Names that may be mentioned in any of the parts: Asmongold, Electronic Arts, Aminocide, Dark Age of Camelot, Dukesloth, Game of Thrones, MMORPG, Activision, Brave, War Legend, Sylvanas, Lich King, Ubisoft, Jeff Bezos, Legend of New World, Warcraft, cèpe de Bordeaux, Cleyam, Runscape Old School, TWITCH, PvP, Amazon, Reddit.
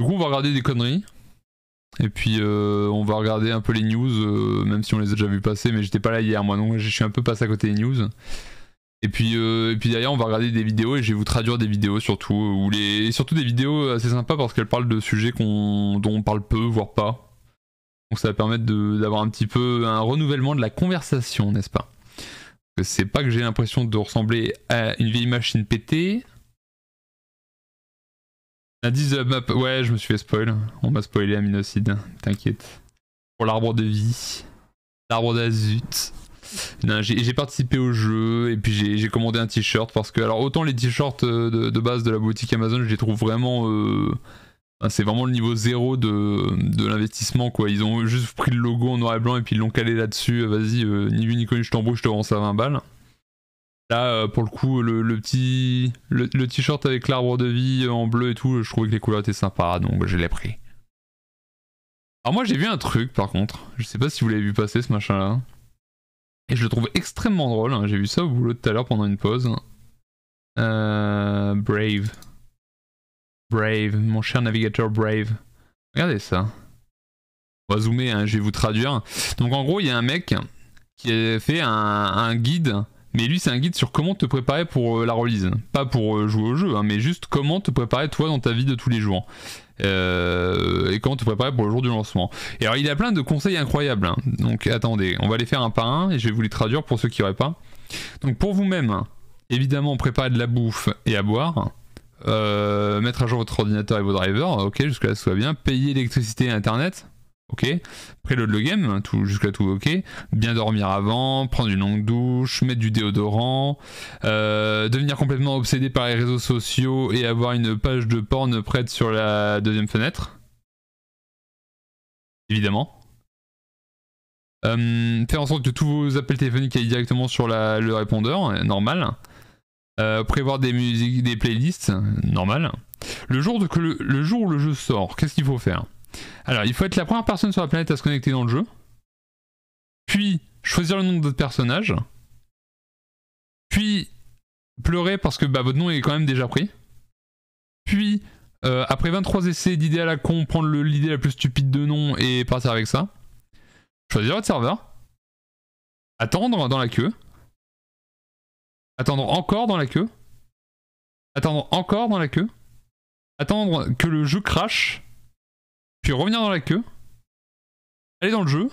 Du coup on va regarder des conneries. Et puis on va regarder un peu les news, même si on les a déjà vu passer, mais j'étais pas là hier moi, donc je suis un peu passé à côté des news. Et puis derrière on va regarder des vidéos et je vais vous traduire des vidéos surtout, et surtout des vidéos assez sympas parce qu'elles parlent de sujets dont on parle peu, voire pas. Donc ça va permettre d'avoir un petit peu un renouvellement de la conversation, n'est-ce pas? C'est pas que j'ai l'impression de ressembler à une vieille machine pétée. L'indice de la map, ouais je me suis fait spoil, on m'a spoilé Aminocide, t'inquiète. Pour l'arbre de vie, l'arbre d'azut. J'ai participé au jeu et puis j'ai commandé un t-shirt parce que, alors autant les t-shirts de base de la boutique Amazon je les trouve vraiment, c'est vraiment le niveau zéro de l'investissement quoi, ils ont juste pris le logo en noir et blanc et puis ils l'ont calé là-dessus, vas-y ni vu ni connu je t'embrouille, je te rends ça à 20 balles. Là pour le coup le t-shirt avec l'arbre de vie en bleu et tout, je trouvais que les couleurs étaient sympas donc je l'ai pris. Alors moi j'ai vu un truc par contre, je sais pas si vous l'avez vu passer ce machin là. Et je le trouve extrêmement drôle, hein. J'ai vu ça au boulot tout à l'heure pendant une pause. Brave. Brave, mon cher navigateur Brave. Regardez ça. On va zoomer, hein. Je vais vous traduire. Donc en gros, il y a un mec qui a fait un guide. Mais lui, c'est un guide sur comment te préparer pour la release. Pas pour jouer au jeu, hein, mais juste comment te préparer toi dans ta vie de tous les jours. Et comment te préparer pour le jour du lancement. Et alors, il a plein de conseils incroyables. Hein. Donc, attendez, on va les faire un par un et je vais vous les traduire pour ceux qui n'auraient pas. Donc, pour vous-même, évidemment, préparer de la bouffe et à boire. Mettre à jour votre ordinateur et vos drivers. Ok, jusque-là, ce soit bien. Payer l'électricité et Internet. Ok, préload le game, jusqu'à tout ok, bien dormir avant, prendre une longue douche, mettre du déodorant, devenir complètement obsédé par les réseaux sociaux et avoir une page de porn prête sur la deuxième fenêtre. Évidemment. Faire en sorte que tous vos appels téléphoniques aillent directement sur le répondeur, normal. Prévoir des musiques, des playlists, normal. Le jour où le jeu sort, qu'est-ce qu'il faut faire ? Alors, il faut être la première personne sur la planète à se connecter dans le jeu, puis choisir le nom de votre personnage, puis pleurer parce que bah, votre nom est quand même déjà pris, puis après 23 essais d'idées à la con, prendre l'idée la plus stupide de nom et partir avec ça, choisir votre serveur, attendre dans la queue, attendre encore dans la queue, attendre encore dans la queue, attendre que le jeu crache, puis revenir dans la queue, aller dans le jeu,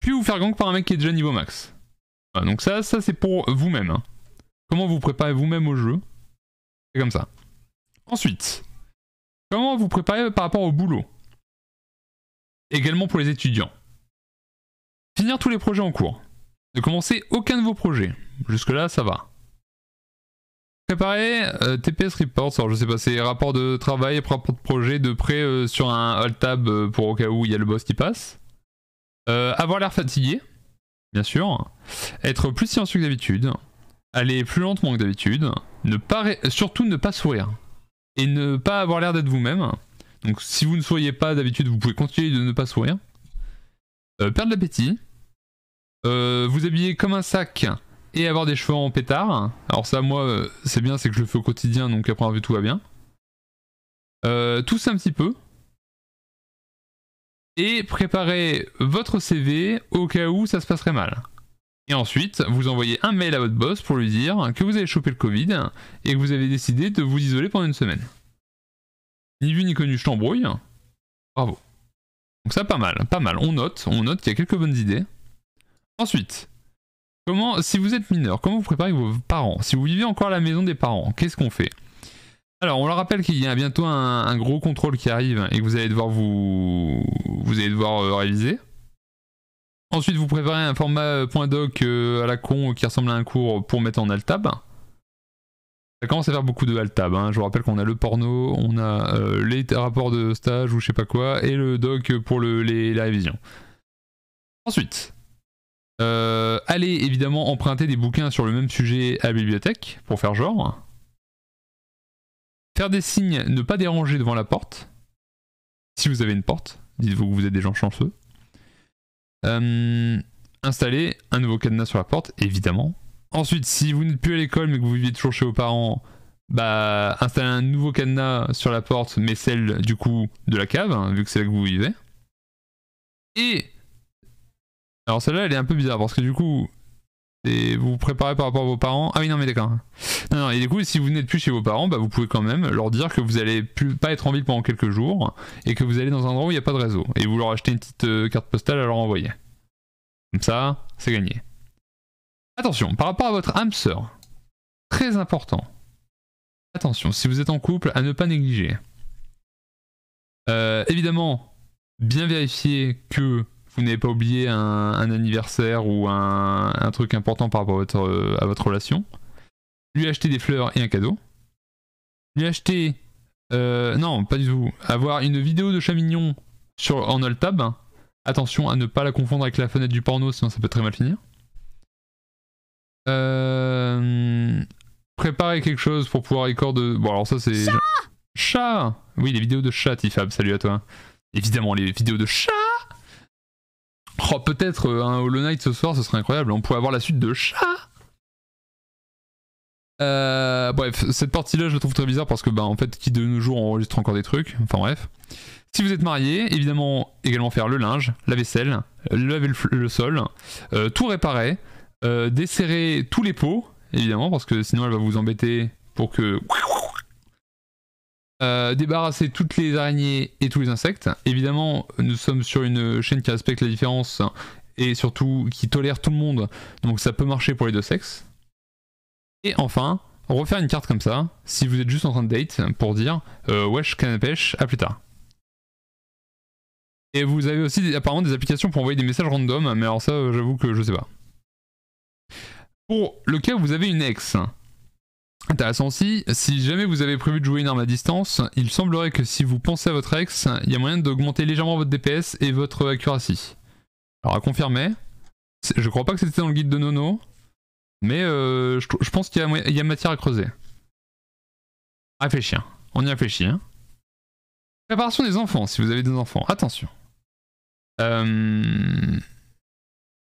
puis vous faire gank par un mec qui est déjà niveau max. Voilà, donc ça c'est pour vous-même. Hein. Comment vous préparez vous-même au jeu, c'est comme ça. Ensuite, comment vous préparez par rapport au boulot. Également pour les étudiants. Finir tous les projets en cours. Ne commencer aucun de vos projets. Jusque-là, ça va. Préparer TPS Reports, alors je sais pas, c'est rapport de travail, rapport de projet de près sur un alt-tab pour au cas où il y a le boss qui passe. Avoir l'air fatigué, bien sûr. Être plus silencieux que d'habitude. Aller plus lentement que d'habitude. Surtout ne pas sourire. Et ne pas avoir l'air d'être vous-même. Donc si vous ne souriez pas d'habitude, vous pouvez continuer de ne pas sourire. Perdre l'appétit. Vous habiller comme un sac. Et avoir des cheveux en pétard. Alors ça moi c'est bien, c'est que je le fais au quotidien donc après en vue tout va bien. Tous un petit peu. Et préparez votre CV au cas où ça se passerait mal. Et ensuite vous envoyez un mail à votre boss pour lui dire que vous avez chopé le Covid et que vous avez décidé de vous isoler pendant une semaine. Ni vu ni connu je t'embrouille. Bravo. Donc ça pas mal, pas mal. On note qu'il y a quelques bonnes idées. Ensuite. Si vous êtes mineur, comment vous préparez vos parents? Si vous vivez encore à la maison des parents, qu'est-ce qu'on fait? Alors, on leur rappelle qu'il y a bientôt un gros contrôle qui arrive et que vous allez devoir réviser. Ensuite, vous préparez un format .doc à la con qui ressemble à un cours pour mettre en alt-tab. Ça commence à faire beaucoup de alt-tab. Hein. Je vous rappelle qu'on a le porno, on a les rapports de stage ou je sais pas quoi, et le doc pour la révision. Ensuite... allez évidemment emprunter des bouquins sur le même sujet à la bibliothèque pour faire genre. Faire des signes, ne pas déranger devant la porte. Si vous avez une porte, dites-vous que vous êtes des gens chanceux. Installer un nouveau cadenas sur la porte, évidemment. Ensuite, si vous n'êtes plus à l'école mais que vous vivez toujours chez vos parents, bah, installer un nouveau cadenas sur la porte, mais celle du coup de la cave, hein, vu que c'est là que vous vivez. Et alors celle-là, elle est un peu bizarre parce que du coup, vous vous préparez par rapport à vos parents. Ah oui, non mais d'accord. Non, non, et du coup, si vous n'êtes plus chez vos parents, bah, vous pouvez quand même leur dire que vous allez plus, pas être en ville pendant quelques jours et que vous allez dans un endroit où il n'y a pas de réseau. Et vous leur achetez une petite carte postale à leur envoyer. Comme ça, c'est gagné. Attention, par rapport à votre âme sœur, très important. Attention, si vous êtes en couple, à ne pas négliger. Évidemment, bien vérifier que vous n'avez pas oublié un anniversaire ou un truc important par rapport à votre relation. Lui acheter des fleurs et un cadeau. Lui acheter... non, pas du tout. Avoir une vidéo de chat mignon sur, en alt tab. Attention à ne pas la confondre avec la fenêtre du porno, sinon ça peut très mal finir. Préparer quelque chose pour pouvoir record de... Bon alors ça c'est... Chat, chat. Oui, les vidéos de chat, Tifab, salut à toi. Évidemment, les vidéos de chat. Oh, peut-être un Hollow Knight ce soir, ce serait incroyable. On pourrait avoir la suite de chat. Bref, cette partie-là, je la trouve très bizarre parce que, bah, en fait, qui de nos jours on enregistre encore des trucs. Enfin, bref. Si vous êtes marié, évidemment, également faire le linge, la vaisselle, laver le sol, tout réparer, desserrer tous les pots, évidemment, parce que sinon elle va vous embêter pour que... débarrasser toutes les araignées et tous les insectes. Évidemment, nous sommes sur une chaîne qui respecte la différence et surtout qui tolère tout le monde, donc ça peut marcher pour les deux sexes. Et enfin, refaire une carte comme ça, si vous êtes juste en train de date, pour dire wesh canapèche, à plus tard. Et vous avez aussi apparemment des applications pour envoyer des messages random, mais alors ça j'avoue que je sais pas. Pour le cas où vous avez une ex, intéressant aussi, si jamais vous avez prévu de jouer une arme à distance, il semblerait que si vous pensez à votre ex, il y a moyen d'augmenter légèrement votre DPS et votre accuracy. Alors à confirmer, je crois pas que c'était dans le guide de Nono, mais je pense qu'il y a matière à creuser. Réfléchir, on y réfléchit. Hein. Préparation des enfants, si vous avez des enfants, attention.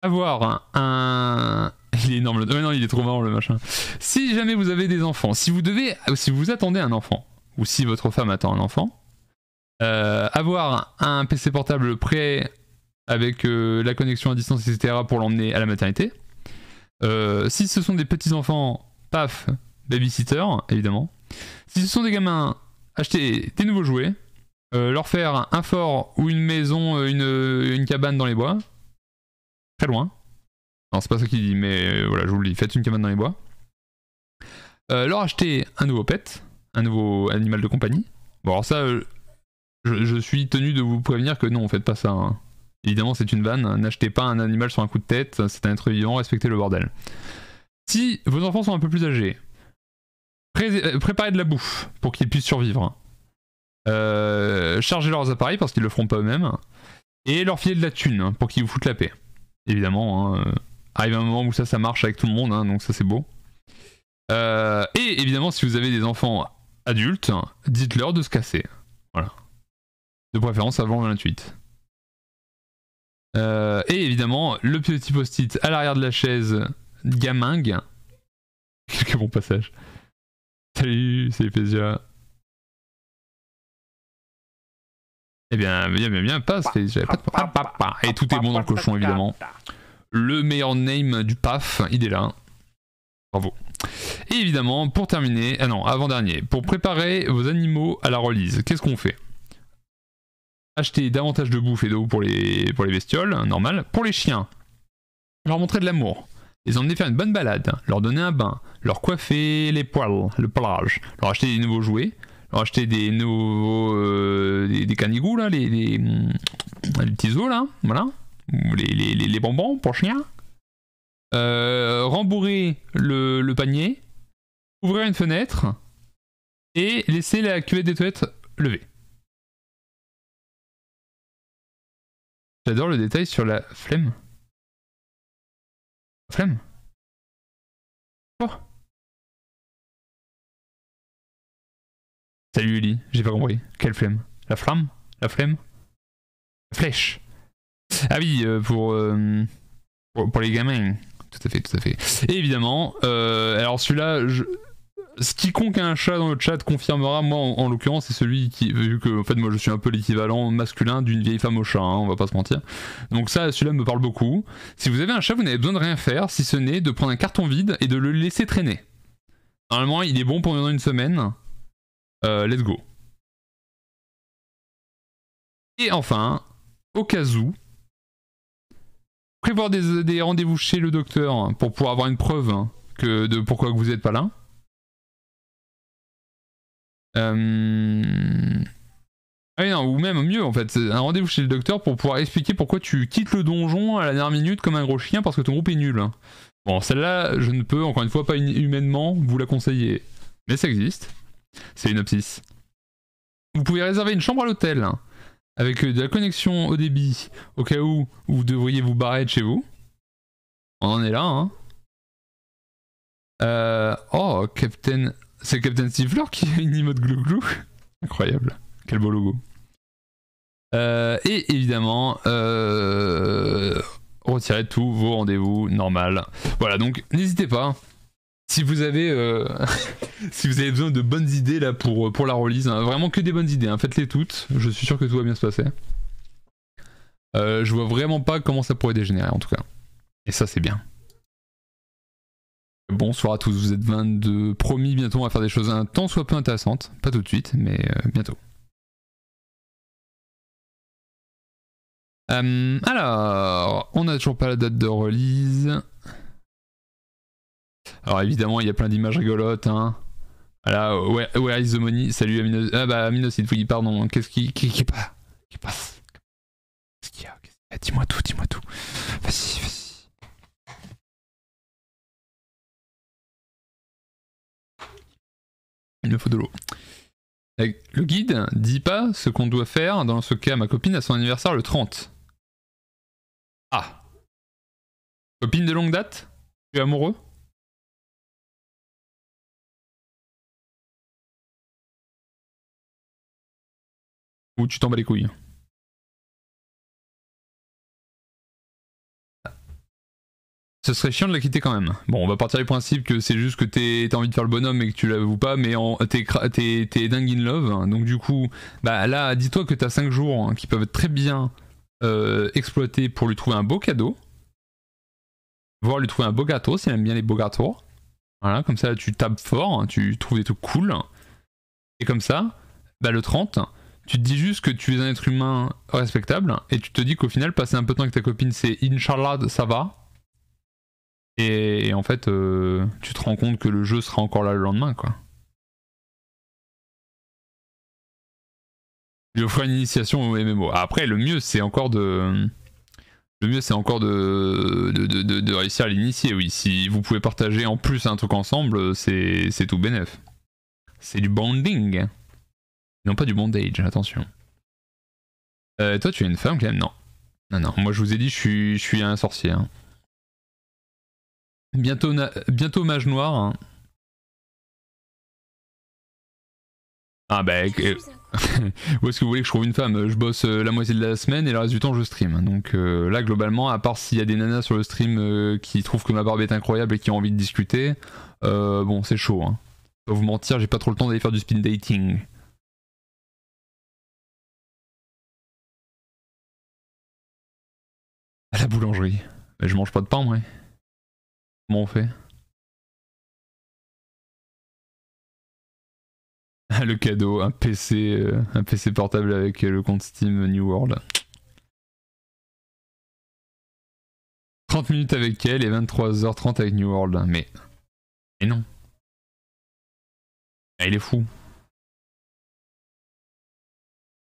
Avoir un... Il est énorme le... non, il est trop marrant le machin. Si jamais vous avez des enfants, si vous attendez un enfant, ou si votre femme attend un enfant, avoir un PC portable prêt avec la connexion à distance, etc. pour l'emmener à la maternité. Si ce sont des petits-enfants, paf, babysitter, évidemment. Si ce sont des gamins, acheter des nouveaux jouets, leur faire un fort ou une maison, une cabane dans les bois. Très loin. Non, c'est pas ça qu'il dit, mais voilà, je vous le dis, faites une cabane dans les bois. Leur acheter un nouveau pet, un nouveau animal de compagnie. Bon, alors ça, je suis tenu de vous prévenir que non, faites pas ça. Hein. Évidemment, c'est une vanne, n'achetez pas un animal sur un coup de tête, c'est un être vivant, respectez le bordel. Si vos enfants sont un peu plus âgés, préparez de la bouffe pour qu'ils puissent survivre. Chargez leurs appareils parce qu'ils le feront pas eux-mêmes. Et leur filer de la thune pour qu'ils vous foutent la paix. Évidemment, hein. Arrive un moment où ça marche avec tout le monde, hein, donc ça c'est beau. Et évidemment, si vous avez des enfants adultes, dites-leur de se casser. Voilà. De préférence avant le 28. Et évidemment, le petit post-it à l'arrière de la chaise, gamingue. Quelques bons passages. Salut, c'est Pézia. Eh bien, passe, pas. Et tout est bon dans le cochon, évidemment. Le meilleur name du PAF, il est là. Bravo. Et évidemment, pour terminer, ah non, avant-dernier, pour préparer vos animaux à la release, qu'est-ce qu'on fait? Acheter davantage de bouffe et d'eau pour les bestioles, normal. Pour les chiens, leur montrer de l'amour, les emmener faire une bonne balade, leur donner un bain, leur coiffer les poils, le pelage, leur acheter des nouveaux jouets, leur acheter des nouveaux... des canigous, là, les petits os, là, voilà. Les bonbons pour chien, rembourrer le panier, ouvrir une fenêtre et laisser la cuvette des toilettes levée. J'adore le détail sur la flemme. La flemme? Oh. Salut Uli, j'ai pas compris. Quelle flemme? La flamme? La flemme? La flèche? Ah oui, pour les gamins, tout à fait, tout à fait. Et évidemment, alors celui-là, quiconque a un chat dans le chat confirmera, moi en l'occurrence c'est celui qui, vu que en fait moi je suis un peu l'équivalent masculin d'une vieille femme au chat, hein, on va pas se mentir. Donc ça, celui-là me parle beaucoup. Si vous avez un chat, vous n'avez besoin de rien faire, si ce n'est de prendre un carton vide et de le laisser traîner. Normalement il est bon pendant une semaine. Let's go. Et enfin, au cas où, prévoir des rendez-vous chez le docteur pour pouvoir avoir une preuve que de pourquoi vous n'êtes pas là. Ah non, ou même mieux en fait, un rendez-vous chez le docteur pour pouvoir expliquer pourquoi tu quittes le donjon à la dernière minute comme un gros chien parce que ton groupe est nul. Bon, celle-là, je ne peux encore une fois pas humainement vous la conseiller, mais ça existe. C'est une synopsis. Vous pouvez réserver une chambre à l'hôtel avec de la connexion au débit au cas où vous devriez vous barrer de chez vous. On en est là, hein. Oh, Captain... C'est Captain Stifler qui a une emote glouglou. Incroyable. Quel beau logo. Et évidemment, retirez tous vos rendez-vous normal. Voilà, donc n'hésitez pas. Si vous avez si vous avez besoin de bonnes idées là pour la release, hein, vraiment que des bonnes idées, hein, faites-les toutes, je suis sûr que tout va bien se passer. Je vois vraiment pas comment ça pourrait dégénérer en tout cas. Et ça c'est bien. Bonsoir à tous, vous êtes 22, promis bientôt on va faire des choses un tant soit peu intéressantes, pas tout de suite mais bientôt. Alors, on n'a toujours pas la date de release. Alors évidemment il y a plein d'images rigolotes, hein. Voilà, where is the money? Salut Aminocide. Ah bah Aminocide, oui pardon, qu'est-ce qui passe? Qu'est-ce qu'il y a? Dis-moi tout, dis-moi tout. Vas-y, vas-y. Il me faut de l'eau. Le guide dit pas ce qu'on doit faire dans ce cas. Ma copine a son anniversaire le 30. Ah. Copine de longue date? Tu es amoureux? Ou tu t'en bats les couilles? Ce serait chiant de la quitter quand même. Bon, on va partir du principe que c'est juste que t'as envie de faire le bonhomme et que tu l'avoues pas, mais t'es dingue in love. Donc du coup, bah là, dis-toi que t'as 5 jours qui peuvent être très bien exploités pour lui trouver un beau cadeau. Voire lui trouver un beau gâteau, s'il aime bien les beaux gâteaux. Voilà, comme ça tu tapes fort, tu trouves des trucs cool. Et comme ça, bah le 30... Tu te dis juste que tu es un être humain respectable et tu te dis qu'au final, passer un peu de temps avec ta copine, c'est Inch'Allah, ça va. Et en fait, tu te rends compte que le jeu sera encore là le lendemain, quoi. Il offre une initiation au MMO. Après, le mieux, c'est encore de... Le mieux, c'est encore de réussir à l'initier, oui. Si vous pouvez partager en plus un truc ensemble, c'est tout bénef. C'est du bonding. Non, pas du bondage, attention. Toi, tu es une femme, quand même? Non. Non, non, moi je vous ai dit, je suis un sorcier. Hein. Bientôt mage noir. Hein. Ah bah... Où est-ce que vous voulez que je trouve une femme? Je bosse la moitié de la semaine et le reste du temps, je stream. Donc là, globalement, à part s'il y a des nanas sur le stream qui trouvent que ma barbe est incroyable et qui ont envie de discuter, bon, c'est chaud. Hein. Pas vous mentir, j'ai pas trop le temps d'aller faire du speed dating. À la boulangerie. Mais je mange pas de pain, moi. Comment on fait? Le cadeau, un PC portable avec le compte Steam New World. 30 minutes avec elle et 23h30 avec New World. Mais non. Ah, il est fou.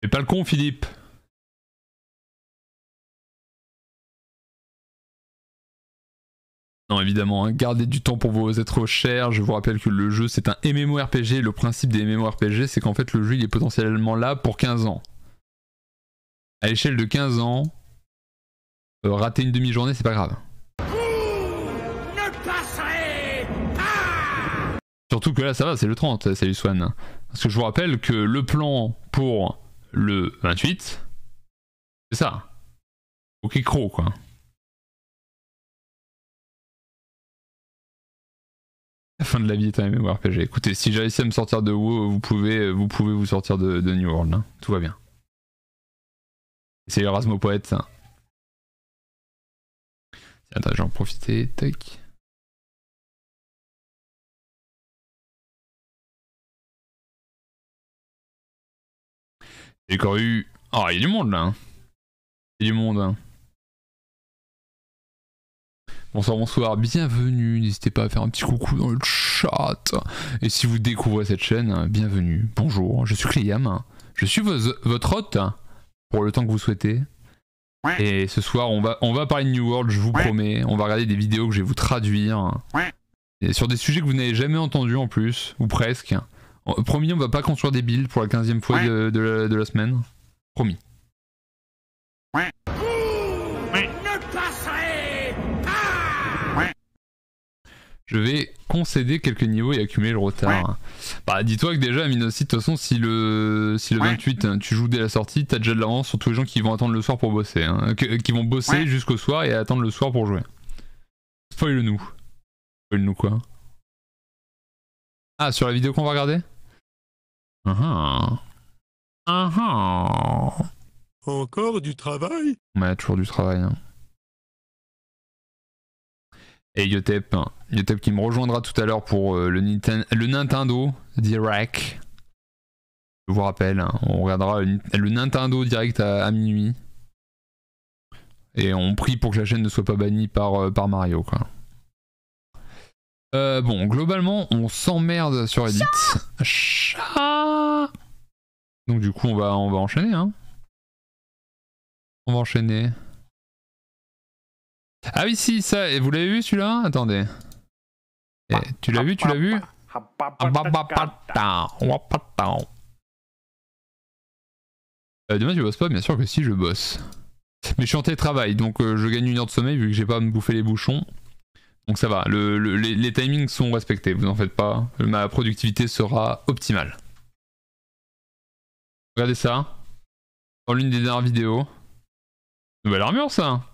Mais pas le con, Philippe. Non, évidemment, hein. Gardez du temps pour vos êtres chers. Je vous rappelle que le jeu c'est un MMORPG. Le principe des MMORPG c'est qu'en fait le jeu il est potentiellement là pour 15 ans. À l'échelle de 15 ans, rater une demi-journée c'est pas grave. Ne passerez pas. Surtout que là ça va, c'est le 30, salut Swan. Parce que je vous rappelle que le plan pour le 28, c'est ça. Ok, cro quoi. La fin de la vie est un MMORPG. Écoutez, si j'ai réussi à me sortir de WoW, vous pouvez vous sortir de New World. Hein. Tout va bien. C'est Erasmopoète, ça. Tiens, attends, j'en profite. Tac. J'ai encore eu... Ah, il y a du monde, là. Hein. Il y a du monde, hein. Bonsoir, bonsoir, bienvenue, n'hésitez pas à faire un petit coucou dans le chat. Et si vous découvrez cette chaîne, bienvenue, bonjour, je suis Cleyam, je suis votre hôte, pour le temps que vous souhaitez. Et ce soir, on va parler de New World, je vous promets, on va regarder des vidéos que je vais vous traduire. Et sur des sujets que vous n'avez jamais entendus en plus, ou presque. Promis, on va pas construire des builds pour la 15e fois de la semaine. Promis. Je vais concéder quelques niveaux et accumuler le retard. Bah dis-toi que déjà Aminocide, de toute façon si le 28 hein, tu joues dès la sortie, t'as déjà de l'avance sur tous les gens qui vont attendre le soir pour bosser. Hein, qui vont bosser jusqu'au soir et attendre le soir pour jouer. Spoil-nous. Spoil-nous quoi. Ah, sur la vidéo qu'on va regarder. Encore du travail. Ouais, toujours du travail. Hein. Et Yotep, qui me rejoindra tout à l'heure pour le Nintendo Direct. Je vous rappelle, hein, on regardera le Nintendo Direct à minuit. Et on prie pour que la chaîne ne soit pas bannie par Mario, quoi. Bon, globalement, on s'emmerde sur Reddit. Donc du coup, on va enchaîner, hein. On va enchaîner. Ah oui, si, ça, et vous l'avez vu celui-là? Attendez. Eh, tu l'as vu, tu l'as vu? Demain, tu bosses pas? Bien sûr que si, je bosse. Mais je suis en télétravail, donc je gagne 1 heure de sommeil vu que j'ai pas à me bouffer les bouchons. Donc ça va, les timings sont respectés, vous en faites pas. Ma productivité sera optimale. Regardez ça. Dans l'une des dernières vidéos. Nouvelle armure, ça!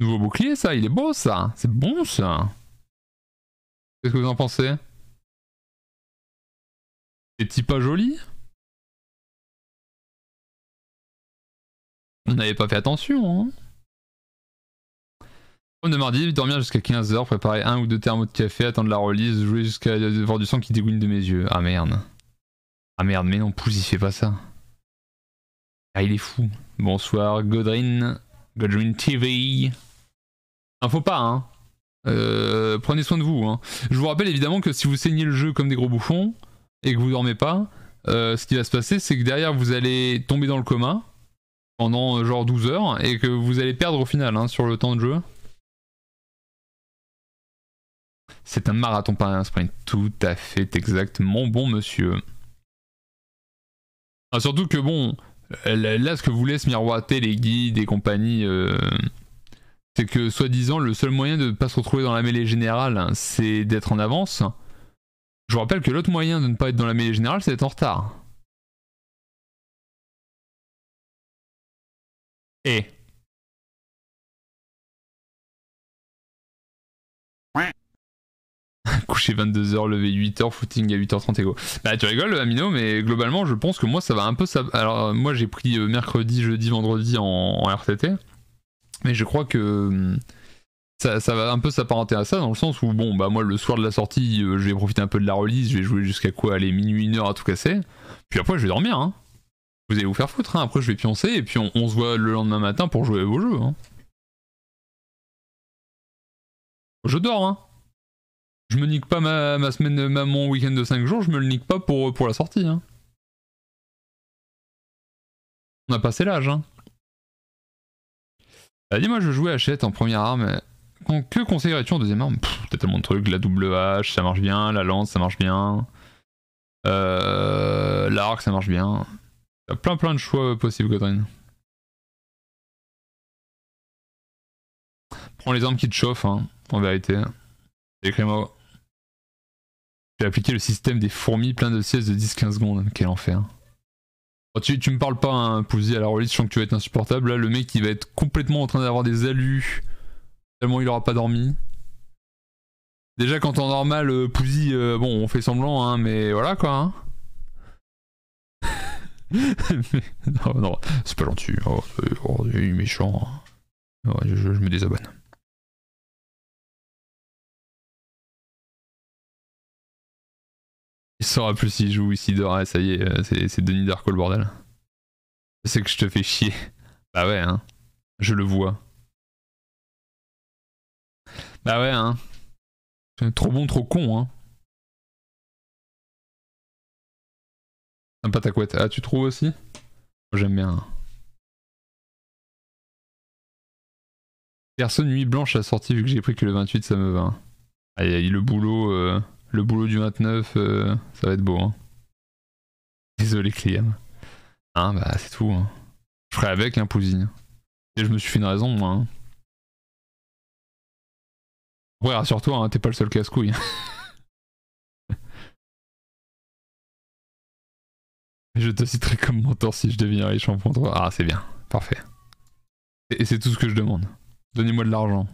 Nouveau bouclier, ça, il est beau, ça. C'est bon, ça. Qu'est-ce que vous en pensez? C'est-il pas joli? On n'avait pas fait attention, hein. Comme de mardi, dormir jusqu'à 15 h, préparer 1 ou 2 thermos de café, attendre la release, jouer jusqu'à voir du sang qui dégouline de mes yeux. Ah merde. Ah merde, mais non, Pouls, il fait pas ça. Ah, il est fou. Bonsoir, Godrin. Godwin TV. Info pas, hein. Prenez soin de vous, hein. Je vous rappelle évidemment que si vous saignez le jeu comme des gros bouffons et que vous dormez pas, ce qui va se passer, c'est que derrière vous allez tomber dans le coma pendant genre 12 heures et que vous allez perdre au final, hein, sur le temps de jeu. C'est un marathon, pas un sprint. Tout à fait exact, mon bon monsieur. Ah, surtout que bon... Là, ce que vous laissent miroiter les guides et compagnie, c'est que soi-disant le seul moyen de ne pas se retrouver dans la mêlée générale, hein, c'est d'être en avance. Je vous rappelle que l'autre moyen de ne pas être dans la mêlée générale, c'est d'être en retard. Et... Coucher 22 h, lever 8 h, footing à 8 h 30 et go. Bah tu rigoles Amino, mais globalement je pense que moi ça va un peu... Alors moi j'ai pris mercredi, jeudi, vendredi en RTT, mais je crois que ça va un peu s'apparenter à ça dans le sens où bon bah moi le soir de la sortie je vais profiter un peu de la release, je vais jouer jusqu'à quoi, aller minuit, 1 heure à tout casser, puis après je vais dormir, hein. Vous allez vous faire foutre, hein. Après je vais pioncer et puis on se voit le lendemain matin pour jouer à vos jeux, hein. Je dors, hein. Je me nique pas ma semaine, mon week-end de 5 jours, je me le nique pas pour la sortie. Hein. On a passé l'âge. Hein. Bah, dis-moi, je jouais Hachette en première arme. Que conseillerais-tu en deuxième arme? T'as tellement de trucs, la double hache, ça marche bien, la lance, ça marche bien. L'arc, ça marche bien. T'as plein de choix possibles, Godrin. Prends les armes qui te chauffent, hein, en vérité. Écris-moi. J'ai appliqué le système des fourmis, plein de siestes de 10-15 secondes. Quel enfer. Oh, tu me parles pas, hein, Pouzy, à la release, je sens que tu vas être insupportable. Là, le mec, il va être complètement en train d'avoir des alus. Tellement il aura pas dormi. Déjà qu'en temps normal, Pouzy, bon, on fait semblant, hein, mais voilà quoi. Hein. Non, non, c'est pas gentil. Oh, il est méchant. Hein. Ouais, je me désabonne. Il saura plus s'il joue ici dehors, ça y est, c'est Denis Darko le bordel. C'est que je te fais chier. Bah ouais, hein. Je le vois. Bah ouais, hein. Trop bon, trop con, hein. Sympa ta couette. Ah, tu trouves aussi? J'aime bien. Personne nuit blanche à sortie vu que j'ai pris que le 28, ça me va. Aïe, aïe, le boulot du 29, ça va être beau, hein. Désolé, Cleyam. Hein, bah, c'est tout, hein. Je ferai avec, l'impousine. Hein, et je me suis fait une raison, moi, hein. Ouais, rassure-toi, hein, t'es pas le seul casse-couille. Je te citerai comme mentor si je deviens riche en fonds. Ah, c'est bien, parfait. Et c'est tout ce que je demande. Donnez-moi de l'argent.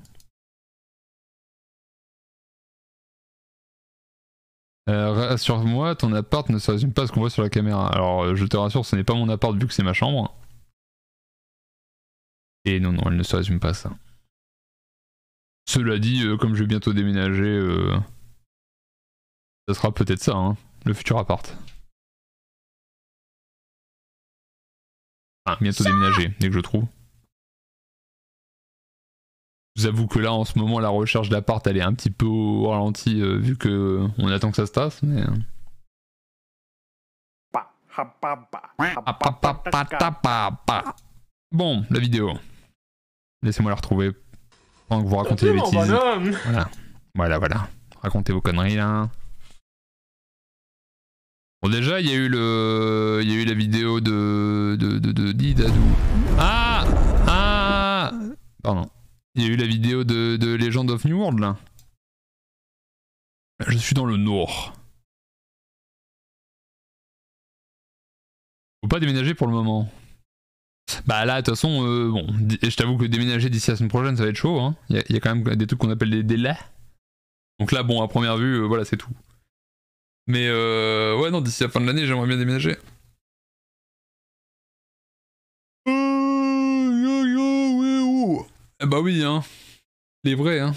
Rassure-moi, ton appart ne se résume pas à ce qu'on voit sur la caméra. Alors, je te rassure, ce n'est pas mon appart vu que c'est ma chambre. Et non, non, elle ne se résume pas à ça. Cela dit, comme je vais bientôt déménager, ça sera peut-être ça, hein, le futur appart. Enfin, bientôt déménager, dès que je trouve. Je vous avoue que là, en ce moment, la recherche d'appart, elle est un petit peu au ralenti, vu que on attend que ça se tasse, mais... Bon, la vidéo. Laissez-moi la retrouver. Pendant que vous racontez les bêtises. Voilà. Voilà, voilà. Racontez vos conneries là. Bon, déjà, il y a eu le. Il y a eu la vidéo de Didadou. Ah! Ah! Pardon. Il y a eu la vidéo de Legend of New World là. Je suis dans le nord. Faut pas déménager pour le moment. Bah là de toute façon, bon, je t'avoue que déménager d'ici la semaine prochaine ça va être chaud, hein. Y a quand même des trucs qu'on appelle des délais. Donc là bon à première vue, voilà c'est tout. Mais ouais non, d'ici la fin de l'année j'aimerais bien déménager. Bah oui hein, les vrais hein.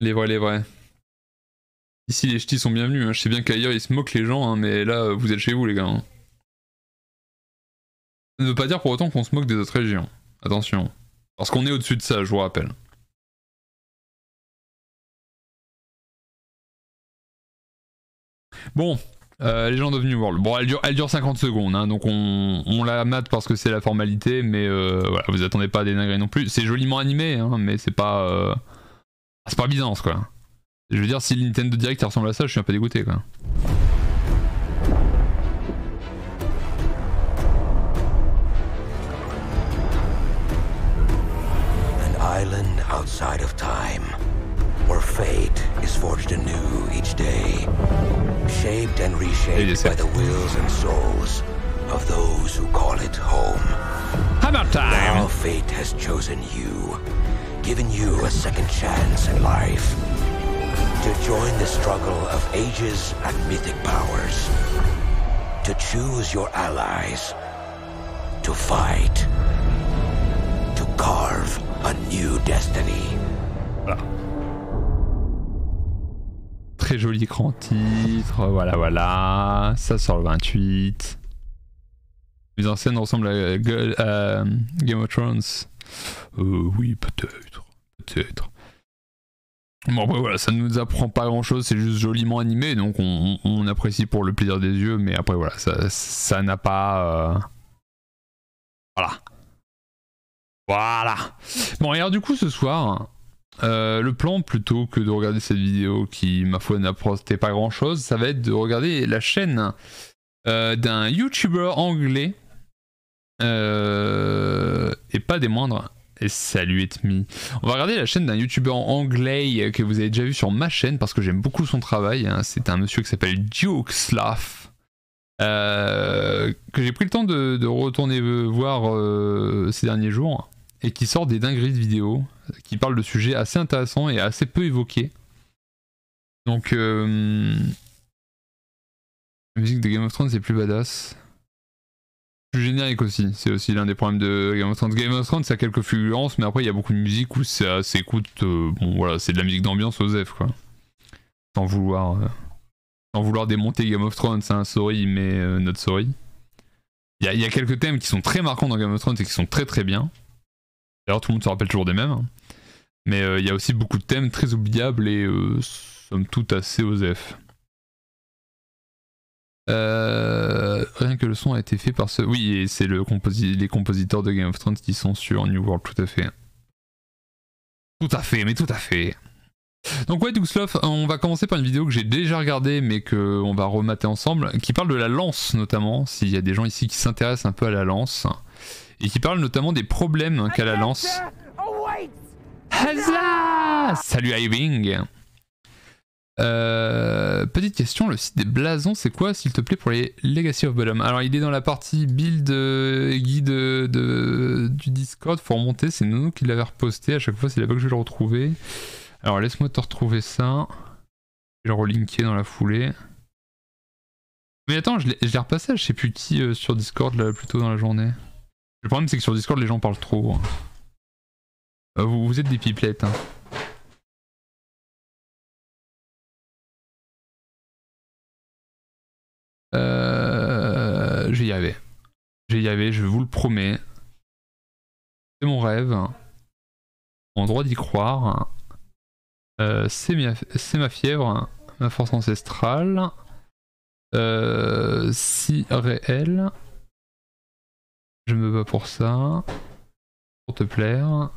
Les vrais. Ici les ch'tis sont bienvenus, hein. Je sais bien qu'ailleurs ils se moquent les gens, hein, mais là vous êtes chez vous les gars. Hein. Ça ne veut pas dire pour autant qu'on se moque des autres régions. Attention. Parce qu'on est au-dessus de ça, je vous rappelle. Bon, Legend of New World. Bon, elle dure 50 secondes, hein, donc on la mate parce que c'est la formalité, mais voilà, vous attendez pas à dénigrer non plus. C'est joliment animé, hein, mais c'est pas... C'est pas Byzance, quoi. Je veux dire, si le Nintendo Direct ressemble à ça, je suis un peu dégoûté, quoi. Island outside of time, where fate is forged anew each day, shaped and reshaped by the wills and souls of those who call it home. How about time? Now fate has chosen you, given you a second chance in life to join the struggle of ages and mythic powers, to choose your allies, to fight. Carve a new destiny. Voilà. Très joli grand titre, voilà voilà, ça sort le 28. Les anciennes ressemblent à Game of Thrones. Oui peut-être, peut-être. Bon bah voilà, ça ne nous apprend pas grand chose, c'est juste joliment animé, donc on apprécie pour le plaisir des yeux, mais après voilà, ça n'a pas... Voilà. Voilà. Bon et alors du coup ce soir, le plan plutôt que de regarder cette vidéo qui ma foi n'apportait pas grand chose, ça va être de regarder la chaîne d'un YouTuber anglais et pas des moindres. Et salut Etmi. On va regarder la chaîne d'un YouTuber anglais que vous avez déjà vu sur ma chaîne parce que j'aime beaucoup son travail. Hein. C'est un monsieur qui s'appelle Dukesloth. Que j'ai pris le temps de retourner voir ces derniers jours. et qui sort des dingueries de vidéos qui parlent de sujets assez intéressants et assez peu évoqués. Donc la musique de Game of Thrones est plus badass. Plus générique aussi, c'est aussi l'un des problèmes de Game of Thrones. Game of Thrones ça a quelques fulgurances, mais après il y a beaucoup de musique où ça s'écoute, bon voilà, c'est de la musique d'ambiance aux F quoi. Sans vouloir démonter Game of Thrones, hein, sorry, mais notre sorry. Il y a quelques thèmes qui sont très marquants dans Game of Thrones et qui sont très très bien. D'ailleurs tout le monde se rappelle toujours des mêmes. Hein. Mais il y a aussi beaucoup de thèmes très oubliables et somme toute assez osef. Rien que le son a été fait par ceux... Oui, et c'est les compositeurs de Game of Thrones qui sont sur New World, tout à fait. Tout à fait, mais tout à fait. Donc ouais, Dukesloth, on va commencer par une vidéo que j'ai déjà regardée mais qu'on va remater ensemble, qui parle de la lance notamment, s'il y a des gens ici qui s'intéressent un peu à la lance, et qui parle notamment des problèmes qu'a la lance. Hazla ! Salut Iving. Petite question, le site des blasons c'est quoi s'il te plaît pour les Legacy of Bottom? Alors il est dans la partie build et guide du Discord, faut remonter, c'est Nono qui l'avait reposté, à chaque fois c'est là-bas que je vais le retrouver. Alors laisse-moi te retrouver ça, je vais le relinker dans la foulée. Mais attends, je l'ai repassé à je sais plus qui sur Discord là, plus tôt dans la journée. Le problème c'est que sur Discord les gens parlent trop. Vous êtes des pipelettes. Hein. Je vais y arriver, je vous le promets. C'est mon rêve. Mon droit d'y croire. C'est ma fièvre, ma force ancestrale, si réelle, je me bats pour ça, pour te plaire,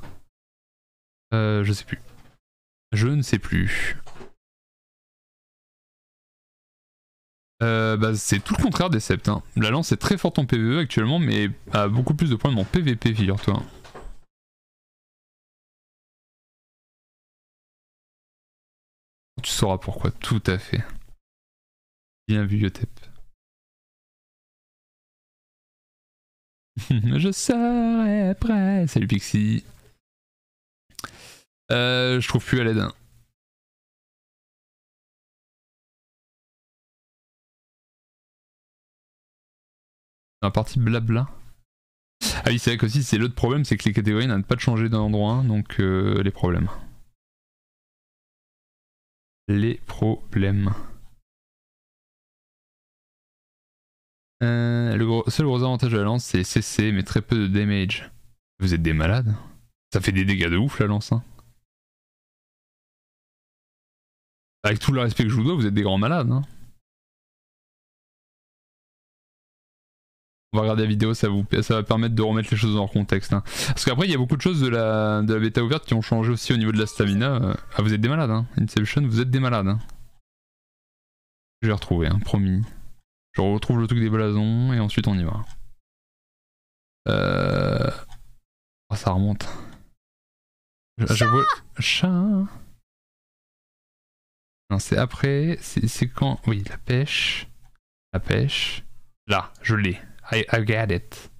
je ne sais plus. Bah, c'est tout le contraire des Sept, hein. La lance est très forte en PvE actuellement mais a beaucoup plus de problèmes en PvP figure-toi. Tu sauras pourquoi, tout à fait. Bien vu, Yotep. Je serai prêt. Salut Pixie. Je trouve plus à l'aide. Dans la partie blabla. Ah oui, c'est vrai qu'aussi, c'est l'autre problème, c'est que les catégories n'arrêtent pas de changer d'un endroit, hein, donc les problèmes. Le seul gros avantage de la lance c'est CC mais très peu de damage. Vous êtes des malades. Ça fait des dégâts de ouf la lance hein. Avec tout le respect que je vous dois, vous êtes des grands malades hein. On va regarder la vidéo, ça va permettre de remettre les choses dans leur contexte hein. Parce qu'après il y a beaucoup de choses de la bêta ouverte qui ont changé aussi au niveau de la stamina. Ah vous êtes des malades hein, Inception vous êtes des malades hein. Je vais retrouver hein, promis. Je retrouve le truc des blasons et ensuite on y va. Oh, ça remonte. Je vois... Chat. Non c'est après, c'est quand... Oui la pêche. La pêche. Là, je l'ai. I got it.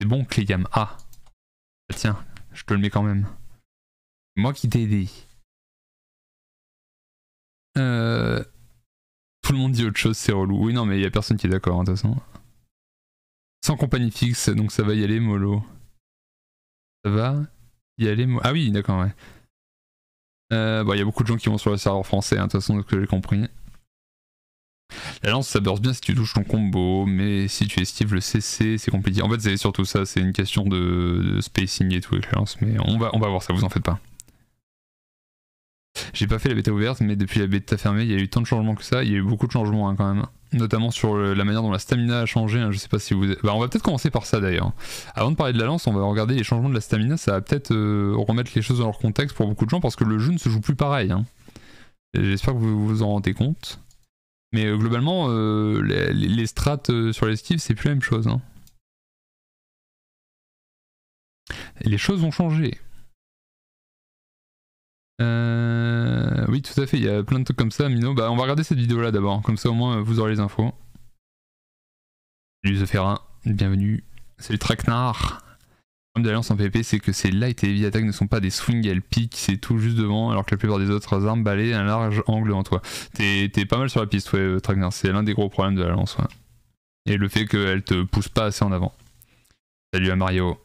C'est bon Cleyam. Ah. Tiens, je te le mets quand même. Moi qui t'ai aidé. Tout le monde dit autre chose, c'est relou. Oui non mais il n'y a personne qui est d'accord hein, de toute façon. Sans compagnie fixe, donc ça va y aller mollo. Ça va y aller mollo. Ah oui d'accord ouais. Bon il y a beaucoup de gens qui vont sur le serveur français hein, de toute façon de ce que j'ai compris. La lance ça burst bien si tu touches ton combo, mais si tu esquives le CC c'est compliqué. En fait c'est surtout ça, c'est une question de spacing et tout avec la lance, mais on va voir ça, vous en faites pas. J'ai pas fait la bêta ouverte, mais depuis la bêta fermée il y a eu tant de changements que ça, il y a eu beaucoup de changements hein, quand même. Notamment sur la manière dont la stamina a changé, hein, je sais pas si vous... Bah on va peut-être commencer par ça d'ailleurs. Avant de parler de la lance, on va regarder les changements de la stamina, ça va peut-être remettre les choses dans leur contexte pour beaucoup de gens, parce que le jeu ne se joue plus pareil. Hein. J'espère que vous vous en rendez compte. Mais globalement, les strats sur l'esquive, c'est plus la même chose. Hein. Les choses ont changé. Oui, tout à fait, il y a plein de trucs comme ça, Mino. Bah, on va regarder cette vidéo-là d'abord, comme ça au moins vous aurez les infos. Salut The Ferrin, bienvenue. Salut Traquenard. Le problème d'alliance en PvP, c'est que ces light et heavy attaques ne sont pas des swings, elles piquent, c'est tout juste devant, alors que la plupart des autres armes balayent un large angle en toi. T'es pas mal sur la piste, ouais, Trackner, c'est l'un des gros problèmes de l'alliance. Ouais. Et le fait qu'elle te pousse pas assez en avant. Salut à Mario.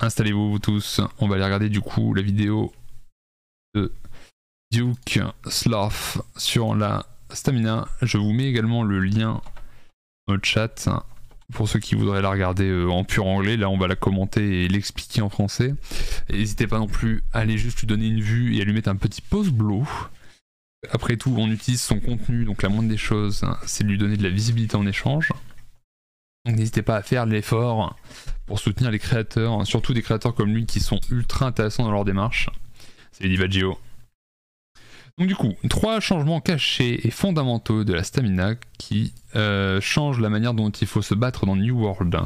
Installez-vous, vous tous. On va aller regarder du coup la vidéo de Dukesloth sur la stamina. Je vous mets également le lien au chat. Pour ceux qui voudraient la regarder en pur anglais, là on va la commenter et l'expliquer en français. N'hésitez pas non plus à aller juste lui donner une vue et à lui mettre un petit pouce bleu. Après tout, on utilise son contenu, donc la moindre des choses, c'est de lui donner de la visibilité en échange. Donc n'hésitez pas à faire l'effort pour soutenir les créateurs, surtout des créateurs comme lui qui sont ultra intéressants dans leur démarche. C'est Divagio. Donc du coup, trois changements cachés et fondamentaux de la stamina qui changent la manière dont il faut se battre dans New World.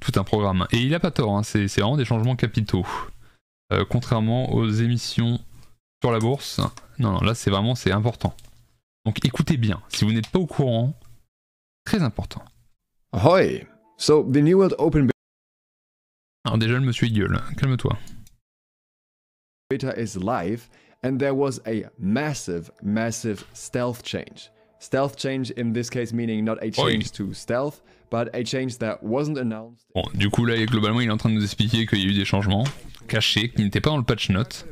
Tout un programme. Et il a pas tort, hein, c'est vraiment des changements capitaux. Contrairement aux émissions sur la bourse. Non, non, là c'est vraiment important. Donc écoutez bien, si vous n'êtes pas au courant, très important. Ahoy. So the New World Open. Alors déjà le monsieur gueule, calme-toi. Beta is live. And there was a massive, massive stealth change. Stealth change in this case meaning not a change to stealth, but a change that wasn't announced. Bon, du coup là, globalement, il est en train de nous expliquer qu'il y a eu des changements cachés qui n'étaient pas dans le patch note.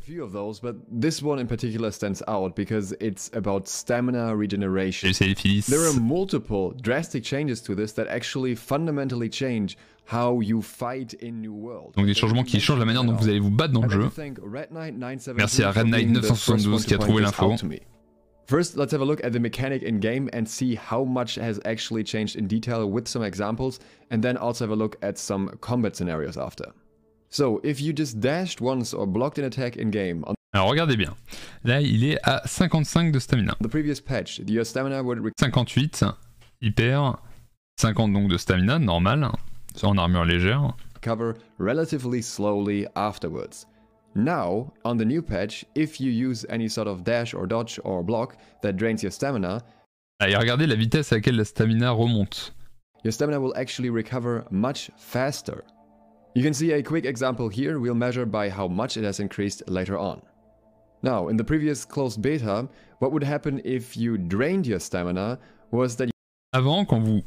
But this one in particular stands out because it's about stamina regeneration. There are multiple drastic changes to this that actually fundamentally change how you fight in New World. Donc des changements qui changent la manière dont vous allez vous battre dans le jeu. Merci à Red Knight 972 qui a trouvé l'info. First, let's have a look at the mechanic in game and see how much has actually changed in detail with some examples, and then also have a look at some combat scenarios after. So, if you just dashed once or blocked an attack in game. Alors regardez bien. Là, il est à 55 de stamina. The previous patch, your stamina would 58 hyper 50 donc de stamina normal. En armure légère. Cover relatively slowly afterwards. Now, on the new patch, if you use any sort of dash or dodge or block that drains your stamina. Ah, et regardez la vitesse à laquelle la stamina remonte. Your stamina will actually recover much faster. You can see a quick example here, we'll measure by how much it has increased later on. Now, in the previous closed beta, what would happen if you drained your stamina was that. Avant, quand vous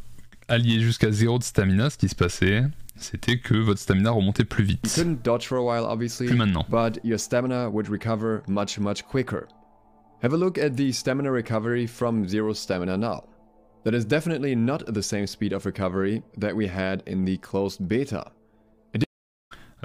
allié jusqu'à 0 de stamina, ce qui se passait, c'était que votre stamina remontait plus vite. Plus maintenant. Have a look at the stamina recovery from 0 stamina now. That is definitely not the same speed of recovery that we had in the closed beta.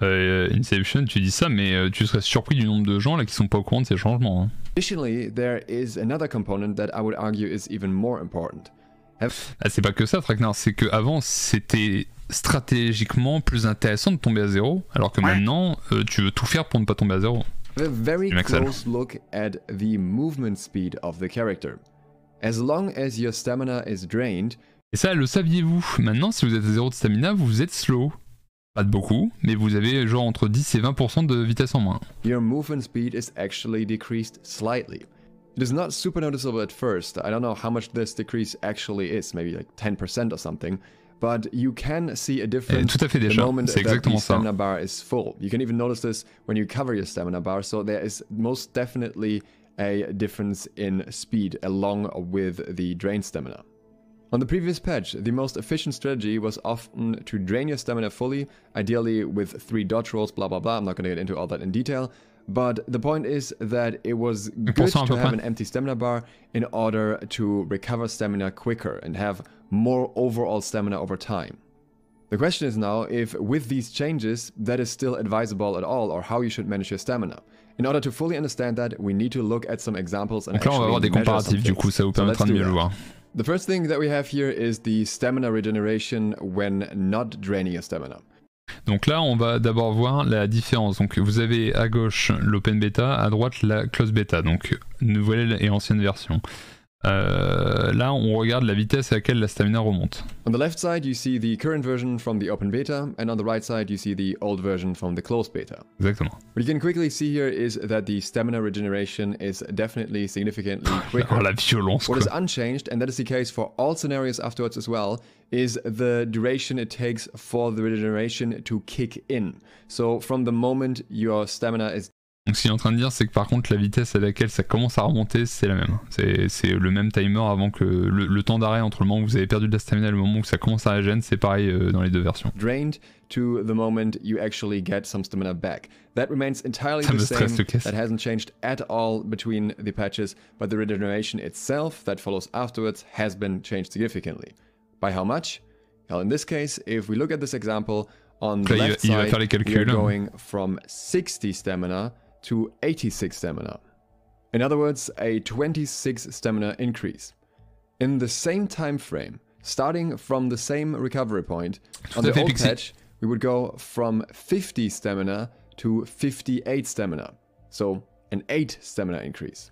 Inception, tu dis ça, mais tu serais surpris du nombre de gens là qui sont pas au courant de ces changements. Hein. Additionally, there is another component that I would argue is even more important. Ah, c'est pas que ça, Tracknar, c'est qu'avant c'était stratégiquement plus intéressant de tomber à 0, alors que maintenant tu veux tout faire pour ne pas tomber à 0. A very close look at the movement speed of the character. As long as your stamina is drained. Et ça, le saviez-vous? Maintenant, si vous êtes à 0 de stamina, vous êtes slow. Pas de beaucoup, mais vous avez genre entre 10 et 20% de vitesse en moins. Your movement speed is actually decreased slightly. It is not super noticeable at first, I don't know how much this decrease actually is, maybe like 10% or something, but you can see a difference tout à fait déjà. The moment that the stamina bar is full. You can even notice this when you cover your stamina bar, so there is most definitely a difference in speed along with the drain stamina. On the previous patch, the most efficient strategy was often to drain your stamina fully, ideally with 3 dodge rolls, blah blah blah, I'm not going to get into all that in detail. But the point is that it was good to have an empty stamina bar in order to recover stamina quicker and have more overall stamina over time. The question is now if with these changes that is still advisable at all or how you should manage your stamina. In order to fully understand that, we need to look at some examples and actually measure something. Donc là, on va avoir des comparatifs, du coup, ça vous permettra de mieux le voir. The first thing that we have here is the stamina regeneration when not draining your stamina. Donc là on va d'abord voir la différence, donc vous avez à gauche l'open beta, à droite la close beta, donc nouvelle et ancienne version. Là, on regarde la vitesse à laquelle la stamina remonte. On the left side, you see the current version from the open beta, and on the right side, you see the old version from the closed beta. Exactement. What you can quickly see here is that the stamina regeneration is definitely significantly quicker. Oh, la violence, quoi. What is unchanged, and that is the case for all scenarios afterwards as well, is the duration it takes for the regeneration to kick in. So from the moment your stamina is... Donc ce qu'il est en train de dire, c'est que par contre la vitesse à laquelle ça commence à remonter, c'est la même. C'est le même timer avant que le temps d'arrêt entre le moment où vous avez perdu de la stamina et le moment où ça commence à régénérer, c'est pareil dans les deux versions. Drained to the moment you actually get some stamina back. That remains entirely the same. That hasn't changed at all between the patches, but the regeneration itself that follows afterwards has been changed significantly. By how much? Well, in this case, if we look at this example, on the left side, we're going from 60 stamina to 86 stamina. In other words, a 26 stamina increase. In the same time frame, starting from the same recovery point, on the old patch, we would go from 50 stamina to 58 stamina. So, an 8 stamina increase.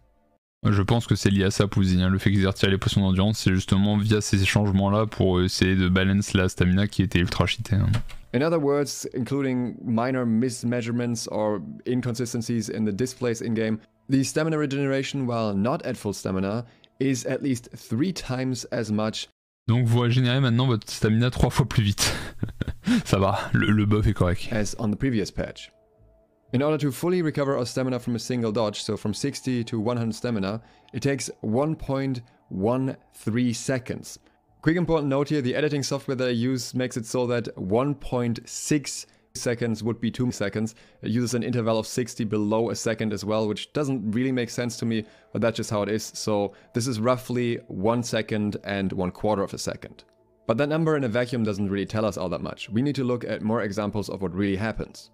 Je pense que c'est lié à ça, Pouzy, hein. Le fait qu'ils aient retiré les potions d'endurance, c'est justement via ces changements-là pour essayer de balance la stamina qui était ultra cheatée, hein. In other words, including minor mismeasurements or inconsistencies in the displays in-game, the stamina regeneration, while not at full stamina, is at least 3 times as much. Donc vous régénérez maintenant votre stamina 3 fois plus vite. Ça va, le buff est correct. As on the previous patch. In order to fully recover our stamina from a single dodge, so from 60 to 100 stamina, it takes 1.13 seconds. Quick important note here, the editing software that I use makes it so that 1.6 seconds would be 2 seconds. It uses an interval of 60 below a second as well, which doesn't really make sense to me, but that's just how it is. So this is roughly 1 second and 1/4 of a second. But that number in a vacuum doesn't really tell us all that much. We need to look at more examples of what really happens.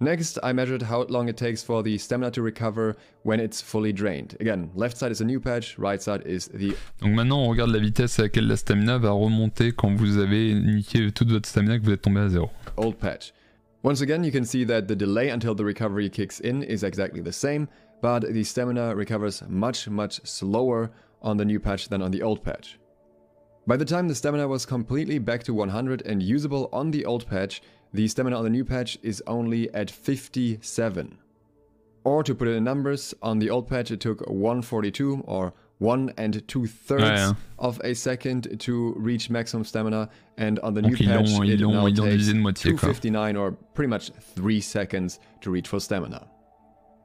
Next, I measured how long it takes for the stamina to recover when it's fully drained. Again, left side is a new patch, right side is the... Donc maintenant on regarde la vitesse à laquelle la stamina va remonter quand vous avez niqué toute votre stamina, que vous êtes tombé à zéro. Old patch. Once again, you can see that the delay until the recovery kicks in is exactly the same, but the stamina recovers much, much slower on the new patch than on the old patch. By the time the stamina was completely back to 100 and usable on the old patch, the stamina on the new patch is only at 57. Or to put it in numbers, on the old patch it took 142 or 1 2/3 of a second to reach maximum stamina, and on the new patch it now takes 259 or pretty much 3 seconds to reach full stamina.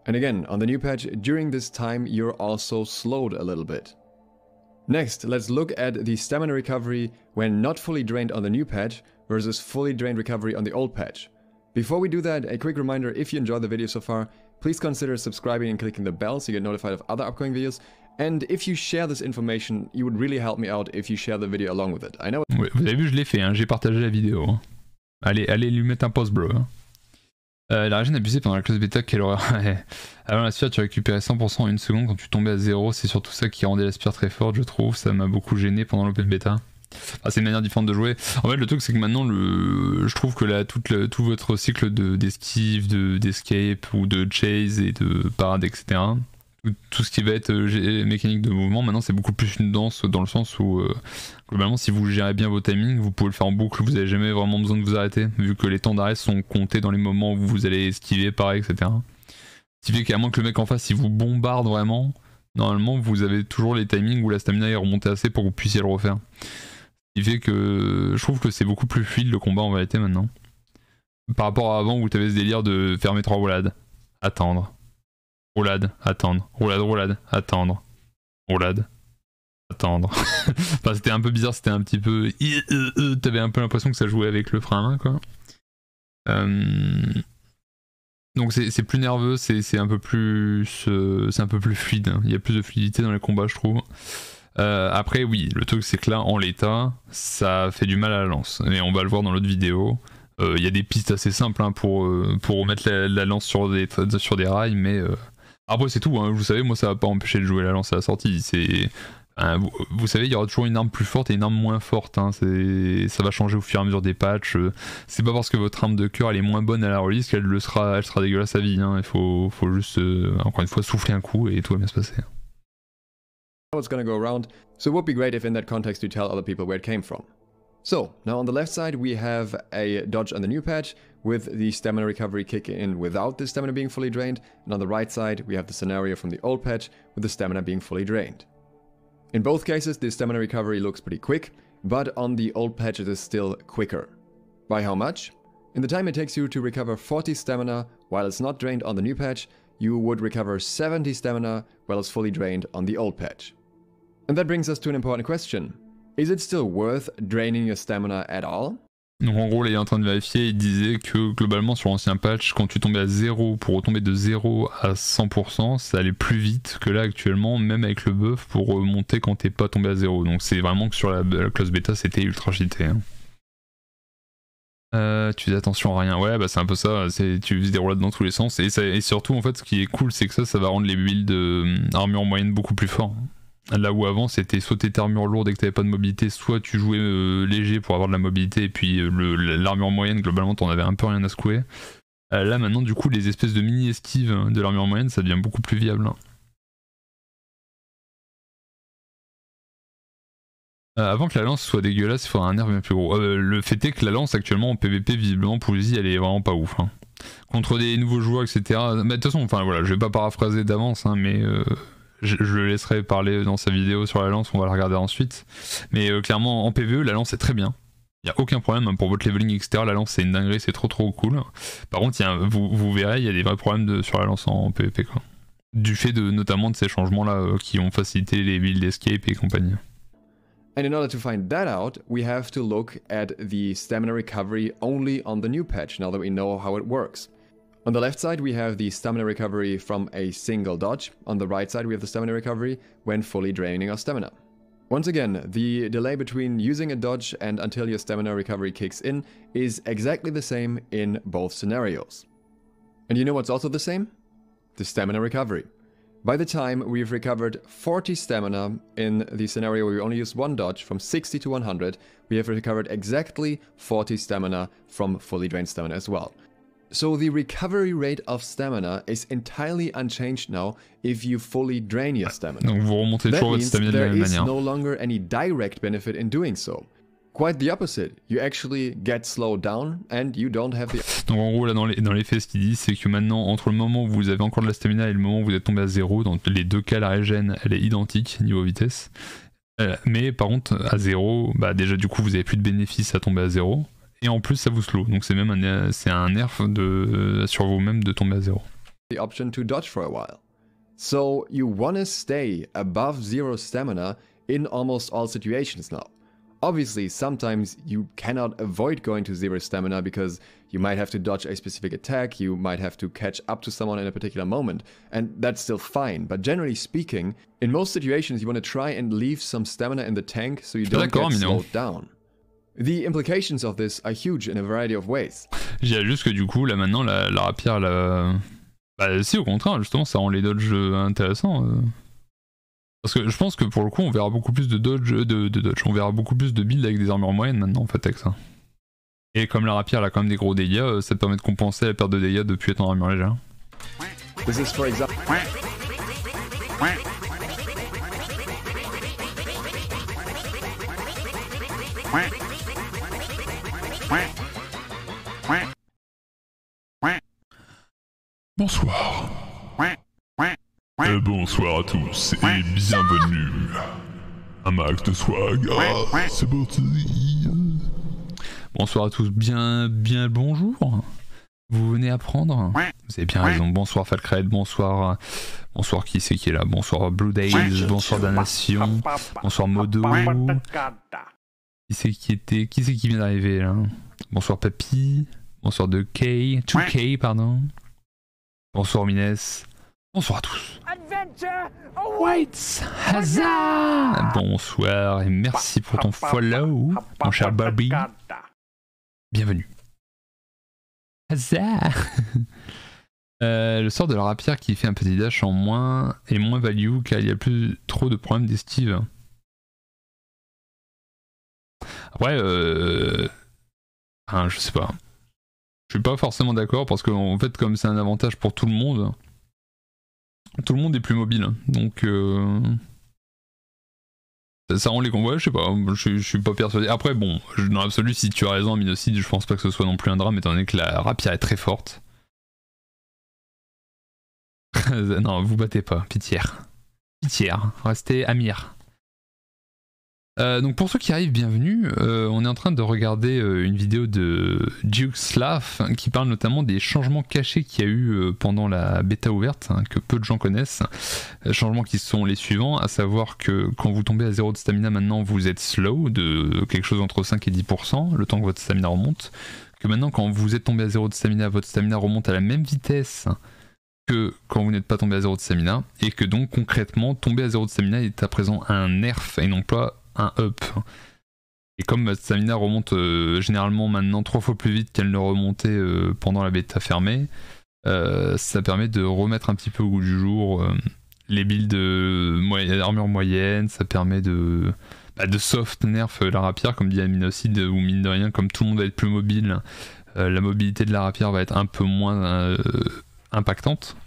And again, on the new patch, during this time you're also slowed a little bit. Next, let's look at the stamina recovery when not fully drained on the new patch, versus fully drained recovery on the old patch. Before we do that, a quick reminder, if you enjoyed the video so far, please consider subscribing and clicking the bell so you get notified of other upcoming videos. And if you share this information, you would really help me out if you share the video along with it. I know. Ouais, vous avez vu, je l'ai fait, hein, j'ai partagé la vidéo. Hein. Allez lui mettre un post, bro. Hein. La régène abusée pendant la close bêta, quelle horreur. Avant la spire, tu récupérais 100% en 1 seconde quand tu tombais à 0, c'est surtout ça qui rendait la spire très forte, je trouve. Ça m'a beaucoup gêné pendant l'open bêta. Ah, c'est une manière différente de jouer. En fait, le truc, c'est que maintenant, je trouve que là, tout votre cycle d'esquive, d'escape ou de chase et de parade, etc., tout ce qui va être mécanique de mouvement, maintenant, c'est beaucoup plus une danse, dans le sens où, globalement, si vous gérez bien vos timings, vous pouvez le faire en boucle, vous n'avez jamais vraiment besoin de vous arrêter, vu que les temps d'arrêt sont comptés dans les moments où vous allez esquiver, pareil, etc. Typiquement, à moins que le mec en face, il vous bombarde vraiment, normalement, vous avez toujours les timings où la stamina est remontée assez pour que vous puissiez le refaire. Il fait que je trouve que c'est beaucoup plus fluide le combat en vérité maintenant. Par rapport à avant où tu avais ce délire de fermer 3 roulades, attendre, roulade, attendre, roulade, roulade, attendre, roulade, attendre. Enfin, c'était un peu bizarre, c'était un petit peu... T'avais un peu l'impression que ça jouait avec le frein à main, quoi. Donc c'est plus nerveux, c'est un peu plus fluide, hein. Il y a plus de fluidité dans les combats, je trouve. Après oui, le truc c'est que là en l'état ça fait du mal à la lance, mais on va le voir dans l'autre vidéo. Il y a des pistes assez simples, hein, pour remettre la lance sur des rails, mais après c'est tout, hein, vous savez, moi ça va pas empêcher de jouer la lance à la sortie, c'est... Vous savez, il y aura toujours une arme plus forte et une arme moins forte, hein. Ça va changer au fur et à mesure des patchs. C'est pas parce que votre arme de cœur elle est moins bonne à la release qu'elle le sera, elle sera dégueulasse à vie, hein. Il faut juste, encore une fois, souffler un coup et tout va bien se passer. how it's gonna go around, so it would be great if in that context you tell other people where it came from. So, now on the left side we have a dodge on the new patch with the stamina recovery kick in without the stamina being fully drained, and on the right side we have the scenario from the old patch with the stamina being fully drained. In both cases the stamina recovery looks pretty quick, but on the old patch it is still quicker. By how much? In the time it takes you to recover 40 stamina while it's not drained on the new patch, you would recover 70 stamina while it's fully drained on the old patch. And that brings us to an important question. Is it still worth draining your stamina at all? Donc en gros, là, il est en train de vérifier, il disait que globalement sur l'ancien patch, quand tu tombais à 0, pour retomber de 0 à 100%, ça allait plus vite que là actuellement, même avec le buff, pour remonter quand t'es pas tombé à 0. Donc c'est vraiment que sur la classe bêta, c'était ultra cheaté. Hein. Tu fais attention à rien, ouais bah c'est un peu ça, tu vises des roulades dans tous les sens, et surtout en fait ce qui est cool c'est que ça va rendre les builds armure en moyenne beaucoup plus forts. Là où avant c'était soit t'étais armure lourde et que t'avais pas de mobilité, soit tu jouais léger pour avoir de la mobilité et puis l'armure en moyenne globalement t'en avais un peu rien à secouer. Là maintenant du coup les espèces de mini esquives de l'armure en moyenne ça devient beaucoup plus viable. Hein. Avant que la lance soit dégueulasse, il faudra un nerf bien plus gros. Le fait est que la lance actuellement en PvP, visiblement, pour Uzi, elle est vraiment pas ouf. Hein. Contre des nouveaux joueurs, etc. Mais de toute façon, enfin voilà, je vais pas paraphraser d'avance, hein, mais je le laisserai parler dans sa vidéo sur la lance, on va la regarder ensuite. Mais clairement, en PvE, la lance est très bien. Il n'y a aucun problème, hein, pour votre leveling, etc. La lance c'est une dinguerie, c'est trop cool. Par contre, vous verrez, il y a des vrais problèmes sur la lance en PvP, quoi. Du fait notamment de ces changements-là qui ont facilité les builds d'escape et compagnie. And in order to find that out, we have to look at the stamina recovery only on the new patch, now that we know how it works. On the left side we have the stamina recovery from a single dodge, on the right side we have the stamina recovery when fully draining our stamina. Once again, the delay between using a dodge and until your stamina recovery kicks in is exactly the same in both scenarios. And you know what's also the same? The stamina recovery. By the time we've recovered 40 stamina in the scenario where we only use one dodge from 60 to 100, we have recovered exactly 40 stamina from fully drained stamina as well. So the recovery rate of stamina is entirely unchanged now if you fully drain your stamina. Donc vous remontez toujours votre stamina de la même manière. There is no longer any direct benefit in doing so. Quite the opposite. You actually get slowed down and you don't have the... Donc en gros là dans les faits ce qu'il dit c'est que maintenant entre le moment où vous avez encore de la stamina et le moment où vous êtes tombé à 0, dans les deux cas la régène elle est identique niveau vitesse, mais par contre à 0 bah déjà du coup vous avez plus de bénéfice à tomber à 0 et en plus ça vous slow, donc c'est même un nerf sur vous-même de tomber à 0. The option to dodge for a while. So you wanna stay above 0 stamina in almost all situations now. Obviously, sometimes you cannot avoid going to 0 stamina because you might have to dodge a specific attack, you might have to catch up to someone in a particular moment, and that's still fine. But generally speaking, in most situations you want to try and leave some stamina in the tank so you don't get slowed down. The implications of this are huge in a variety of ways. J'ai juste que du coup, là maintenant, la rapière, bah si au contraire, justement, ça rend les dodges intéressants. Parce que je pense que pour le coup on verra beaucoup plus de dodge, on verra beaucoup plus de build avec des armures moyennes maintenant en fait avec ça. Et comme la rapière elle a quand même des gros dégâts, ça te permet de compenser la perte de dégâts depuis être en armure légère. This is for example. Bonsoir. Bonsoir à tous et bienvenue. Un max de swag, c'est parti. Bonsoir à tous, bien bonjour. Vous venez apprendre. Vous avez bien raison. Bonsoir Falcred, bonsoir qui c'est qui est là. Bonsoir Blue Days, bonsoir Damnation, bonsoir Modo. Qui c'est qui était, qui c'est qui vient d'arriver là. Bonsoir Papy, bonsoir 2K pardon. Bonsoir Mines. Bonsoir à tous. Awaits Hazard. Bonsoir et merci pour ton follow, mon cher Barbie. Bienvenue. Hazard. Le sort de la rapière qui fait un petit dash en moins et moins value car il y a plus trop de problèmes d'esquive. Après, je sais pas. Je suis pas forcément d'accord parce que en fait comme c'est un avantage pour tout le monde. Tout le monde est plus mobile, donc Ça rend les combats, je sais pas, je suis pas persuadé. Après bon, dans l'absolu, si tu as raison, Aminocide, je pense pas que ce soit non plus un drame, étant donné que la rapière est très forte. Non, vous battez pas, pitié. Pitié, restez amir. Donc pour ceux qui arrivent, bienvenue, on est en train de regarder une vidéo de Dukesloth qui parle notamment des changements cachés qu'il y a eu pendant la bêta ouverte, hein, que peu de gens connaissent, changements qui sont les suivants, à savoir que quand vous tombez à 0 de stamina maintenant vous êtes slow, de quelque chose entre 5 et 10%, le temps que votre stamina remonte, que maintenant quand vous êtes tombé à 0 de stamina, votre stamina remonte à la même vitesse que quand vous n'êtes pas tombé à 0 de stamina, et que donc concrètement tomber à 0 de stamina est à présent un nerf et non pas un up. Et comme ma stamina remonte généralement maintenant 3 fois plus vite qu'elle ne remontait pendant la bêta fermée, ça permet de remettre un petit peu au goût du jour les builds d'armure moyenne, ça permet de soft nerf la rapière, comme dit Aminocide, ou mine de rien, comme tout le monde va être plus mobile, la mobilité de la rapière va être un peu moins impactante,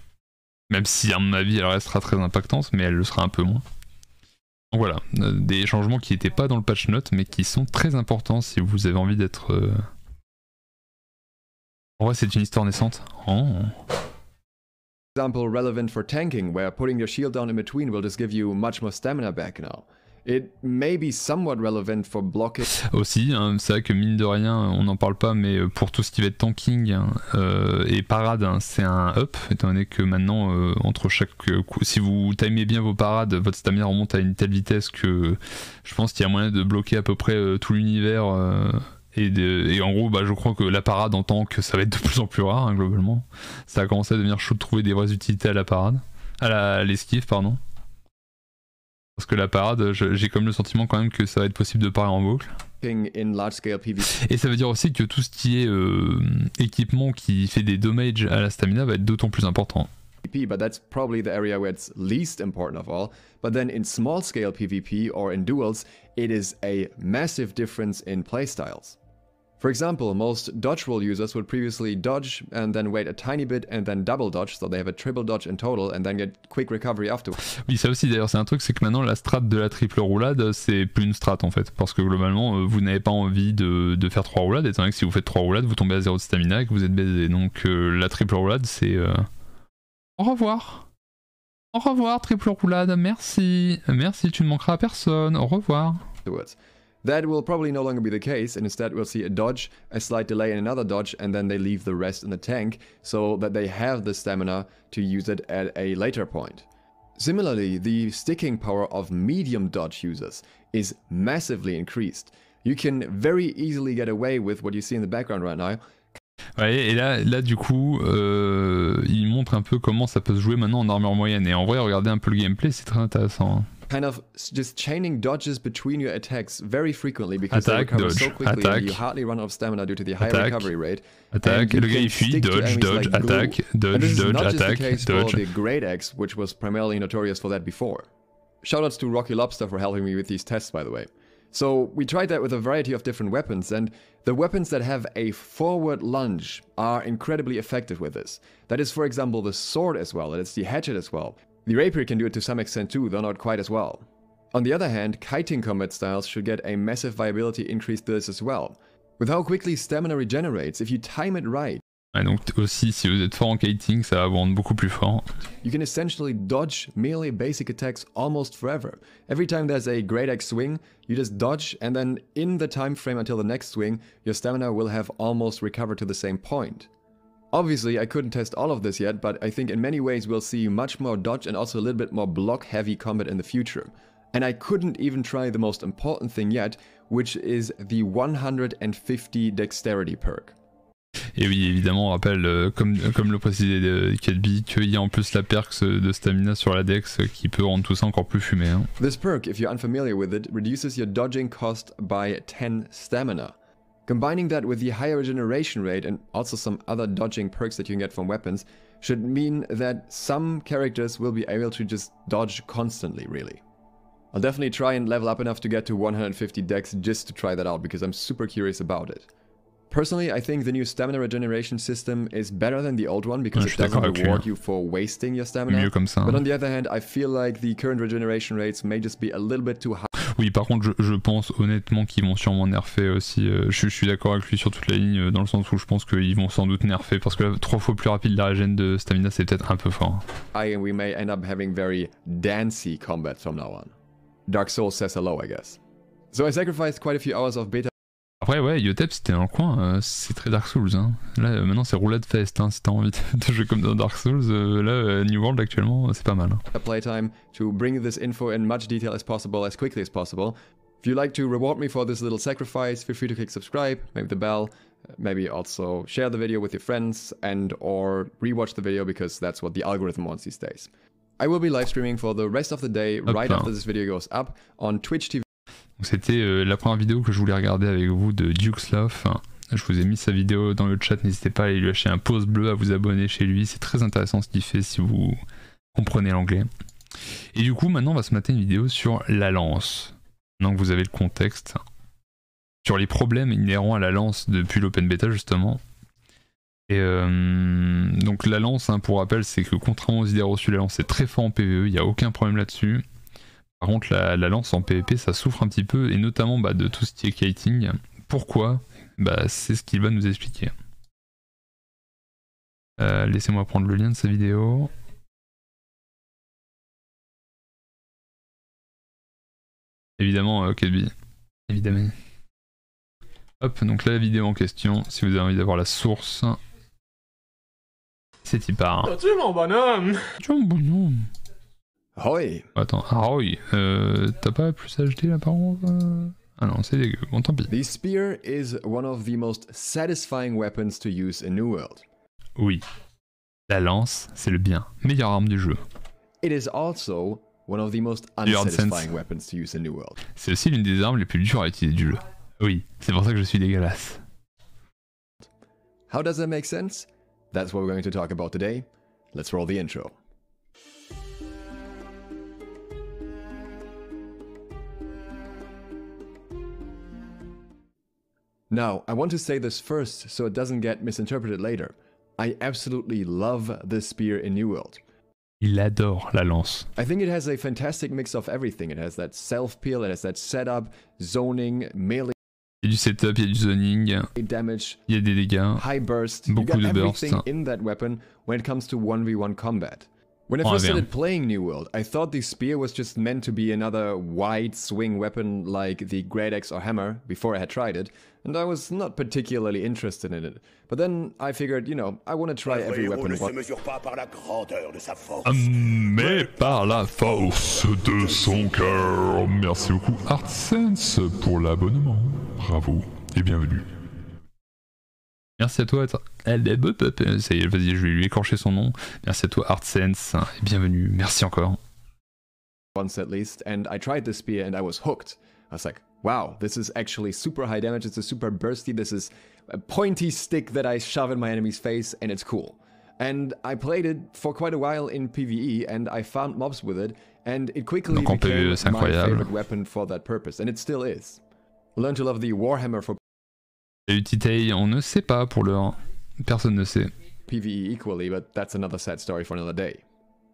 même si à mon avis elle restera très impactante, mais elle le sera un peu moins. Donc voilà, des changements qui n'étaient pas dans le patch note mais qui sont très importants si vous avez envie d'être... En vrai, c'est une histoire naissante. Oh. Example relevant for tanking, where putting your shield down in between will just give you much more stamina back now. It may be somewhat relevant for blocking. Aussi, hein, c'est vrai que mine de rien, on n'en parle pas, mais pour tout ce qui va être tanking et parade, hein, c'est un up, étant donné que maintenant, entre chaque coup, si vous timez bien vos parades, votre stamina remonte à une telle vitesse que je pense qu'il y a moyen de bloquer à peu près tout l'univers. Et en gros, je crois que la parade en tank, ça va être de plus en plus rare, hein, globalement. Ça a commencé à devenir chaud de trouver des vraies utilités à la parade, à l'esquive, pardon. Parce que la parade, j'ai comme le sentiment quand même que ça va être possible de parer en boucle. Et ça veut dire aussi que tout ce qui est équipement qui fait des damages à la stamina va être d'autant plus important. But that's probably the area where it's least important of all. But then in small scale PvP or in duels, it is a massive difference in playstyles. For example, most dodge roll users would previously dodge and then wait a tiny bit and then double dodge, so they have a triple dodge in total and then get quick recovery afterwards. Oui, ça aussi d'ailleurs, c'est un truc, c'est que maintenant la strat de la triple roulade, c'est plus une strat en fait, parce que globalement vous n'avez pas envie de faire 3 roulades, étant donné que si vous faites 3 roulades, vous tombez à 0 de stamina et que vous êtes baisé. Donc la triple roulade, c'est... Au revoir. Au revoir triple roulade, merci. Merci, tu ne manqueras à personne, au revoir. That will probably no longer be the case, and instead we'll see a dodge, a slight delay in another dodge, and then they leave the rest in the tank, so that they have the stamina to use it at a later point. Similarly, the sticking power of medium dodge users is massively increased. You can very easily get away with what you see in the background right now. Ouais, et là du coup, il montre un peu comment ça peut se jouer maintenant en armure moyenne, et en vrai, regardez un peu le gameplay, c'est très intéressant. Kind of just chaining dodges between your attacks very frequently because attack, they recover dodge, so quickly attack, you hardly run out of stamina due to the high attack, recovery rate. Attack, le gars il fuit, dodge, like attack, dodge, attack, dodge. For the Great Axe, which was primarily notorious for that before. Shoutouts to Rocky Lobster for helping me with these tests, by the way. So we tried that with a variety of different weapons, and the weapons that have a forward lunge are incredibly effective with this. That is, for example, the sword as well, and it's the hatchet as well. The rapier can do it to some extent too, though not quite as well. On the other hand, kiting combat styles should get a massive viability increase to this as well. With how quickly stamina regenerates, if you time it right. Ah, donc aussi, si vous êtes fort en kiting, ça va vous rendre beaucoup plus fort. You can essentially dodge merely basic attacks almost forever. Every time there's a great axe swing, you just dodge, and then in the time frame until the next swing, your stamina will have almost recovered to the same point. Obviously, I couldn't test all of this yet, but I think in many ways we'll see much more dodge and also a little bit more block-heavy combat in the future. And I couldn't even try the most important thing yet, which is the 150 dexterity perk. Et oui, évidemment, on rappelle, comme le précisait Kelby, qu'il y a en plus la perk de stamina sur la dex qui peut rendre tout ça encore plus fumé. Hein. This perk, if you're unfamiliar with it, reduces your dodging cost by 10 stamina. Combining that with the higher regeneration rate and also some other dodging perks that you can get from weapons should mean that some characters will be able to just dodge constantly, really. I'll definitely try and level up enough to get to 150 dex just to try that out because I'm super curious about it. Personally, I think the new stamina regeneration system is better than the old one because it doesn't reward you for wasting your stamina. But on the other hand, I feel like the current regeneration rates may just be a little bit too high. Oui, par contre, je pense honnêtement qu'ils vont sûrement nerfer aussi. Je suis d'accord avec lui sur toute la ligne, dans le sens où je pense qu'ils vont sans doute nerfer, parce que là, 3 fois plus rapide la régène de stamina, c'est peut-être un peu fort. And we may end up having very dancey combat from now on. Dark Souls says hello, I guess. So I sacrificed quite a few hours of beta. Après ouais, Yotep c'était dans le coin, c'est très Dark Souls hein. Là maintenant c'est roulade fest hein, si t'as envie de jouer comme dans Dark Souls, là New World actuellement c'est pas mal. Hein. Playtime to bring this info in much detail as possible as quickly as possible. If you'd like to reward me for this little sacrifice, feel free to click subscribe, maybe the bell, maybe also share the video with your friends and or rewatch the video because that's what the algorithm wants these days. I will be live streaming for the rest of the day right after this video goes up on Twitch TV. C'était la première vidéo que je voulais regarder avec vous de Dukesloth. Je vous ai mis sa vidéo dans le chat, n'hésitez pas à aller lui lâcher un pouce bleu, à vous abonner chez lui, c'est très intéressant ce qu'il fait si vous comprenez l'anglais. Et du coup maintenant on va se mater une vidéo sur la lance. Maintenant que vous avez le contexte, sur les problèmes inhérents à la lance depuis l'open beta justement. Et donc la lance, pour rappel, c'est que contrairement aux idées reçues, la lance est très fort en PvE, il n'y a aucun problème là-dessus. Par contre la lance en PvP ça souffre un petit peu, et notamment de tout ce qui est kiting. Pourquoi? C'est ce qu'il va nous expliquer. Laissez-moi prendre le lien de sa vidéo. Évidemment KB. Évidemment. Hop, donc là la vidéo en question, si vous avez envie d'avoir la source. C'est y part. Hein. Tu es mon bonhomme. Tu es mon bonhomme. Ahoy. Attends, ahoy, t'as pas plus acheté là par contre? Ah non, c'est dégueu, bon tant pis. The spear is one of the most satisfying weapons to use in New World. Oui, la lance, c'est le bien, meilleure arme du jeu. It is also one of the most unsatisfying weapons to use in New World. C'est aussi l'une des armes les plus dures à utiliser du jeu. Oui, c'est pour ça que je suis dégueulasse. How does that make sense? That's what we're going to talk about today. Let's roll the intro. Now, I want to say this first so it doesn't get misinterpreted later. I absolutely love this spear in New World. Il adore la lance. I think it has a fantastic mix of everything. It has that self-peel, it has that setup, zoning, melee. Il y a du setup, il y a du zoning, damage, il y a des dégâts, high burst, beaucoup de burst. Everything in that weapon when it comes to 1v1 combat. When I first started playing New World, I thought the spear was just meant to be another wide swing weapon like the great axe or hammer before I had tried it, and I was not particularly interested in it. But then I figured, you know, I want to try every weapon. Mais par la force de son cœur. Merci beaucoup ArtSense pour l'abonnement. Bravo et bienvenue. Merci à toi, ça y est, vas-y, je vais lui écorcher son nom. Merci à toi, ArtSense, et bienvenue, merci encore. Once at least, and I tried this spear and I was hooked. I was like, wow, this is actually super high damage, it's a super bursty, this is a pointy stick that I shove in my enemy's face, and it's cool. And I played it for quite a while in PvE, and I found mobs with it, and it quickly became my favorite weapon for that purpose, and it still is. Learn to love the Warhammer for... Et Utitae, on ne sait pas pour l'heure. Personne ne sait. PvE equally, but that's another sad story for another day.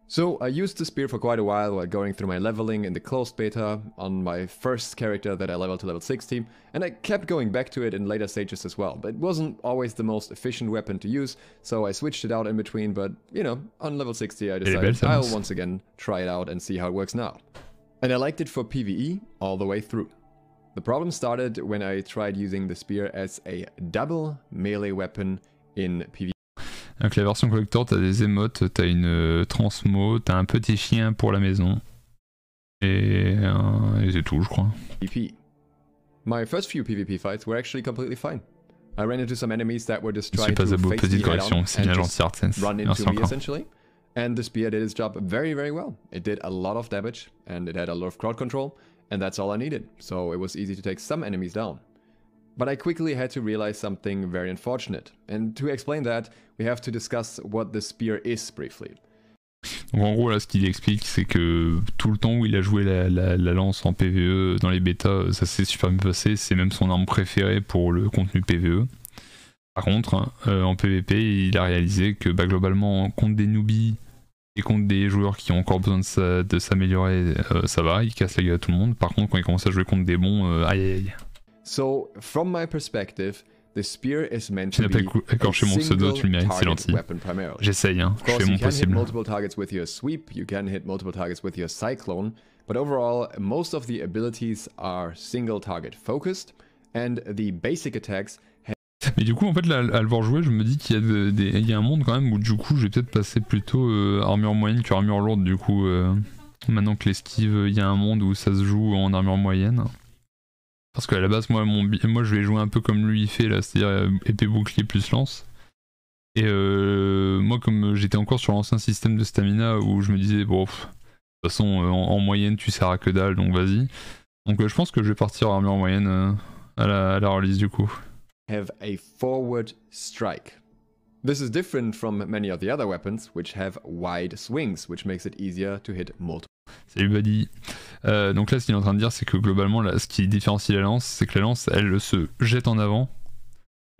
So I used the spear for quite a while going through my leveling in the closed beta on my first character that I leveled to level 60, and I kept going back to it in later stages as well. But it wasn't always the most efficient weapon to use, so I switched it out in between. But you know, on level 60, I decided I'll once again try it out and see how it works now. And I liked it for PvE all the way through. The problem started when I tried using the spear as a double melee weapon in PvE. Avec la version collector, t'as des émotes, t'as une transmo, t'as un petit chien pour la maison. Et c'est tout, je crois. My first few PvP fights were actually completely fine. I ran into some enemies that were just trying to face the correction, c'est bien gentil ArtSense. Run into me essentially, and the spear did its job very, very well. It did a lot of damage, and it had a lot of crowd control. And that's all I needed, so it was easy to take some enemies down. But I quickly had to realize something very unfortunate, and to explain that, we have to discuss what the spear is briefly. Donc en gros là ce qu'il explique c'est que tout le temps où il a joué la lance en PvE dans les bêtas, ça s'est super bien passé, c'est même son arme préférée pour le contenu PvE. Par contre, en PvP il a réalisé que globalement contre des newbies Et contre des joueurs qui ont encore besoin de s'améliorer, ça va, ils cassent la gueule à tout le monde. Par contre, quand ils commencent à jouer contre des bons, aïe aïe aïe. So, from my perspective, the spear is meant to be écorché mon pseudo, tu le mérites, c'est gentil. J'essaye, hein, je fais mon possible. Multiple targets with your sweep, you can hit multiple targets with your cyclone, but overall, most of the abilities are single target focused, and the basic attacks. Mais du coup, en fait, là, à le voir jouer, je me dis qu'il y a il y a un monde quand même où du coup, je vais peut-être passer plutôt armure moyenne que armure lourde. Du coup, maintenant que l'esquive, il y a un monde où ça se joue en armure moyenne. Parce qu'à la base, moi, je vais jouer un peu comme lui il fait là, c'est-à-dire épée bouclier plus lance. Et moi, comme j'étais encore sur l'ancien système de stamina où je me disais, bon, de toute façon, en moyenne, tu sers à que dalle, donc vas-y. Donc je pense que je vais partir armure moyenne à la release du coup. Have a forward strike. This is different from many of the other weapons, which have wide swings, which makes it easier to hit multiple. Salut Buddy. Donc là, ce qu'il est en train de dire, c'est que globalement, là, ce qui différencie la lance, c'est que la lance, elle se jette en avant,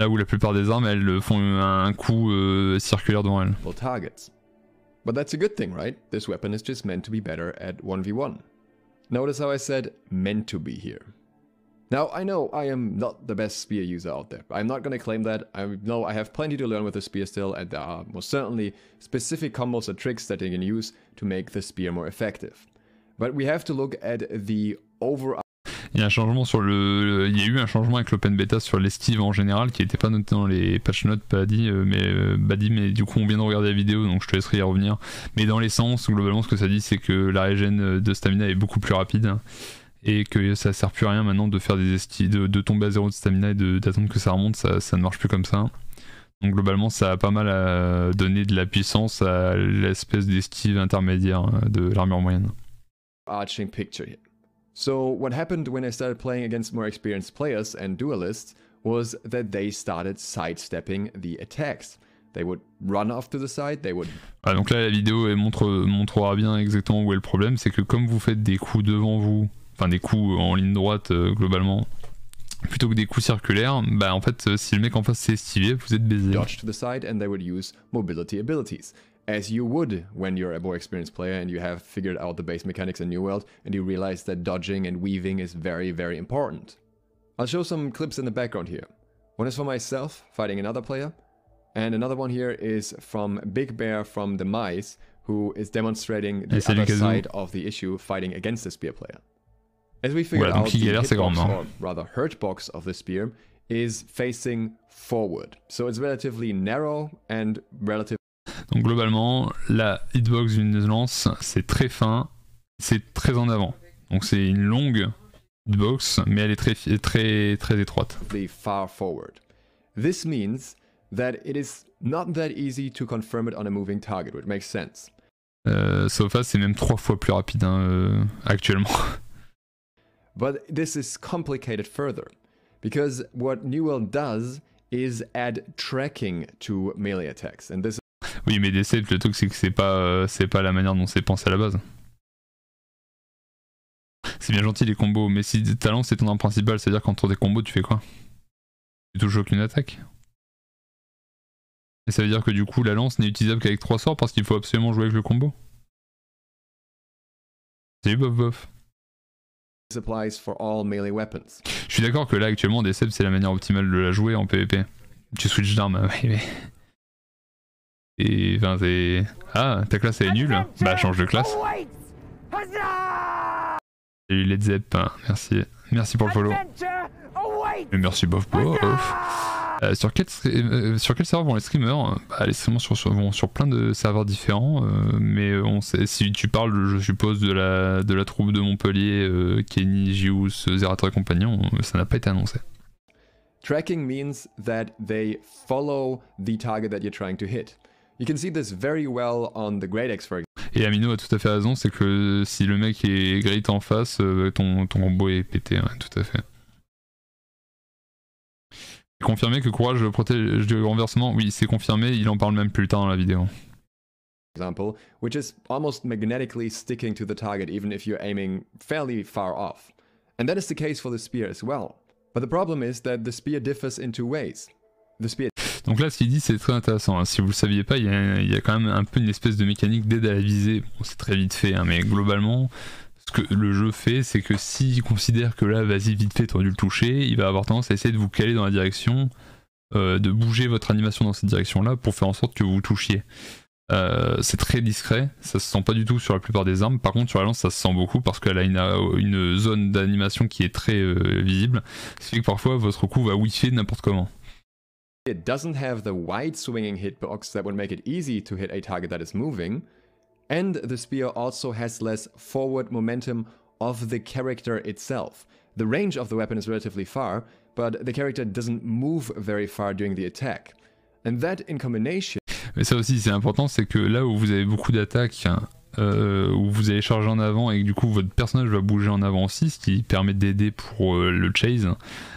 là où la plupart des armes, elles font un coup circulaire devant elles. Targets. But that's a good thing, right? This weapon is just meant to be better at 1v1. Notice how I said meant to be here. Now, I know I am not the best spear user out there. I'm not going to claim that. I know I have plenty to learn with the spear still, and there are most certainly specific combos or tricks that you can use to make the spear more effective. But we have to look at the overall. Il y a un changement sur il y a eu un changement avec l'open beta sur l'esquive en général qui n'était pas noté dans les patch notes, mais du coup on vient de regarder la vidéo, donc je te laisserai y revenir. Mais dans l'essence, globalement, ce que ça dit, c'est que la régène de stamina est beaucoup plus rapide. Et que ça sert plus à rien maintenant de faire des esquives, de tomber à zéro de stamina et d'attendre que ça remonte, ça ne marche plus comme ça. Donc globalement ça a pas mal à donner de la puissance à l'espèce d'esquive intermédiaire de l'armure moyenne. Arching picture here. So what happened when I started playing against more experienced players and duelists was that they started sidestepping the attacks. They would run off to the side, they would... Ah, donc là la vidéo elle montrera bien exactement où est le problème, c'est que comme vous faites des coups devant vous, enfin des coups en ligne droite globalement, plutôt que des coups circulaires, bah en fait si le mec en face s'est esquivé, vous êtes baisé. Dodge to the side and they would use mobility abilities, as you would when you're a more experienced player and you have figured out the base mechanics in New World and you realize that dodging and weaving is very, very important. I'll show some clips in the background here. One is for myself fighting another player, and another one here is from Big Bear from The Mice, who is demonstrating the other side of the issue fighting against the spear player. As we figured out, the hitbox, or rather hurtbox of the spear is facing forward, so it's relatively narrow and relatively. Donc globalement, la hitbox d'une lance, c'est très fin, c'est très en avant. Donc c'est une longue hitbox, mais elle est très étroite. Far forward. This means that it is not that easy to confirm it on a moving target, which makes sense. Sofa, c'est même 3 fois plus rapide hein, actuellement. But this is complicated further, because what New World does is add tracking to melee attacks, and this. Oui, mais DCF, le truc c'est que c'est pas la manière dont c'est pensé à la base. C'est bien gentil les combos, mais si ta lance c'est ton arme principale, c'est-à-dire qu'entre tes combos tu fais quoi? Tu touches aucune attaque. Et ça veut dire que du coup la lance n'est utilisable qu'avec 3 sorts parce qu'il faut absolument jouer avec le combo. Salut bof bof. Applies for all melee weapons. Je suis d'accord que là actuellement Decep c'est la manière optimale de la jouer en PvP. Tu switches d'arme, mais... Et enfin c'est... Ah, ta classe elle est nulle. Bah change de classe. Salut les Zep, merci. Merci pour le follow. Et merci bof bof. Sur quel serveur vont les streamers? Bah les streamers vont sur plein de serveurs différents, mais on sait, si tu parles je suppose de la troupe de Montpellier, Kenny, Gius, Zerator et compagnie, ça n'a pas été annoncé. Tracking means that they follow the target that you're trying to hit. You can see this very well on the Great Axe for example. Et Amino a tout à fait raison, c'est que si le mec est great en face, ton combo est pété, ouais, tout à fait. Confirmé que courage protège du renversement, oui c'est confirmé, il en parle même plus tard dans la vidéo. Example, which is almost magnetically sticking to the target even if you're aiming fairly far off. And that is the case for the spear as well. But the problem is that the spear differs in two ways. The spear Donc là, ce qu'il dit, c'est très intéressant. Hein. Si vous le saviez pas, il y a quand même un peu une espèce de mécanique d'aide à la visée. Bon, c'est très vite fait, hein, mais globalement, ce que le jeu fait, c'est que s'il considère que là, vas-y, vite fait, t'aurais dû le toucher, il va avoir tendance à essayer de vous caler dans la direction, de bouger votre animation dans cette direction-là pour faire en sorte que vous touchiez. C'est très discret, ça se sent pas du tout sur la plupart des armes. Par contre sur la lance ça se sent beaucoup parce qu'elle a une zone d'animation qui est très visible, ce qui fait que parfois votre coup va whiffer n'importe comment. It doesn't have the wide swinging hitbox that would make it easy to hit a target that is moving, and the spear also has less forward momentum of the character itself. The range of the weapon is relatively far, but the character doesn't move very far during the attack. And that in combination... Mais ça aussi c'est important, c'est que là où vous avez beaucoup d'attaques, où vous allez charger en avant et que du coup votre personnage va bouger en avant aussi, ce qui permet d'aider pour le chase,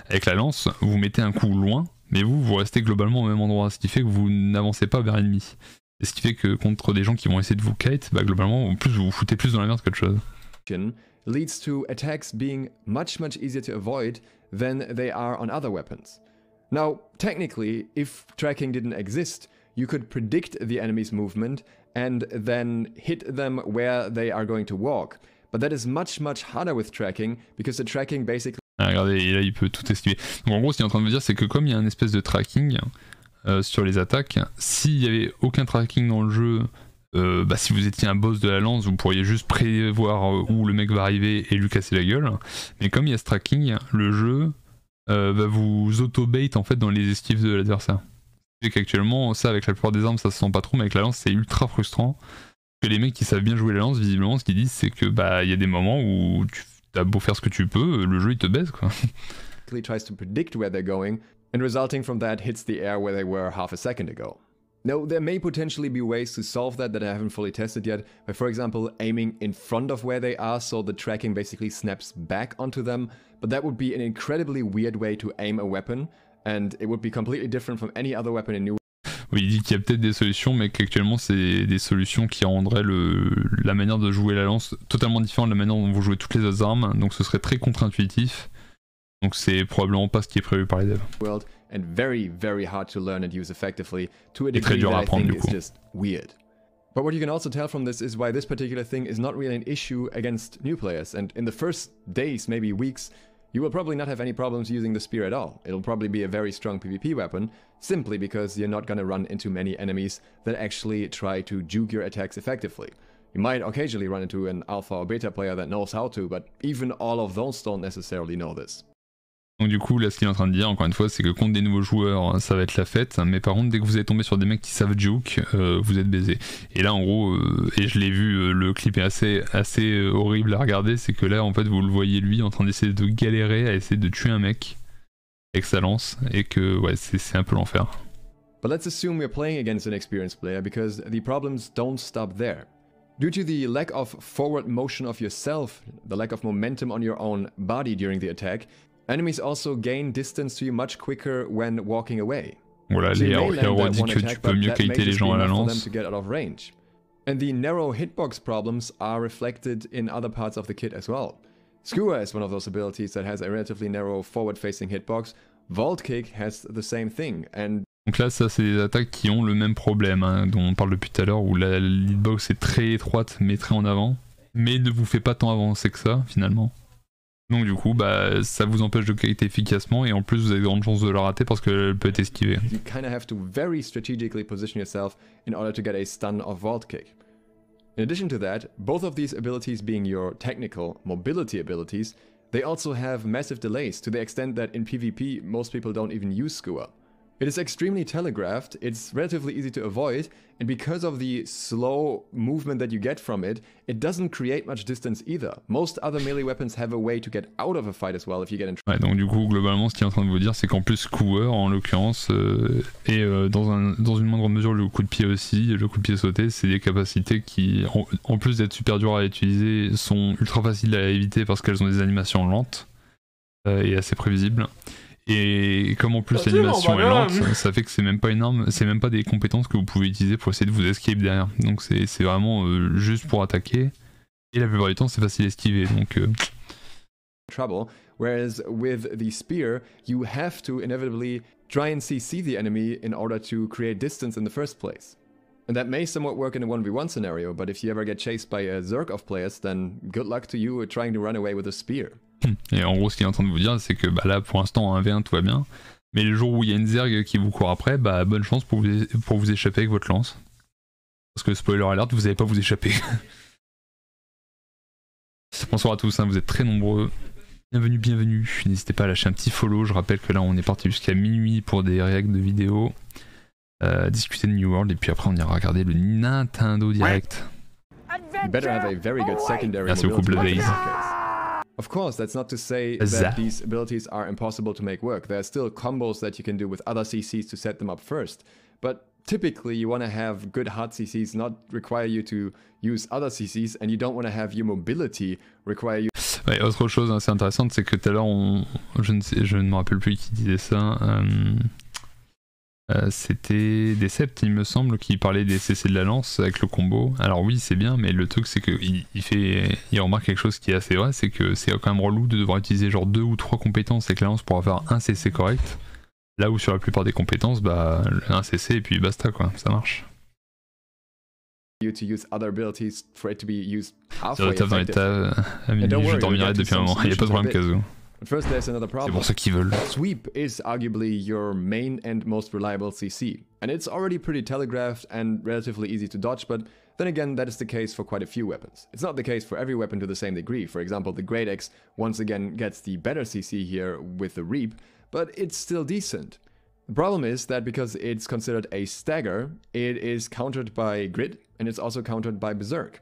avec la lance, vous mettez un coup loin, mais vous restez globalement au même endroit, ce qui fait que vous n'avancez pas vers l'ennemi. Et ce qui fait que contre des gens qui vont essayer de vous kite, bah globalement en plus vous vous foutez plus dans la merde qu'autre chose. Leads to attacks being much easier to avoid than they are on other weapons. Now, technically, if tracking didn't exist, you could predict the enemy's movement and then hit them where they are going to walk. But that is much harder with tracking because the tracking basically... Ah, regardez, là il peut tout esquiver. Donc en gros, ce qu'il est en train de me dire, c'est que comme il y a une espèce de tracking sur les attaques, s'il n'y avait aucun tracking dans le jeu, bah, si vous étiez un boss de la lance, vous pourriez juste prévoir où le mec va arriver et lui casser la gueule. Mais comme il y a ce tracking, le jeu va vous auto-bait en fait dans les esquives de l'adversaire. Qu'actuellement, ça avec la plupart des armes ça se sent pas trop, mais avec la lance c'est ultra frustrant. Que les mecs qui savent bien jouer la lance, visiblement ce qu'ils disent c'est que bah il y a des moments où tu as beau faire ce que tu peux, le jeu il te baise quoi. Cley tries to predict where they're going and resulting from that hits the air where they were half a second ago. Now there may potentially be ways to solve that I haven't fully tested yet, by for example aiming in front of where they are so the tracking basically snaps back onto them, but that would be an incredibly weird way to aim a weapon. And it would be completely different from any other weapon in New World. Oui, il dit qu'il y a peut-être des solutions, mais qu'actuellement c'est des solutions qui rendraient la manière de jouer la lance totalement différente de la manière dont vous jouez toutes les autres armes, donc ce serait très contre-intuitif. Donc c'est probablement pas ce qui est prévu par les devs. World and very hard to learn and use effectively to a degree that I think is just weird. But what you can also tell from this is why this particular thing is not really an issue against new players, and in the first days, maybe weeks, you will probably not have any problems using the spear at all. It'll probably be a very strong PvP weapon, simply because you're not gonna run into many enemies that actually try to juke your attacks effectively. You might occasionally run into an alpha or beta player that knows how to, but even all of those don't necessarily know this. Donc du coup, là ce qu'il est en train de dire, encore une fois, c'est que contre des nouveaux joueurs, ça va être la fête, mais par contre, dès que vous êtes tombé sur des mecs qui savent juke, vous êtes baisé. Et là en gros, et je l'ai vu, le clip est assez horrible à regarder, c'est que là en fait vous le voyez lui en train d'essayer de galérer à essayer de tuer un mec avec sa lance, et que ouais, c'est un peu l'enfer. But let's assume we're playing against an experienced player, because the problems don't stop there. Due to the lack of forward motion of yourself, the lack of momentum on your own body during the attack, enemies also gain distance to you much quicker when walking away. Voilà, les héros disent que tu peux mieux kiter les gens à la lance. And the narrow hitbox problems are reflected in other parts of the kit as well. Skewer is one of those abilities that has a relatively narrow forward-facing hitbox. Vault Kick has the same thing. And donc là, ça c'est des attaques qui ont le même problème, hein, dont on parle depuis tout à l'heure, où la hitbox est très étroite, mais très en avant, mais ne vous fait pas tant avancer que ça finalement. Donc du coup, bah, ça vous empêche de kiter efficacement et en plus vous avez de grandes chances de la rater parce qu'elle peut être esquivée. You kind of have to very strategically position yourself in order to get a stun or vault kick. In addition to that, both of these abilities being your technical mobility abilities, they also have massive delays to the extent that in PvP most people don't even use Skewer. It is extremely telegraphed, it's relatively easy to avoid, and because of the slow movement that you get from it, it doesn't create much distance either. Most other melee weapons have a way to get out of a fight as well if you get in trouble. Ouais, donc du coup, globalement, ce qu'il est en train de vous dire, c'est qu'en plus, Skewer, en l'occurrence, et dans une moindre mesure, le coup de pied aussi, le coup de pied sauté, c'est des capacités qui, en plus d'être super dures à utiliser, sont ultra faciles à éviter parce qu'elles ont des animations lentes et assez prévisibles. Et comme en plus l'animation est lente, ça fait que c'est même pas énorme, c'est même pas des compétences que vous pouvez utiliser pour essayer de vous escape derrière. Donc c'est vraiment juste pour attaquer. Et la plupart du temps c'est facile à esquiver. Donc trouble. Whereas with the spear, you have to inevitably try and CC the enemy in order to create distance in the first place. And that may somewhat work in a 1v1 scenario, but if you ever get chased by a Zerg of players, then good luck to you trying to run away with a spear. Et en gros, ce qu'il est en train de vous dire, c'est que bah là, pour l'instant, 1v1, tout va bien. Mais le jour où il y a une Zerg qui vous court après, bah bonne chance pour vous échapper avec votre lance. Parce que, spoiler alert, vous n'allez pas vous échapper. Bonsoir à tous, hein, vous êtes très nombreux. Bienvenue, bienvenue. N'hésitez pas à lâcher un petit follow. Je rappelle que là, on est parti jusqu'à minuit pour des reacts de vidéos. Discuter de New World, et puis après, on ira regarder le Nintendo Direct. Merci beaucoup, Blaze. Of course, that's not to say that these abilities are impossible to make work. There are still combos that you can do with other CCs to set them up first. But typically, you want to have good hard CCs, not require you to use other CCs, and you don't want to have your mobility require you. Ouais, autre chose assez intéressante, c'est que tout à l'heure, je ne me rappelle plus qui disait ça. C'était Decept, il me semble, qui parlait des CC de la lance avec le combo. Alors oui, c'est bien, mais le truc, c'est qu'il remarque quelque chose qui est assez vrai, c'est que c'est quand même relou de devoir utiliser genre 2 ou 3 compétences avec la lance pour avoir un CC correct. Là où sur la plupart des compétences, bah un CC et puis basta quoi, ça marche. Zerator dans l'état, à minuit, je dormirai depuis un moment, il n'y a pas de problème, Kazu. First, there's another problem. Pour ceux qui veulent. Sweep is arguably your main and most reliable CC, and it's already pretty telegraphed and relatively easy to dodge, but then again, that is the case for quite a few weapons. It's not the case for every weapon to the same degree. For example, the Great Axe once again gets the better CC here with the Reap, but it's still decent. The problem is that because it's considered a stagger, it is countered by Grid, and it's also countered by Berserk.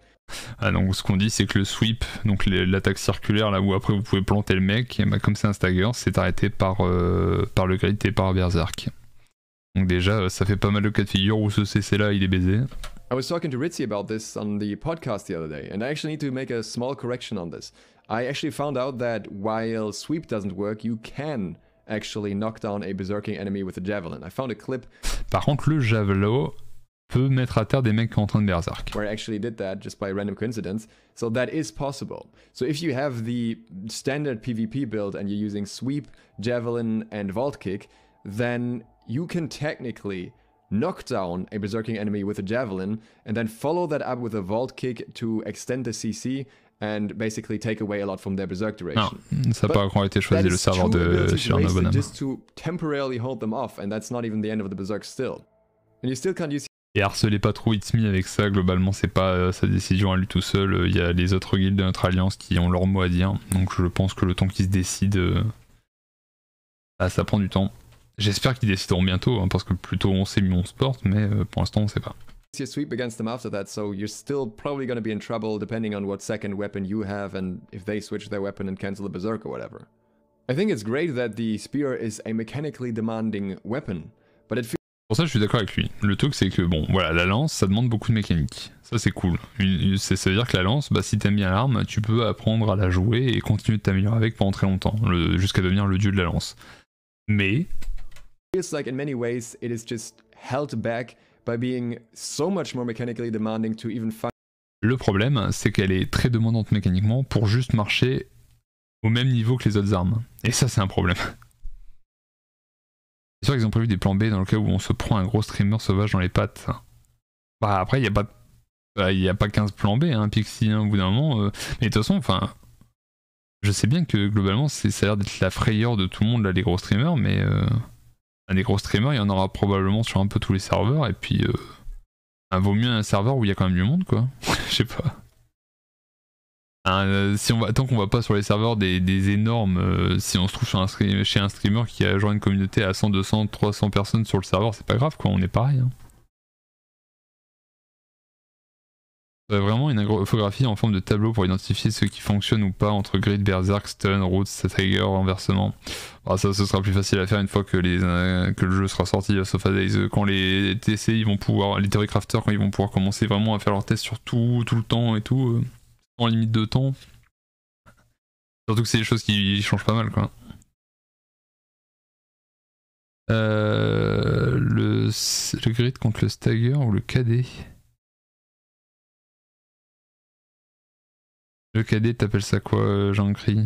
Ah donc ce qu'on dit c'est que le sweep, donc l'attaque circulaire là où après vous pouvez planter le mec, et bah comme c'est un stagger, c'est arrêté par le grid et par Berserk. Donc déjà ça fait pas mal de cas de figure où ce CC là il est baisé. I was talking to Ritzy about this on the podcast the other day, and I actually need to make a small correction on this. I actually found out that while sweep doesn't work, you can actually knock down a berserking enemy with a javelin. I found a clip. Par contre le javelot peut mettre à terre des mecs en train de berserk. Where I actually did that just by random coincidence. So that is possible. So if you have the standard PvP build and you're using sweep, javelin and vault kick, then you can technically knock down a berserking enemy with a javelin and then follow that up with a vault kick to extend the CC and basically take away a lot from their berserk duration. Non, ça n'a pas encore été choisi le serveur de chez un abonnement. Just to temporarily hold them off, and that's not even the end of the berserk still. And you still can't use. Et harcelez pas trop It's Me avec ça, globalement c'est pas sa décision à lui tout seul, il y a les autres guildes de notre alliance qui ont leur mot à dire, donc je pense que le temps qu'ils se décident, bah, ça prend du temps. J'espère qu'ils décideront bientôt, hein, parce que plus tôt on sait mieux on se porte, mais pour l'instant on sait pas. You sweep against them after that, so you're still probably going to be in trouble depending on what second weapon you have and if they switch their weapon and cancel the berserk or whatever. I think it's great that the spear is a mechanically demanding weapon, but it feels. Pour ça je suis d'accord avec lui, le truc c'est que bon voilà la lance ça demande beaucoup de mécanique, ça c'est cool, ça veut dire que la lance bah si t'aimes bien l'arme tu peux apprendre à la jouer et continuer de t'améliorer avec pendant très longtemps, jusqu'à devenir le dieu de la lance, mais... It feels like in many ways it is just held back by being so much more mechanically demanding to even find... Le problème c'est qu'elle est très demandante mécaniquement pour juste marcher au même niveau que les autres armes, et ça c'est un problème. C'est sûr qu'ils ont prévu des plans B dans le cas où on se prend un gros streamer sauvage dans les pattes. Bah après il n'y a pas 15 plans B, hein, Pixie, hein, au bout d'un moment. Mais de toute façon, enfin, je sais bien que globalement ça a l'air d'être la frayeur de tout le monde là, les gros streamers, mais des gros streamers il y en aura probablement sur un peu tous les serveurs, et puis vaut mieux un serveur où il y a quand même du monde quoi, je sais pas. Tant qu'on va pas sur les serveurs des énormes, si on se trouve chez un streamer qui a genre une communauté à 100, 200, 300 personnes sur le serveur, c'est pas grave quoi, on est pareil. Hein. Vraiment une infographie en forme de tableau pour identifier ceux qui fonctionnent ou pas entre grid, berserk, stun, roots, trigger, renversement. Alors ça ce sera plus facile à faire une fois que le jeu sera sorti, sauf à Days, quand les TC ils vont pouvoir, les theory crafters quand ils vont pouvoir commencer vraiment à faire leurs tests sur tout le temps et tout. En limite de temps, surtout que c'est des choses qui changent pas mal quoi. Le grid contre le stagger ou le KD? Le KD t'appelles ça quoi, Jean-Cri?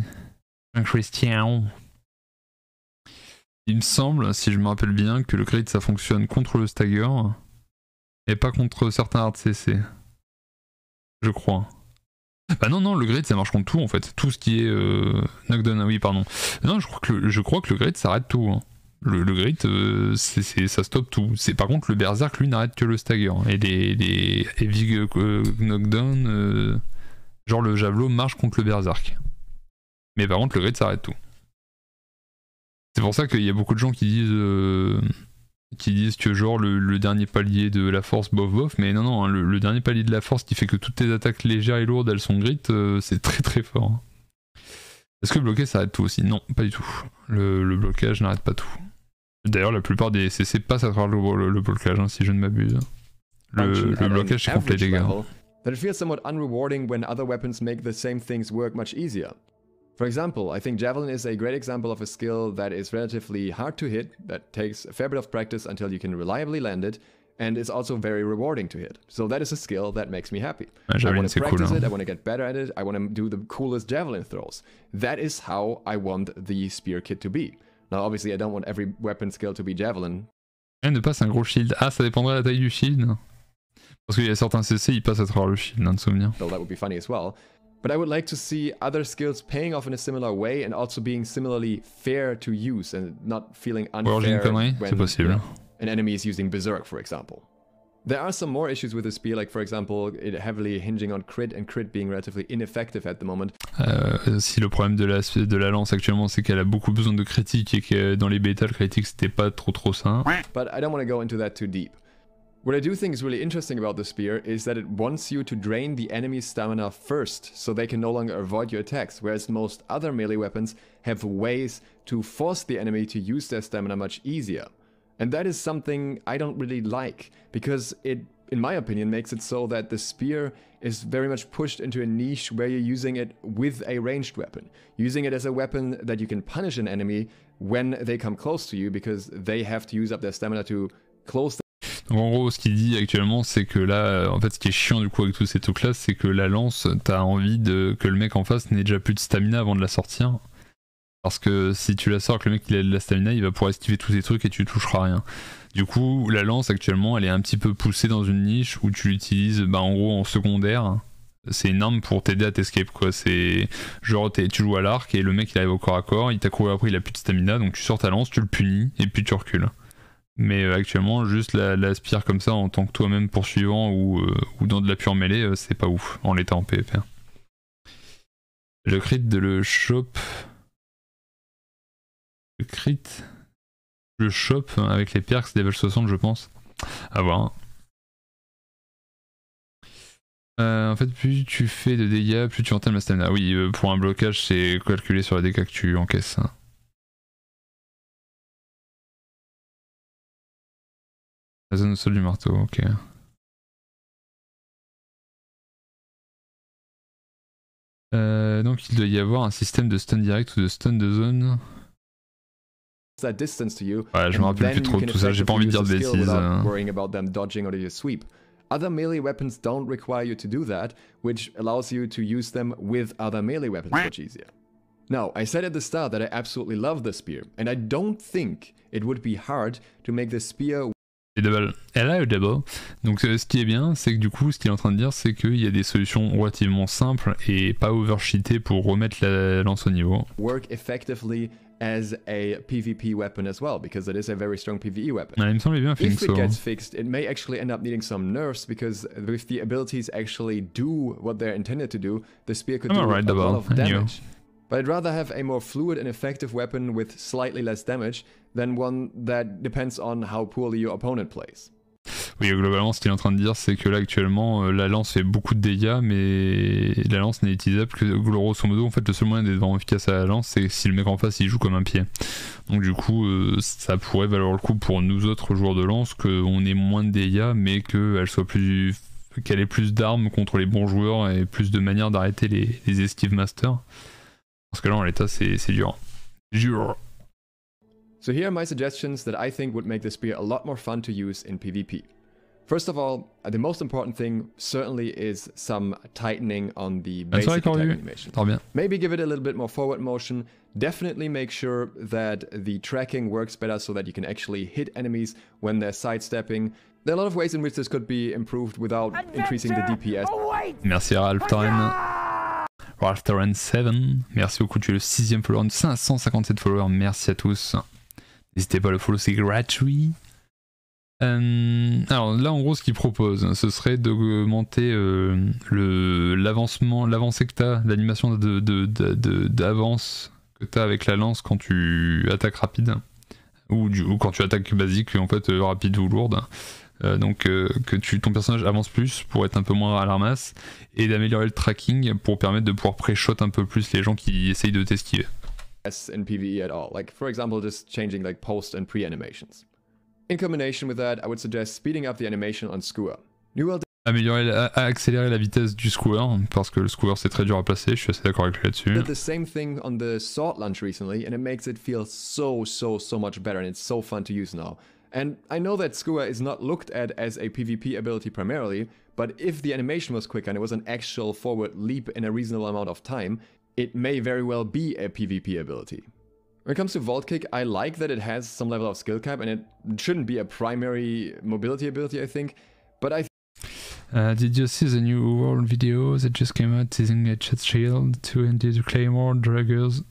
Un Christian. Il me semble, si je me rappelle bien, que le grid ça fonctionne contre le stagger et pas contre certains hard CC. Je crois. Bah non, le grid ça marche contre tout en fait. Tout ce qui est knockdown, ah oui pardon. Non, je crois que le grid s'arrête tout. Hein. Le grid, ça stoppe tout. Par contre, le berserk, lui, n'arrête que le stagger. Et les heavy knockdown, genre le javelot marche contre le berserk. Mais par contre, le grid s'arrête tout. C'est pour ça qu'il y a beaucoup de gens qui disent que genre le dernier palier de la force, bof. Mais non, hein, le dernier palier de la force qui fait que toutes tes attaques légères et lourdes, elles sont grid, c'est très très fort. Hein. Est-ce que bloquer ça arrête tout aussi? Non, pas du tout. Le blocage n'arrête pas tout. D'ailleurs, la plupart des CC passent à travers le blocage, hein, si je ne m'abuse. Le blocage, c'est contre les dégâts. That it feels somewhat unrewarding when other weapons make the same things work much easier. For example, I think Javelin is a great example of a skill that is relatively hard to hit, that takes a fair bit of practice until you can reliably land it, and is also very rewarding to hit. So that is a skill that makes me happy. I want to practice it, I want to get better at it, I want to do the coolest javelin throws. That is how I want the spear kit to be. Now obviously I don't want every weapon skill to be javelin. Et ne passe un gros shield. Ah, ça dépendrait de la taille du shield. Parce qu'il y a certains CC, ils passent à travers le shield, hein, de souvenir. So that would be funny as well. But I would like to see other skills paying off in a similar way and also being similarly fair to use and not feeling unfair when an enemy is using Berserk, for example. There are some more issues with the spear, like for example, it heavily hinging on crit and crit being relatively ineffective at the moment. Si le problème de la lance actuellement c'est qu'elle a beaucoup besoin de critiques et que dans les bêtas le critique c'était pas trop sain. But I don't want to go into that too deep. What I do think is really interesting about the spear is that it wants you to drain the enemy's stamina first, so they can no longer avoid your attacks, whereas most other melee weapons have ways to force the enemy to use their stamina much easier. And that is something I don't really like, because it, in my opinion, makes it so that the spear is very much pushed into a niche where you're using it with a ranged weapon. Using it as a weapon that you can punish an enemy when they come close to you, because they have to use up their stamina to close them. Donc en gros, ce qu'il dit actuellement, c'est que là, en fait, ce qui est chiant du coup avec tous ces trucs-là, c'est que la lance, t'as envie que le mec en face n'ait déjà plus de stamina avant de la sortir. Parce que si tu la sors, que le mec il a de la stamina, il va pouvoir esquiver tous ces trucs et tu toucheras rien. Du coup, la lance actuellement, elle est un petit peu poussée dans une niche où tu l'utilises, bah en gros en secondaire. C'est une arme pour t'aider à t'escape, quoi. C'est genre tu joues à l'arc et le mec il arrive au corps à corps, il t'a couru après, il a plus de stamina, donc tu sors ta lance, tu le punis et puis tu recules. Mais actuellement, juste la spear comme ça en tant que toi-même poursuivant ou dans de la pure mêlée, c'est pas ouf en l'état en PvP. Le crit de le chope. Le crit, le shop avec les perks level 60 je pense, à voir. En fait plus tu fais de dégâts, plus tu entames la stamina. Oui, pour un blocage c'est calculé sur les dégâts que tu encaisses. La zone au sol du marteau, ok. Donc il doit y avoir un système de stun direct ou de stun de zone. That distance to you, ouais, je me rappelle plus trop de tout ça, j'ai pas envie de dire des bêtises. Worrying about them dodging or your sweep. Other melee weapons don't require you to do that, which allows you to use them with other melee weapons much easier. Now, I said at the start that I absolutely love the spear, and I don't think it would be hard to make the spear. Elle a le double. Donc ce qui est bien, c'est que du coup, ce qu'il est en train de dire, c'est qu'il y a des solutions relativement simples et pas overcheatées pour remettre la lance au niveau. Work effectively as a PvP weapon as well, because it is a very strong PvE weapon. Ah, il me semble bien If it gets fixed, it may actually end up needing some nerfs, because if the abilities actually do what they're intended to do, the spear could do a lot of damage. But I'd rather have a more fluid and effective weapon with slightly less damage than one that depends on how poorly your opponent plays. Oui, globalement, ce qu'il est en train de dire, c'est que là, actuellement, la lance fait beaucoup de dégâts, mais la lance n'est utilisable que grosso modo. En fait, le seul moyen d'être vraiment efficace à la lance, c'est si le mec en face, il joue comme un pied. Donc du coup, ça pourrait valoir le coup pour nous autres joueurs de lance qu'on ait moins de dégâts, mais qu'elle ait plus d'armes contre les bons joueurs et plus de manières d'arrêter les esquives masters. Parce que là, en l'état, c'est dur. Dur. So here are my suggestions that I think would make the spear a lot more fun to use in PvP. First of all, the most important thing certainly is some tightening on the basic attack animation. Maybe give it a little bit more forward motion. Definitely make sure that the tracking works better so that you can actually hit enemies when they're sidestepping. There are a lot of ways in which this could be improved without increasing the DPS. Merci à Ralph Time. Ralph Terran 7, merci beaucoup, tu es le 6e follower, 557 followers, merci à tous. N'hésitez pas à le follow, c'est gratuit. Alors là en gros ce qu'il propose ce serait d'augmenter l'avancée que t'as, l'animation d'avance que t'as avec la lance quand tu attaques rapide ou quand tu attaques basique en fait rapide ou lourde, donc que ton personnage avance plus pour être un peu moins à la ramasse, et d'améliorer le tracking pour permettre de pouvoir pré-shot un peu plus les gens qui essayent de t'esquiver. In PvE at all, like for example just changing like post and pre-animations. In combination with that, I would suggest speeding up the animation on skewer. Accélérer la vitesse du skewer, parce que le skewer c'est très dur à placer, je suis assez d'accord avec lui là-dessus. Did the same thing on the sword lunge recently, and it makes it feel so much better, and it's so fun to use now. And I know that skewer is not looked at as a PvP ability primarily, but if the animation was quicker and it was an actual forward leap in a reasonable amount of time, it may very well be a PvP ability. When it comes to Vault Kick, I like that it has some level of skill cap and it shouldn't be a primary mobility ability, I think. But did you see the New World video that just came out teasing a chest shield, 2-handed claymore, draggers,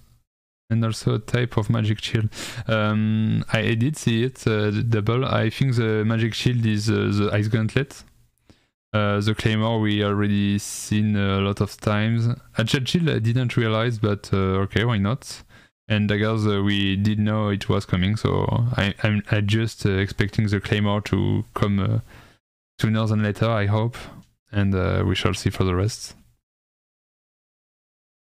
and also a type of magic shield? I did see it, double. I think the magic shield is the ice gauntlet. The claymore we already seen a lot of times. A chest shield I didn't realize, but okay, why not? And I guess we did know it was coming, so I'm just expecting the claymore to come sooner than later, I hope, and we shall see for the rest.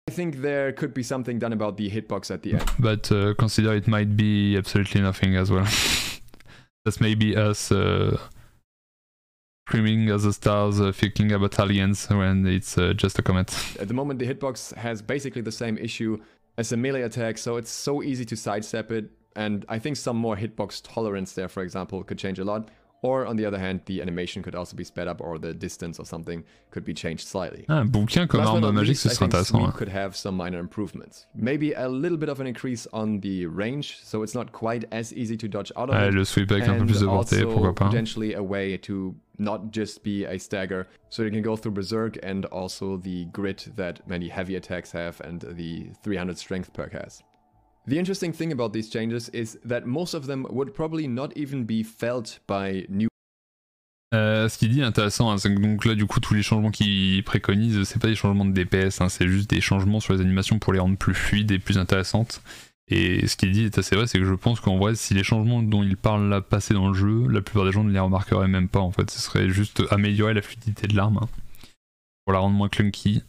I think there could be something done about the hitbox at the end. But consider it might be absolutely nothing as well. That's maybe us screaming at the stars, thinking about aliens when it's just a comet. At the moment the hitbox has basically the same issue as a melee attack, so it's so easy to sidestep it, and I think some more hitbox tolerance there, for example, could change a lot. Or on the other hand, the animation could also be sped up, or the distance or something could be changed slightly. Ah, un bouquin comme arme magique, ce serait intéressant. Could have some minor improvements. Maybe a little bit of an increase on the range, so it's not quite as easy to dodge out of it. Le sweep avec un peu plus de portée, pourquoi pas. Potentially a way to not just be a stagger, so you can go through Berserk and also the grit that many heavy attacks have and the 300 strength perk has. The interesting thing about these changes is that most of them would probably not even be felt by new. Ce qu'il dit est intéressant, hein, c'est que donc là du coup tous les changements qu'il préconise, c'est pas des changements de DPS, hein, c'est juste des changements sur les animations pour les rendre plus fluides et plus intéressantes. Et ce qu'il dit est assez vrai, c'est que je pense qu'en vrai, si les changements dont il parle là passaient dans le jeu, la plupart des gens ne les remarqueraient même pas en fait. Ce serait juste améliorer la fluidité de l'arme, hein, pour la rendre moins clunky.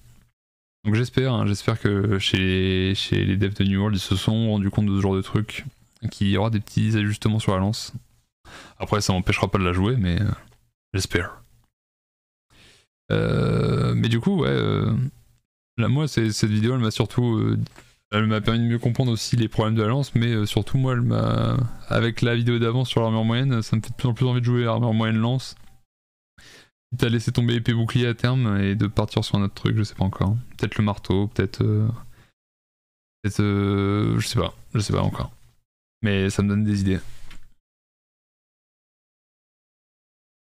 Donc j'espère, hein, j'espère que chez les devs de New World, ils se sont rendus compte de ce genre de truc, qu'il y aura des petits ajustements sur la lance. Après ça m'empêchera pas de la jouer, mais j'espère. Mais du coup, ouais, là, moi cette vidéo elle m'a surtout... elle m'a permis de mieux comprendre aussi les problèmes de la lance, mais surtout moi, elle m'a, avec la vidéo d'avant sur l'armure moyenne, ça me fait de plus en plus envie de jouer l'armure moyenne lance. T'as laissé tomber épée bouclier à terme et de partir sur un autre truc, je sais pas encore. Peut-être le marteau, peut-être... je sais pas encore. Mais ça me donne des idées.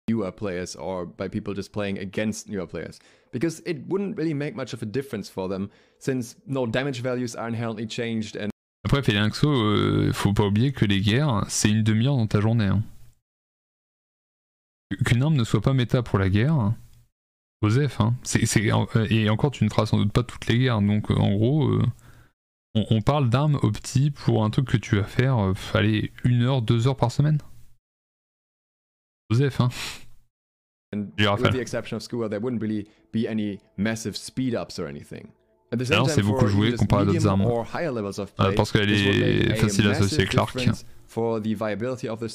Newer players or by people just playing against newer players, because it wouldn't really make much of a difference for them since no damage values are inherently changed and... Après Felianxo, faut pas oublier que les guerres, c'est une demi-heure dans ta journée. Hein. Qu'une arme ne soit pas méta pour la guerre, Osef, hein. Et encore tu ne feras sans doute pas toutes les guerres, donc en gros, on parle d'armes au petit pour un truc que tu vas faire, allez, 1 heure, 2 heures par semaine. Osef, hein. And with the exception of Skua, there wouldn't really be any massive speed ups or anything. Alors c'est beaucoup joué comparé à d'autres armes, parce qu'elle est facile à associer avec l'arc.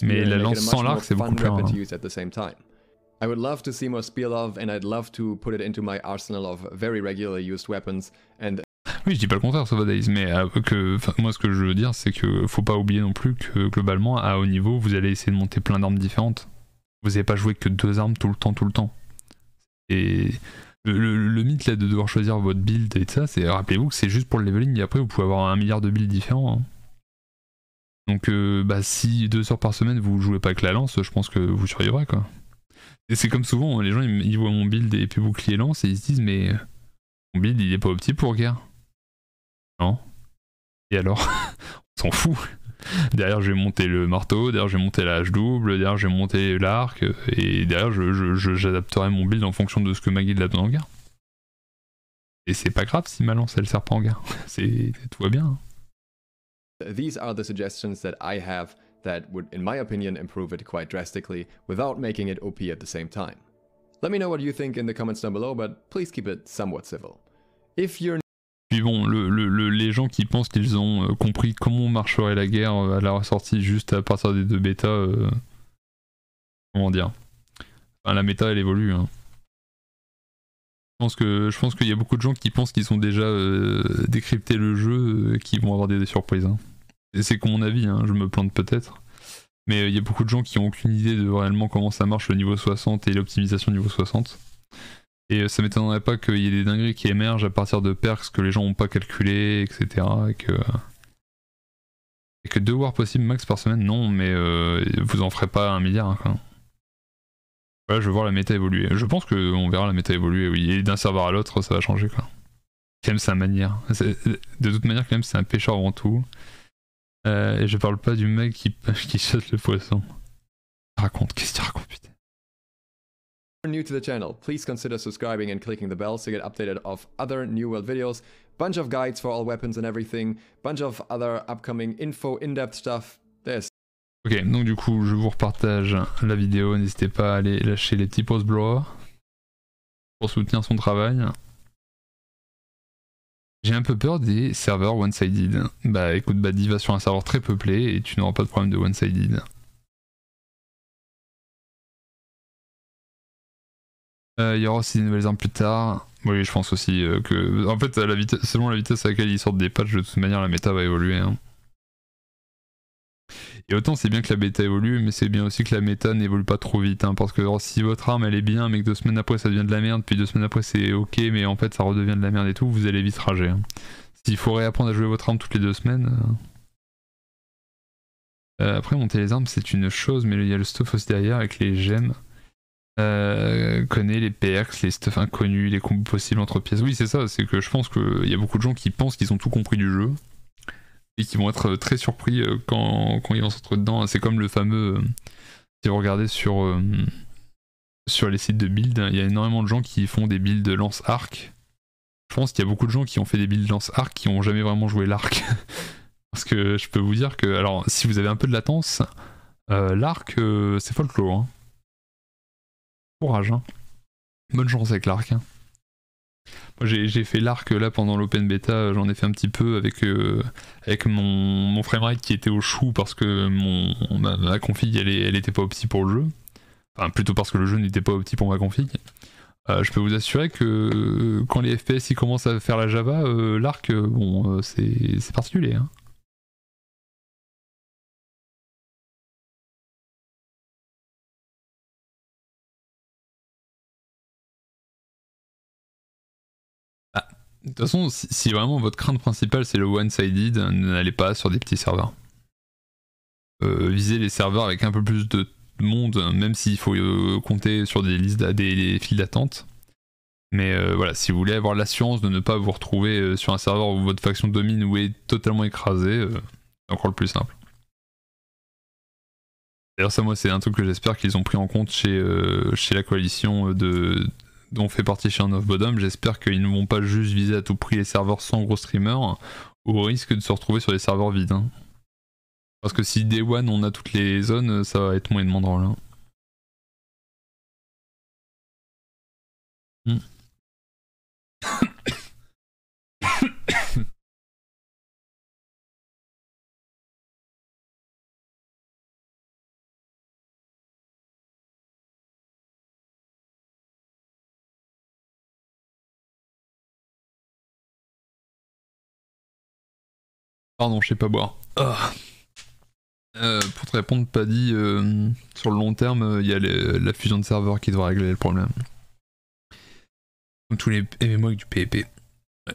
Mais la lance sans l'arc c'est beaucoup plus rare. I would love to see more spear love and I'd love to put it into my arsenal of very regularly used weapons and... Oui, je dis pas le contraire, Sovadays, mais moi ce que je veux dire c'est que faut pas oublier non plus que globalement à haut niveau vous allez essayer de monter plein d'armes différentes. Vous n'avez pas joué que deux armes tout le temps. Et le mythe là de devoir choisir votre build et tout ça, c'est, rappelez-vous que c'est juste pour le leveling et après vous pouvez avoir 1 milliard de builds différents. Hein. Donc bah, si 2 heures par semaine vous jouez pas avec la lance, je pense que vous survivrez quoi. Et c'est comme souvent, les gens ils voient mon build et puis bouclier lance et ils se disent mais mon build il est pas opti pour guerre. Non. Et alors on s'en fout. Derrière j'ai monté le marteau, derrière j'ai monté la hache double, derrière j'ai monté l'arc, et derrière j'adapterai mon build en fonction de ce que ma guilde a en guerre. Et c'est pas grave si ma lance elle sert pas en guerre, tout va bien. These are the suggestions that I have that would, in my opinion, improve it quite drastically without making it OP at the same time. Let me know what you think in the comments down below, but please keep it somewhat civil. If you're... Puis bon, les gens qui pensent qu'ils ont compris comment marcherait la guerre à la ressortie juste à partir des 2 bêtas, comment dire, enfin, la méta elle évolue. Hein. Je pense qu'il y a beaucoup de gens qui pensent qu'ils ont déjà décrypté le jeu, qui vont avoir des surprises. Hein. C'est que mon avis, hein, je me plante peut-être. Mais il y a beaucoup de gens qui n'ont aucune idée de réellement comment ça marche le niveau 60 et l'optimisation niveau 60. Et ça m'étonnerait pas qu'il y ait des dingueries qui émergent à partir de perks que les gens n'ont pas calculé, etc. Et que 2 wars possibles max par semaine, non, mais vous en ferez pas 1 milliard. Quoi. Voilà, je veux voir la méta évoluer. Je pense qu'on verra la méta évoluer, oui. Et d'un serveur à l'autre, ça va changer, quoi. Cleyam, c'est un manière. De toute manière, Cleyam, c'est un pêcheur avant tout. Et je parle pas du mec qui chasse le poisson. Raconte, qu'est-ce qu'il raconte, putain. New to the channel, please consider subscribing and clicking the bell so you get updated of other New World videos, bunch of guides for all weapons and everything, bunch of other upcoming info, in-depth stuff, there's... Ok, donc du coup, je vous repartage la vidéo, n'hésitez pas à aller lâcher les petits posts blowers pour soutenir son travail. J'ai un peu peur des serveurs one-sided. Bah écoute, Badi va sur un serveur très peuplé et tu n'auras pas de problème de one-sided. Il y aura aussi des nouvelles armes plus tard. Oui, je pense aussi que... En fait, selon la vitesse à laquelle ils sortent des patchs, de toute manière, la méta va évoluer. Hein. Et autant c'est bien que la bêta évolue, mais c'est bien aussi que la méta n'évolue pas trop vite. Hein, parce que alors, si votre arme, elle est bien, mais que 2 semaines après, ça devient de la merde, puis 2 semaines après, c'est ok, mais en fait, ça redevient de la merde et tout, vous allez vite rager. Hein. S'il faut réapprendre à jouer votre arme toutes les 2 semaines... Après, monter les armes, c'est une chose, mais il y a le stuff aussi derrière avec les gemmes. Connaît les perks, les stuff inconnus, les combos possibles entre pièces. Oui, c'est ça, c'est que je pense qu'il y a beaucoup de gens qui pensent qu'ils ont tout compris du jeu et qui vont être très surpris quand ils vont s'entrer dedans. C'est comme le fameux... Si vous regardez sur les sites de build, il y a énormément de gens qui font des builds lance-arc. Je pense qu'il y a beaucoup de gens qui ont fait des builds lance-arc qui n'ont jamais vraiment joué l'arc. Parce que je peux vous dire que... Alors, si vous avez un peu de latence, l'arc, c'est folklore. Hein. Courage, hein. Bonne chance avec l'arc. Hein. Moi j'ai fait l'arc là pendant l'open bêta, j'en ai fait un petit peu avec mon framerate qui était au chou parce que ma config elle était pas opti pour le jeu. Enfin plutôt parce que le jeu n'était pas opti pour ma config. Je peux vous assurer que quand les FPS ils commencent à faire la Java, l'arc bon c'est particulier. Hein. De toute façon, si vraiment votre crainte principale c'est le one-sided, n'allez pas sur des petits serveurs. Visez les serveurs avec un peu plus de monde, même s'il faut compter sur des listes, des files d'attente. Mais voilà, si vous voulez avoir l'assurance de ne pas vous retrouver sur un serveur où votre faction domine ou est totalement écrasée, c'est encore le plus simple. D'ailleurs ça moi c'est un truc que j'espère qu'ils ont pris en compte chez la coalition dont fait partie Shaun of Bodom, j'espère qu'ils ne vont pas juste viser à tout prix les serveurs sans gros streamers, au risque de se retrouver sur les serveurs vides. Hein. Parce que si Day One on a toutes les zones, ça va être moins de drôle. Hein. Pardon, je sais pas boire. Oh. Pour te répondre, Paddy, sur le long terme, il y a la fusion de serveurs qui doit régler le problème. Donc tous les MMO avec du PvP. Ouais.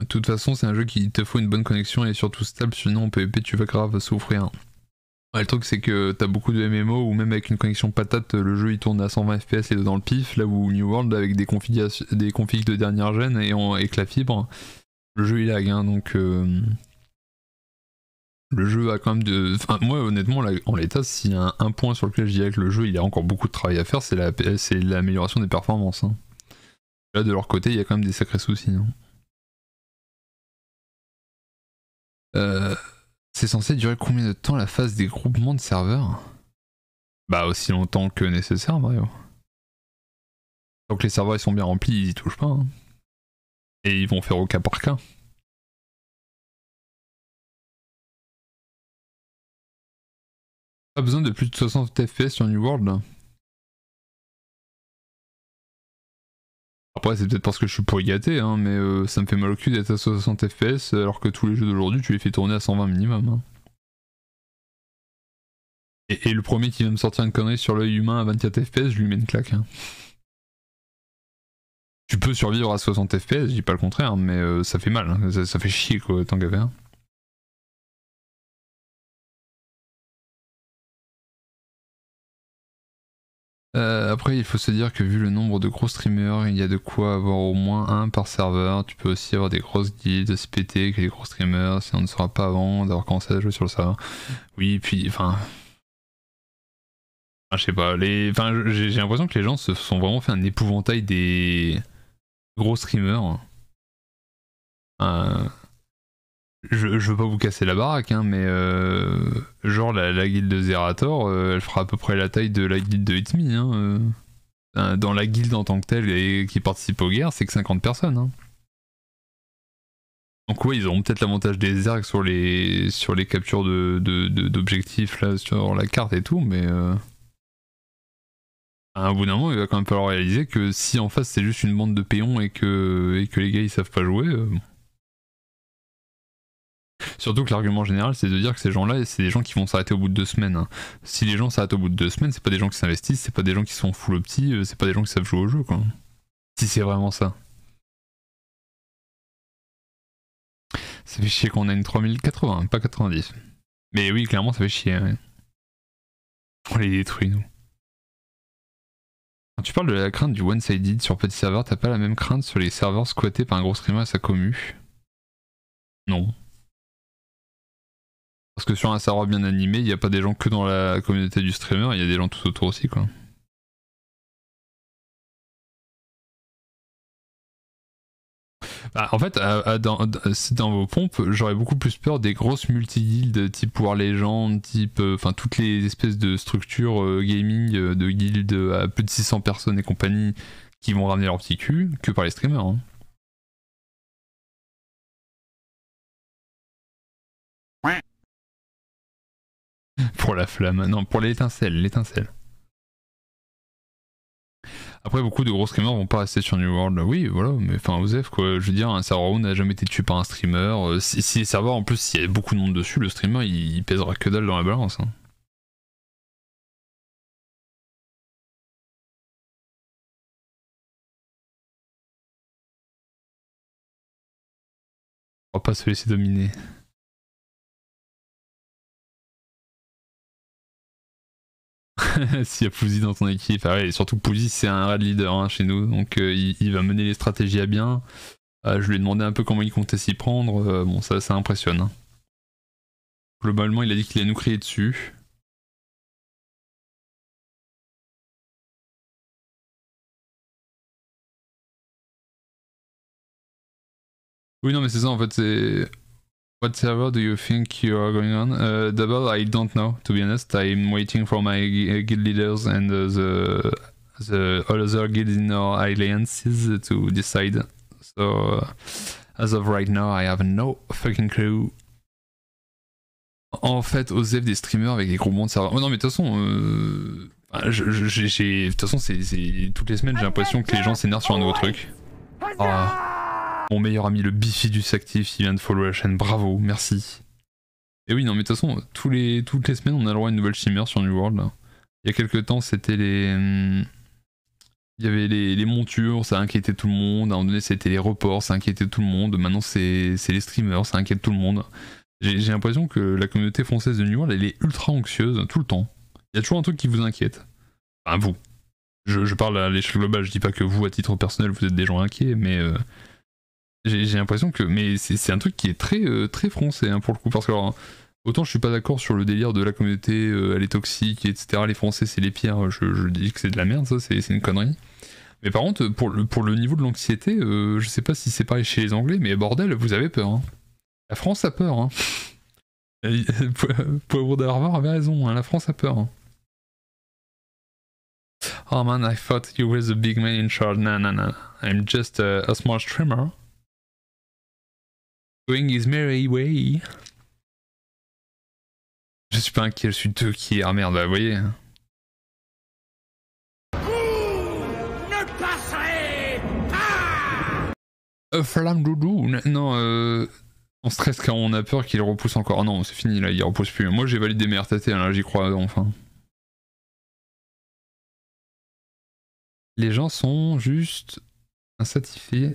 De toute façon, c'est un jeu qui te faut une bonne connexion et surtout stable, sinon en PvP tu vas grave souffrir. Ouais, le truc c'est que t'as beaucoup de MMO où même avec une connexion patate, le jeu il tourne à 120 FPS et dans le pif, là où New World avec des configs de dernière gen et avec la fibre, le jeu il lag, hein, donc... Le jeu a quand même de... Enfin, moi honnêtement, là, en l'état, s'il y a un point sur lequel je dirais que le jeu, il a encore beaucoup de travail à faire, c'est l'amélioration des performances. Hein. Là, de leur côté, il y a quand même des sacrés soucis. Hein. C'est censé durer combien de temps la phase des groupements de serveurs? Bah aussi longtemps que nécessaire, Mario. Tant que les serveurs ils sont bien remplis, ils y touchent pas. Hein. Et ils vont faire au cas par cas. Pas besoin de plus de 60 FPS sur New World. Après c'est peut-être parce que je suis pourri gâté, hein, mais ça me fait mal au cul d'être à 60 FPS alors que tous les jeux d'aujourd'hui tu les fais tourner à 120 minimum. Hein. Et le premier qui va me sortir une connerie sur l'œil humain à 24 FPS, je lui mets une claque. Hein. Tu peux survivre à 60 FPS, je dis pas le contraire, mais ça fait mal, hein, ça fait chier quoi, tant qu'à faire. Après il faut se dire que vu le nombre de gros streamers, il y a de quoi avoir au moins un par serveur. Tu peux aussi avoir des grosses guildes, se péter avec les gros streamers si on ne saura pas avant d'avoir commencé à jouer sur le serveur. Oui, puis enfin... Ah, je sais pas, j'ai l'impression que les gens se sont vraiment fait un épouvantail des gros streamers. Je veux pas vous casser la baraque, hein, mais genre la guilde de Zerator, elle fera à peu près la taille de la guilde de Hit Me, hein, dans la guilde en tant que telle et qui participe aux guerres, c'est que 50 personnes. Hein. Donc ouais, ils auront peut-être l'avantage des ergs sur les captures d'objectifs là sur la carte et tout, mais à un bout d'un moment, il va quand même falloir réaliser que si en face c'est juste une bande de péons et que les gars ils savent pas jouer... Surtout que l'argument général c'est de dire que ces gens-là, c'est des gens qui vont s'arrêter au bout de 2 semaines. Hein. Si les gens s'arrêtent au bout de 2 semaines, c'est pas des gens qui s'investissent, c'est pas des gens qui sont full opti, c'est pas des gens qui savent jouer au jeu quoi. Si c'est vraiment ça. Ça fait chier qu'on a une 3080, pas 90. Mais oui, clairement ça fait chier. Ouais. On les détruit nous. Quand tu parles de la crainte du one-sided sur petit serveur, t'as pas la même crainte sur les serveurs squattés par un gros streamer et sa commu? Non. Parce que sur un serveur bien animé, il n'y a pas des gens que dans la communauté du streamer, il y a des gens tout autour aussi quoi. Bah, en fait, dans vos pompes, j'aurais beaucoup plus peur des grosses multi-guildes type War Legend, type... Enfin, toutes les espèces de structures gaming, de guildes à plus de 600 personnes et compagnie qui vont ramener leur petit cul, que par les streamers. Hein. Pour la flamme, non, pour l'étincelle, l'étincelle. Après, beaucoup de gros streamers vont pas rester sur New World, oui, voilà, mais enfin, Osef, quoi, je veux dire, un serveur n'a jamais été tué par un streamer. Si les serveurs, en plus, s'il y a beaucoup de monde dessus, le streamer, il pèsera que dalle dans la balance. Hein. On va pas se laisser dominer. S'il y a Pouzy dans ton équipe, ah ouais, et surtout Pouzy c'est un raid leader hein, chez nous, donc il va mener les stratégies à bien. Je lui ai demandé un peu comment il comptait s'y prendre, bon ça impressionne. Hein. Globalement il a dit qu'il allait nous crier dessus. Oui non mais c'est ça en fait, c'est... What server do you think you are going on? Double, I don't know. To be honest, I'm waiting for my guild leaders and the all other guilds in our alliances to decide. So, as of right now, I have no fucking clue. En fait, Osef des streamers avec des groupements de serveurs. Oh non, mais de toute façon, de toute façon, c'est toutes les semaines, j'ai l'impression que les gens s'énervent sur un nouveau truc. Oh. Mon meilleur ami, le Bifi du Sactif, il vient de follow la chaîne, bravo, merci. Et oui, non, mais de toute façon, toutes les semaines, on a le droit à une nouvelle chimère sur New World. Là. Il y a quelques temps, c'était les... Il y avait les montures, ça inquiétait tout le monde. À un moment donné, c'était les reports, ça inquiétait tout le monde. Maintenant, c'est les streamers, ça inquiète tout le monde. J'ai l'impression que la communauté française de New World, elle est ultra anxieuse tout le temps. Il y a toujours un truc qui vous inquiète. Enfin, vous. Je parle à l'échelle globale, je dis pas que vous, à titre personnel, vous êtes des gens inquiets, mais... j'ai l'impression que... Mais c'est un truc qui est très, très français, hein, pour le coup. Parce que, alors, autant je suis pas d'accord sur le délire de la communauté, elle est toxique, etc. Les Français, c'est les pires. Je dis que c'est de la merde, ça, c'est une connerie. Mais par contre, pour le niveau de l'anxiété, je sais pas si c'est pareil chez les Anglais, mais bordel, vous avez peur. Hein. La France a peur. Hein. Poivre d'Harvard avait raison, hein, la France a peur. Hein. Oh man, I thought you were the big man in charge. No, no, no. I'm just a small streamer. Going his merry way. Je suis pas inquiet, je suis deux qui... Ah merde, bah, vous voyez. Flamme doudou, non, on stresse quand on a peur qu'il repousse encore. Oh non, c'est fini là, il repousse plus. Moi j'ai validé mes RTT, là j'y crois enfin. Les gens sont juste insatisfaits.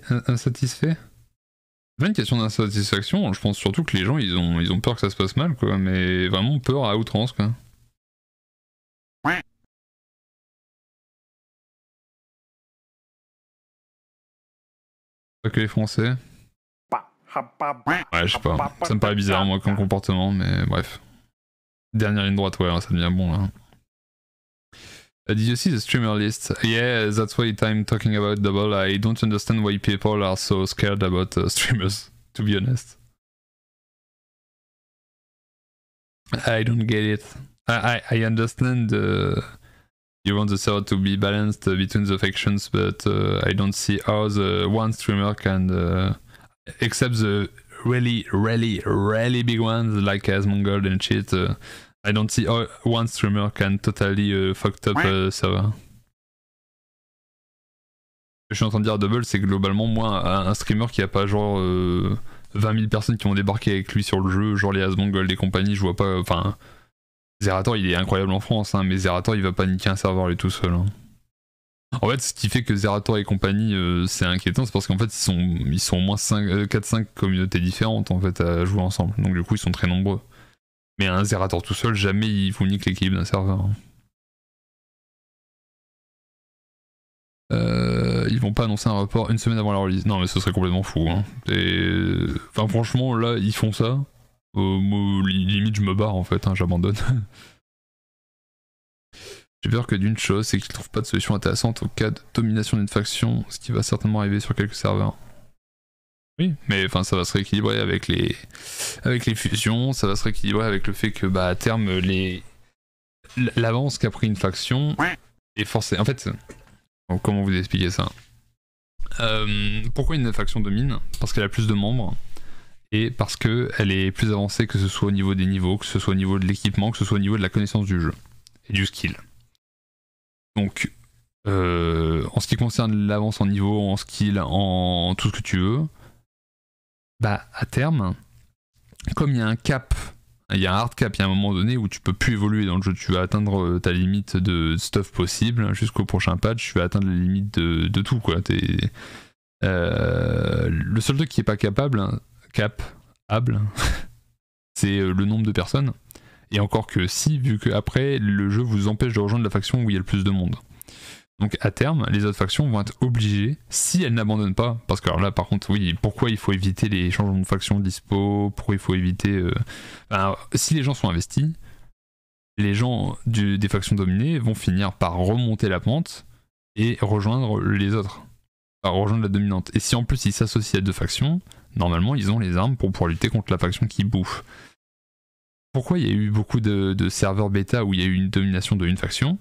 Pas une question d'insatisfaction, je pense surtout que les gens ils ont peur que ça se passe mal quoi, mais vraiment peur à outrance quoi. Pas que les Français. Ouais, je sais pas, ça me paraît bizarre moi comme comportement, mais bref. Dernière ligne droite, ouais, ça devient bon là. Did you see the streamer list? Yeah, that's why I'm talking about double. I don't understand why people are so scared about streamers, to be honest. I don't get it. I understand you want the server to be balanced between the factions, but I don't see how the one streamer can... except the really big ones like Asmongold and shit. I don't see how one streamer can totally fucked up server. Ce que je suis en train de dire double, c'est que globalement, moi, un streamer qui a pas genre 20 000 personnes qui vont débarquer avec lui sur le jeu, genre les Asmongold et compagnie, je vois pas. Enfin, Zerator il est incroyable en France, hein, mais Zerator il va pas niquer un serveur lui tout seul. Hein. En fait, ce qui fait que Zerator et compagnie, c'est inquiétant, c'est parce qu'en fait, ils sont au moins 4-5 communautés différentes en fait à jouer ensemble. Donc du coup, ils sont très nombreux. Mais un Zerator tout seul, jamais il vous nique l'équilibre d'un serveur. Ils vont pas annoncer un report une semaine avant la release. Non mais ce serait complètement fou. Hein. Et... Enfin franchement, là, ils font ça. Limite, je me barre en fait, hein, j'abandonne. J'ai peur que d'une chose, c'est qu'ils trouvent pas de solution intéressante au cas de domination d'une faction, ce qui va certainement arriver sur quelques serveurs. Oui, mais enfin ça va se rééquilibrer avec les fusions, ça va se rééquilibrer avec le fait que bah à terme l'avance qu'a pris une faction est forcée. En fait, comment vous expliquer ça? Pourquoi une faction domine? Parce qu'elle a plus de membres et parce que elle est plus avancée, que ce soit au niveau des niveaux, que ce soit au niveau de l'équipement, que ce soit au niveau de la connaissance du jeu et du skill. Donc en ce qui concerne l'avance en niveau, en skill, en tout ce que tu veux. Bah à terme, comme il y a un cap, il y a un hard cap, il y a un moment donné où tu peux plus évoluer dans le jeu, tu vas atteindre ta limite de stuff possible, jusqu'au prochain patch, tu vas atteindre la limite de tout quoi. Le seul truc qui est pas capable, c'est le nombre de personnes, et encore que si, vu que après le jeu vous empêche de rejoindre la faction où il y a le plus de monde. Donc à terme, les autres factions vont être obligées, si elles n'abandonnent pas, parce que alors là par contre, oui, pourquoi il faut éviter les changements de factions dispo, pourquoi il faut éviter... Alors, si les gens sont investis, les gens des factions dominées vont finir par remonter la pente et rejoindre les autres, par rejoindre la dominante. Et si en plus ils s'associent à deux factions, normalement ils ont les armes pour pouvoir lutter contre la faction qui bouffe. Pourquoi il y a eu beaucoup de serveurs bêta où il y a eu une domination de une faction?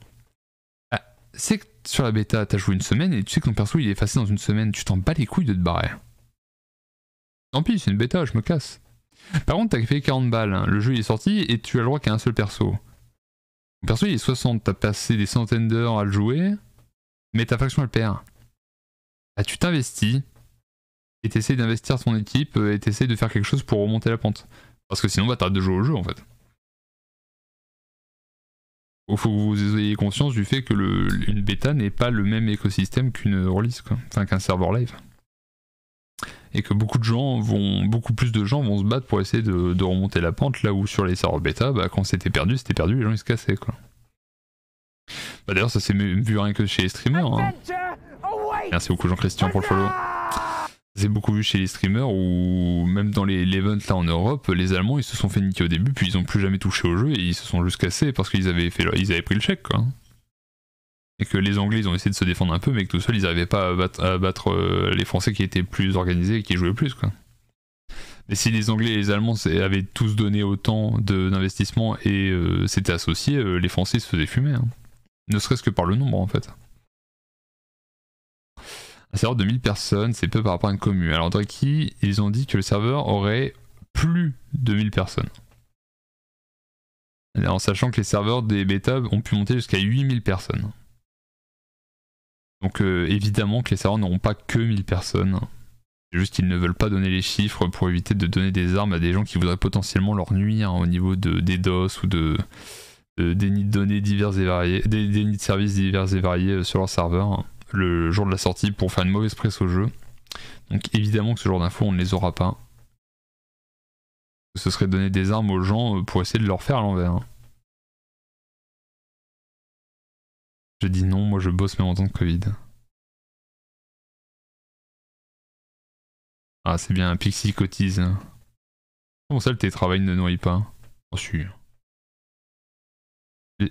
C'est que sur la bêta, t'as joué une semaine et tu sais que ton perso il est effacé dans une semaine, tu t'en bats les couilles de te barrer. Tant pis, c'est une bêta, je me casse. Par contre, t'as fait 40 balles, hein. Le jeu il est sorti et tu as le droit qu'à un seul perso. Ton perso il est 60, t'as passé des centaines d'heures à le jouer, mais ta faction elle perd. Bah, tu t'investis et t'essaies d'investir ton équipe et t'essaies de faire quelque chose pour remonter la pente. Parce que sinon, bah, t'arrêtes de jouer au jeu en fait. Il faut que vous ayez conscience du fait que une bêta n'est pas le même écosystème qu'une release, quoi. Enfin, qu'un serveur live. Et que beaucoup plus de gens vont se battre pour essayer de remonter la pente, là où sur les serveurs bêta, bah, quand c'était perdu, les gens ils se cassaient, quoi. Bah, d'ailleurs, ça s'est même vu rien que chez les streamers. Hein. Merci beaucoup Jean-Christian pour le follow. C'est beaucoup vu chez les streamers ou même dans les events là en Europe, les Allemands ils se sont fait niquer au début, puis ils ont plus jamais touché au jeu et ils se sont juste cassés parce qu'ils avaient pris le chèque, quoi. Et que les Anglais ils ont essayé de se défendre un peu, mais que tout seul ils n'arrivaient pas à battre les Français qui étaient plus organisés et qui jouaient plus, quoi. Mais si les Anglais et les Allemands avaient tous donné autant d'investissement et s'étaient associés, les Français se faisaient fumer, hein. Ne serait-ce que par le nombre en fait. Un serveur de 1000 personnes, c'est peu par rapport à une commune. Alors Draki, ils ont dit que le serveur aurait plus de 1000 personnes. En sachant que les serveurs des bêta ont pu monter jusqu'à 8000 personnes. Donc évidemment que les serveurs n'auront pas que 1000 personnes. C'est juste qu'ils ne veulent pas donner les chiffres pour éviter de donner des armes à des gens qui voudraient potentiellement leur nuire, hein, au niveau des DOS ou de déni de données diverses et variées, des dénis de services divers et variés sur leur serveur. Hein. Le jour de la sortie pour faire une mauvaise presse au jeu. Donc évidemment que ce genre d'infos on ne les aura pas. Ce serait donner des armes aux gens pour essayer de leur faire à l'envers. Je dis non, moi je bosse même en temps de Covid. Ah c'est bien, un Pixie cotise. Comment ça le télétravail ne nourrit pas? Je suis...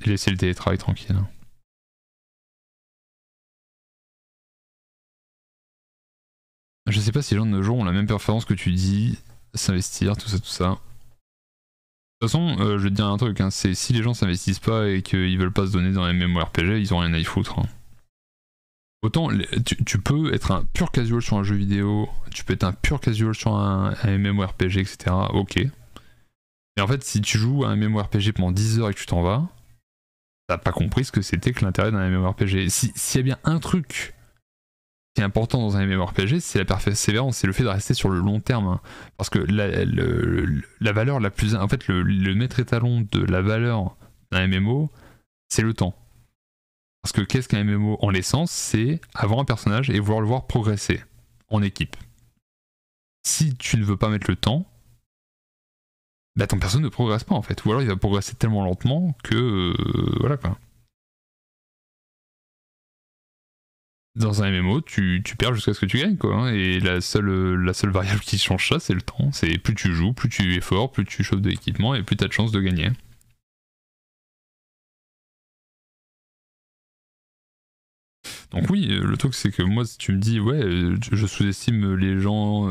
Laissez le télétravail tranquille. Je sais pas si les gens de nos jours ont la même performance que tu dis, s'investir, tout ça, tout ça. De toute façon, je vais te dire un truc, hein, c'est si les gens s'investissent pas et qu'ils veulent pas se donner dans les MMORPG, ils ont rien à y foutre. Hein. Autant, tu peux être un pur casual sur un jeu vidéo, tu peux être un pur casual sur un MMORPG, etc. Ok. Mais en fait, si tu joues à un MMORPG pendant 10 heures et que tu t'en vas, t'as pas compris ce que c'était que l'intérêt d'un MMORPG. S'il y a bien un truc... Ce qui est important dans un MMORPG, c'est la persévérance, c'est le fait de rester sur le long terme. Parce que la valeur la plus... En fait, le maître étalon de la valeur d'un MMO, c'est le temps. Parce que qu'est-ce qu'un MMO en l'essence? C'est avoir un personnage et vouloir le voir progresser en équipe. Si tu ne veux pas mettre le temps, bah ton personnage ne progresse pas en fait. Ou alors il va progresser tellement lentement que... voilà quoi. Dans un MMO, tu perds jusqu'à ce que tu gagnes, quoi, hein, et la seule variable qui change ça, c'est le temps. C'est plus tu joues, plus tu es fort, plus tu chauffes de l'équipement, et plus t'as de chances de gagner. Donc oui, le truc c'est que moi, si tu me dis, ouais, je sous-estime les gens,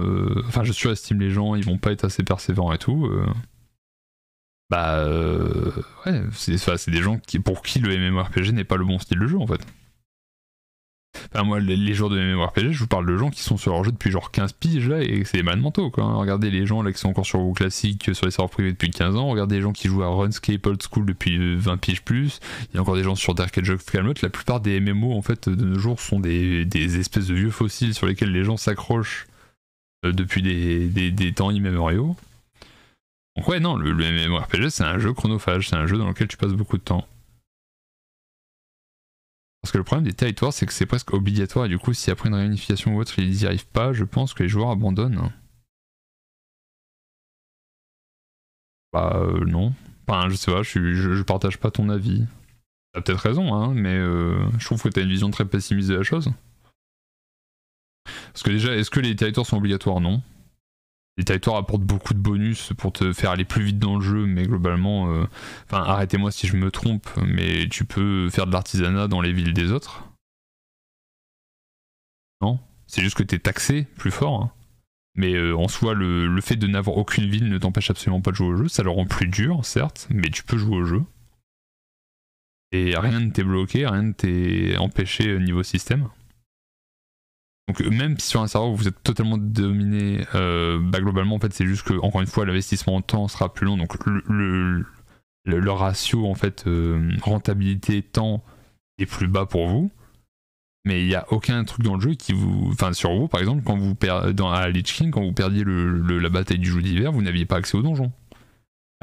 enfin je surestime les gens, ils vont pas être assez persévérants et tout, bah ouais, c'est des gens pour qui le MMORPG n'est pas le bon style de jeu, en fait. Enfin, moi, les joueurs de MMORPG, je vous parle de gens qui sont sur leur jeu depuis genre 15 piges là, et c'est des malades mentaux, quoi. Regardez les gens là qui sont encore sur WoW classique, sur les serveurs privés depuis 15 ans, regardez les gens qui jouent à Runscape Old School depuis 20 piges plus, il y a encore des gens sur Dark Age of Camelot, la plupart des MMO en fait de nos jours sont des espèces de vieux fossiles sur lesquels les gens s'accrochent depuis des temps immémoriaux. Donc ouais, non, le MMORPG c'est un jeu chronophage, c'est un jeu dans lequel tu passes beaucoup de temps. Parce que le problème des territoires, c'est que c'est presque obligatoire, et du coup, si après une réunification ou autre, ils n'y arrivent pas, je pense que les joueurs abandonnent. Bah, non. Enfin, je sais pas, je partage pas ton avis. T'as peut-être raison, hein, mais je trouve que t'as une vision très pessimiste de la chose. Parce que déjà, est-ce que les territoires sont obligatoires? Non. Les territoires apportent beaucoup de bonus pour te faire aller plus vite dans le jeu, mais globalement, enfin arrêtez-moi si je me trompe, mais tu peux faire de l'artisanat dans les villes des autres. Non, c'est juste que t'es taxé plus fort. Hein. Mais en soi, le fait de n'avoir aucune ville ne t'empêche absolument pas de jouer au jeu, ça le rend plus dur, certes, mais tu peux jouer au jeu. Et rien ne t'est bloqué, rien ne t'est empêché niveau système. Donc même si sur un serveur où vous êtes totalement dominé, bah globalement en fait c'est juste que, encore une fois, l'investissement en temps sera plus long, donc le ratio en fait rentabilité temps est plus bas pour vous, mais il n'y a aucun truc dans le jeu qui vous... Enfin sur vous par exemple, quand vous perdez à Lich King, quand vous perdiez la bataille du jour d'hiver, vous n'aviez pas accès au donjon.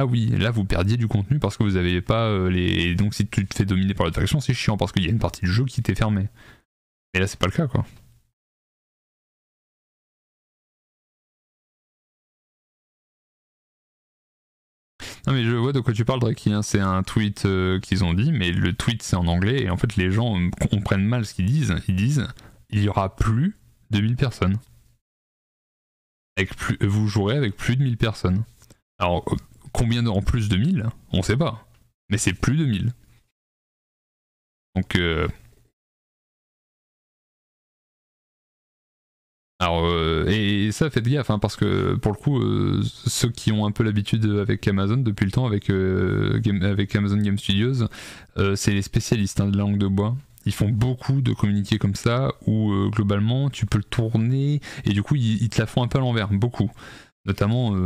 Ah oui, là vous perdiez du contenu parce que vous n'avez pas les... Donc si tu te fais dominer par l'attraction, c'est chiant parce qu'il y a une partie du jeu qui t'est fermée. Mais là c'est pas le cas quoi. Non mais je vois de quoi tu parles Drake, hein. C'est un tweet qu'ils ont dit, mais le tweet c'est en anglais et en fait les gens comprennent mal ce qu'ils disent. Ils disent il y aura plus de 1000 personnes. Avec plus, vous jouerez avec plus de 1000 personnes. Alors combien en plus de 1000 on sait pas, mais c'est plus de 1000. Donc alors, et ça faites gaffe, hein, parce que pour le coup, ceux qui ont un peu l'habitude avec Amazon depuis le temps, avec Amazon Game Studios, c'est les spécialistes hein, de la langue de bois. Ils font beaucoup de communiqués comme ça, où globalement tu peux le tourner, et du coup ils te la font un peu à l'envers, beaucoup. Notamment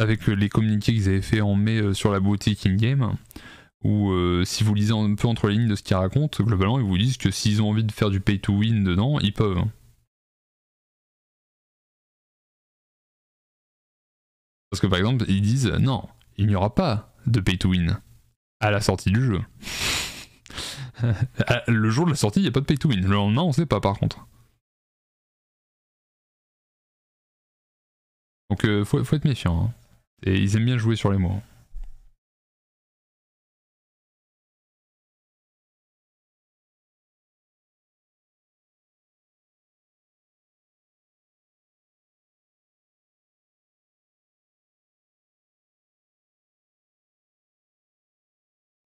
avec les communiqués qu'ils avaient fait en mai sur la boutique in-game, où si vous lisez un peu entre les lignes de ce qu'ils racontent, globalement ils vous disent que s'ils ont envie de faire du pay-to-win dedans, ils peuvent. Parce que par exemple, ils disent non, il n'y aura pas de pay to win à la sortie du jeu. Le jour de la sortie, il n'y a pas de pay to win. Le lendemain, on ne sait pas par contre. Donc faut être méfiant. Hein. Et ils aiment bien jouer sur les mots.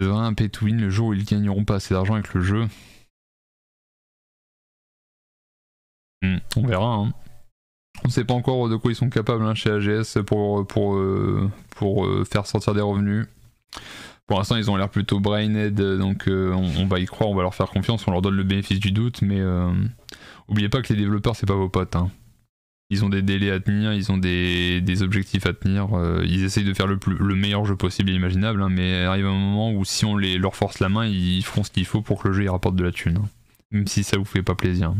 Un pay to win le jour où ils gagneront pas assez d'argent avec le jeu. On verra. Hein. On sait pas encore de quoi ils sont capables hein, chez AGS pour faire sortir des revenus. Pour l'instant ils ont l'air plutôt brain-head donc on va y croire, on va leur faire confiance, on leur donne le bénéfice du doute mais oubliez pas que les développeurs c'est pas vos potes. Hein. Ils ont des délais à tenir, ils ont des objectifs à tenir, ils essayent de faire le meilleur jeu possible et imaginable, hein, mais arrive un moment où si on leur force la main, ils feront ce qu'il faut pour que le jeu rapporte de la thune, hein, même si ça vous fait pas plaisir.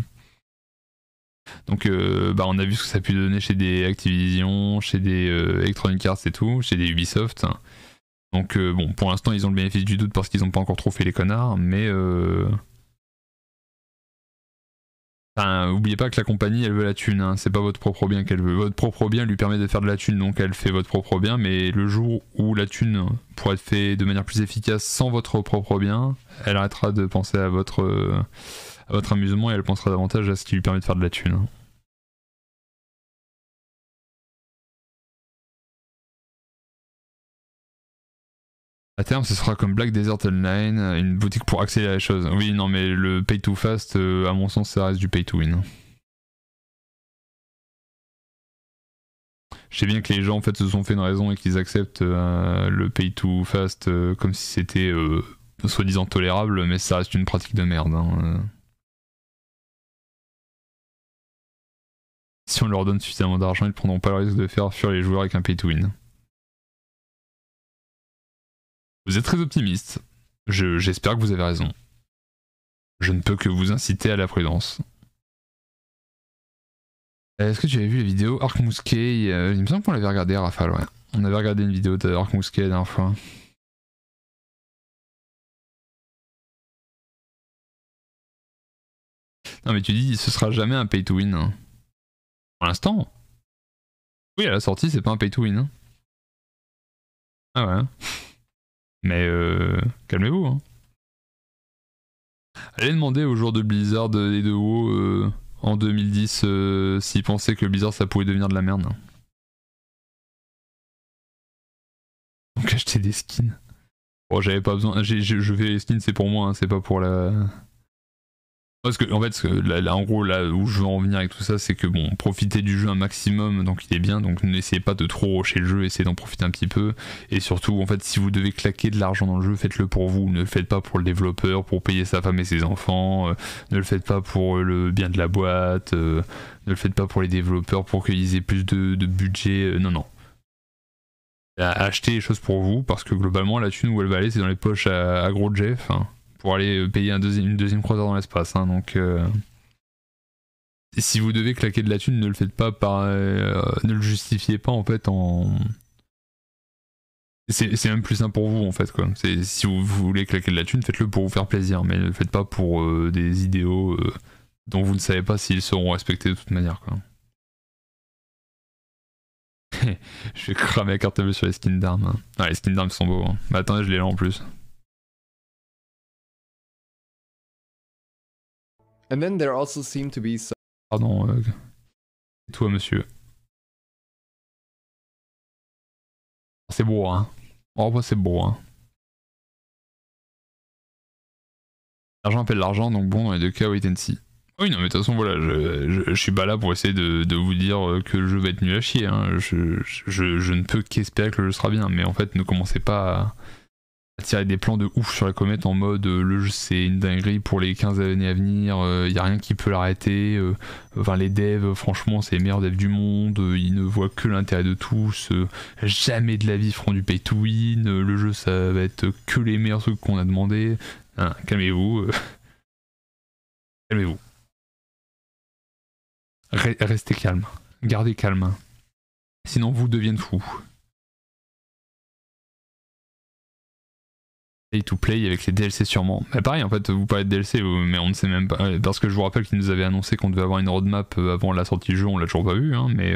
Donc bah, on a vu ce que ça a pu donner chez des Activision, chez des Electronic Arts et tout, chez des Ubisoft. Donc bon, pour l'instant ils ont le bénéfice du doute parce qu'ils n'ont pas encore trop fait les connards, mais... Enfin, oubliez pas que la compagnie elle veut la thune, hein. C'est pas votre propre bien qu'elle veut. Votre propre bien lui permet de faire de la thune, donc elle fait votre propre bien, mais le jour où la thune pourra être faite de manière plus efficace sans votre propre bien, elle arrêtera de penser à votre amusement et elle pensera davantage à ce qui lui permet de faire de la thune. À terme, ce sera comme Black Desert Online, une boutique pour accélérer les choses. Oui, non, mais le pay to fast, à mon sens, ça reste du pay to win. Je sais bien que les gens, en fait, se sont fait une raison et qu'ils acceptent le pay to fast comme si c'était soi-disant tolérable, mais ça reste une pratique de merde. Hein. Si on leur donne suffisamment d'argent, ils ne prendront pas le risque de faire fuir les joueurs avec un pay to win. Vous êtes très optimiste. J'espère que vous avez raison. Je ne peux que vous inciter à la prudence. Est-ce que tu avais vu la vidéo Arc Mousquet? Il me semble qu'on l'avait regardé, Rafale, ouais. On avait regardé une vidéo d'Arc Mousquet la dernière fois. Non mais tu dis, ce sera jamais un pay to win. Hein. Pour l'instant. Oui, à la sortie, c'est pas un pay to win. Hein. Ah ouais. Mais calmez-vous. Hein. Allez demander aux joueurs de Blizzard et de WoW en 2010 s'ils pensaient que Blizzard ça pouvait devenir de la merde. Donc acheter des skins. Bon j'avais pas besoin, je fais les skins c'est pour moi, hein, c'est pas pour la... Parce que en fait que, là, en gros là où je veux en venir avec tout ça c'est que bon profitez du jeu un maximum donc il est bien donc n'essayez pas de trop rusher le jeu, essayez d'en profiter un petit peu et surtout en fait si vous devez claquer de l'argent dans le jeu faites-le pour vous, ne le faites pas pour le développeur, pour payer sa femme et ses enfants, ne le faites pas pour le bien de la boîte, ne le faites pas pour les développeurs pour qu'ils aient plus de budget, non non. Achetez les choses pour vous parce que globalement la thune où elle va aller c'est dans les poches à gros Jeff. Hein. Pour aller payer une deuxième croisière dans l'espace. Hein, donc, si vous devez claquer de la thune, ne le faites pas par, ne le justifiez pas en fait en C'est même plus simple pour vous en fait quoi. Si vous voulez claquer de la thune, faites-le pour vous faire plaisir, mais ne le faites pas pour des idéaux dont vous ne savez pas s'ils seront respectés de toute manière quoi. Je vais cramer la carte bleue sur les skins d'armes. Hein. Ah, les skins d'armes sont beaux. Hein. Bah attendez, je les ai là en plus. And then there also seem to be some... Pardon, c'est toi monsieur. C'est beau hein. Oh bah c'est beau hein. L'argent appelle l'argent, donc bon dans les deux cas wait and see. Oui non mais de toute façon voilà, je suis pas là pour essayer de vous dire que le jeu va être nul à chier hein. Je ne peux qu'espérer que le jeu sera bien, mais en fait ne commencez pas à tirer des plans de ouf sur la comète en mode le jeu c'est une dinguerie pour les 15 années à venir, y a rien qui peut l'arrêter, enfin les devs franchement c'est les meilleurs devs du monde, ils ne voient que l'intérêt de tous, jamais de la vie feront du pay to win, le jeu ça va être que les meilleurs trucs qu'on a demandé, hein, calmez-vous, calmez-vous. Restez calme, gardez calme, sinon vous deviennent fous. Pay to play avec les DLC sûrement. Mais pareil en fait, vous parlez de DLC, mais on ne sait même pas, parce que je vous rappelle qu'ils nous avaient annoncé qu'on devait avoir une roadmap avant la sortie du jeu, on l'a toujours pas vu, hein, mais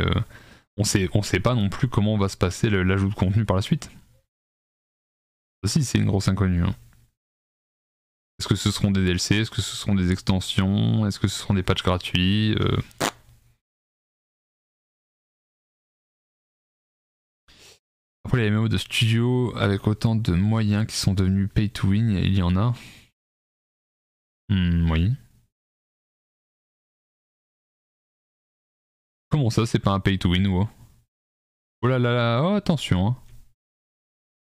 on sait pas non plus comment va se passer l'ajout de contenu par la suite. Ça aussi c'est une grosse inconnue. Hein. Est-ce que ce seront des DLC? Est-ce que ce seront des extensions? Est-ce que ce seront des patchs gratuits? Après les MMO de studio avec autant de moyens qui sont devenus pay to win, il y en a. Oui. Comment ça c'est pas un pay to win WoW? Oh là là là, oh attention hein.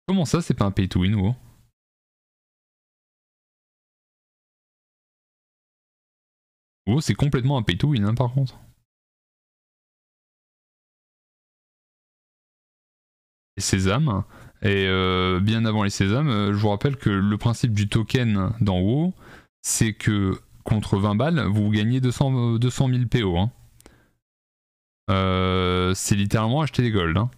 Comment ça c'est pas un pay to win WoW? Oh, c'est complètement un pay-to-win hein, par contre. Les sésames. Et bien avant les sésames, je vous rappelle que le principe du token dans WoW, c'est que contre 20 balles, vous gagnez 200 000 PO. Hein. C'est littéralement acheter des golds. Hein.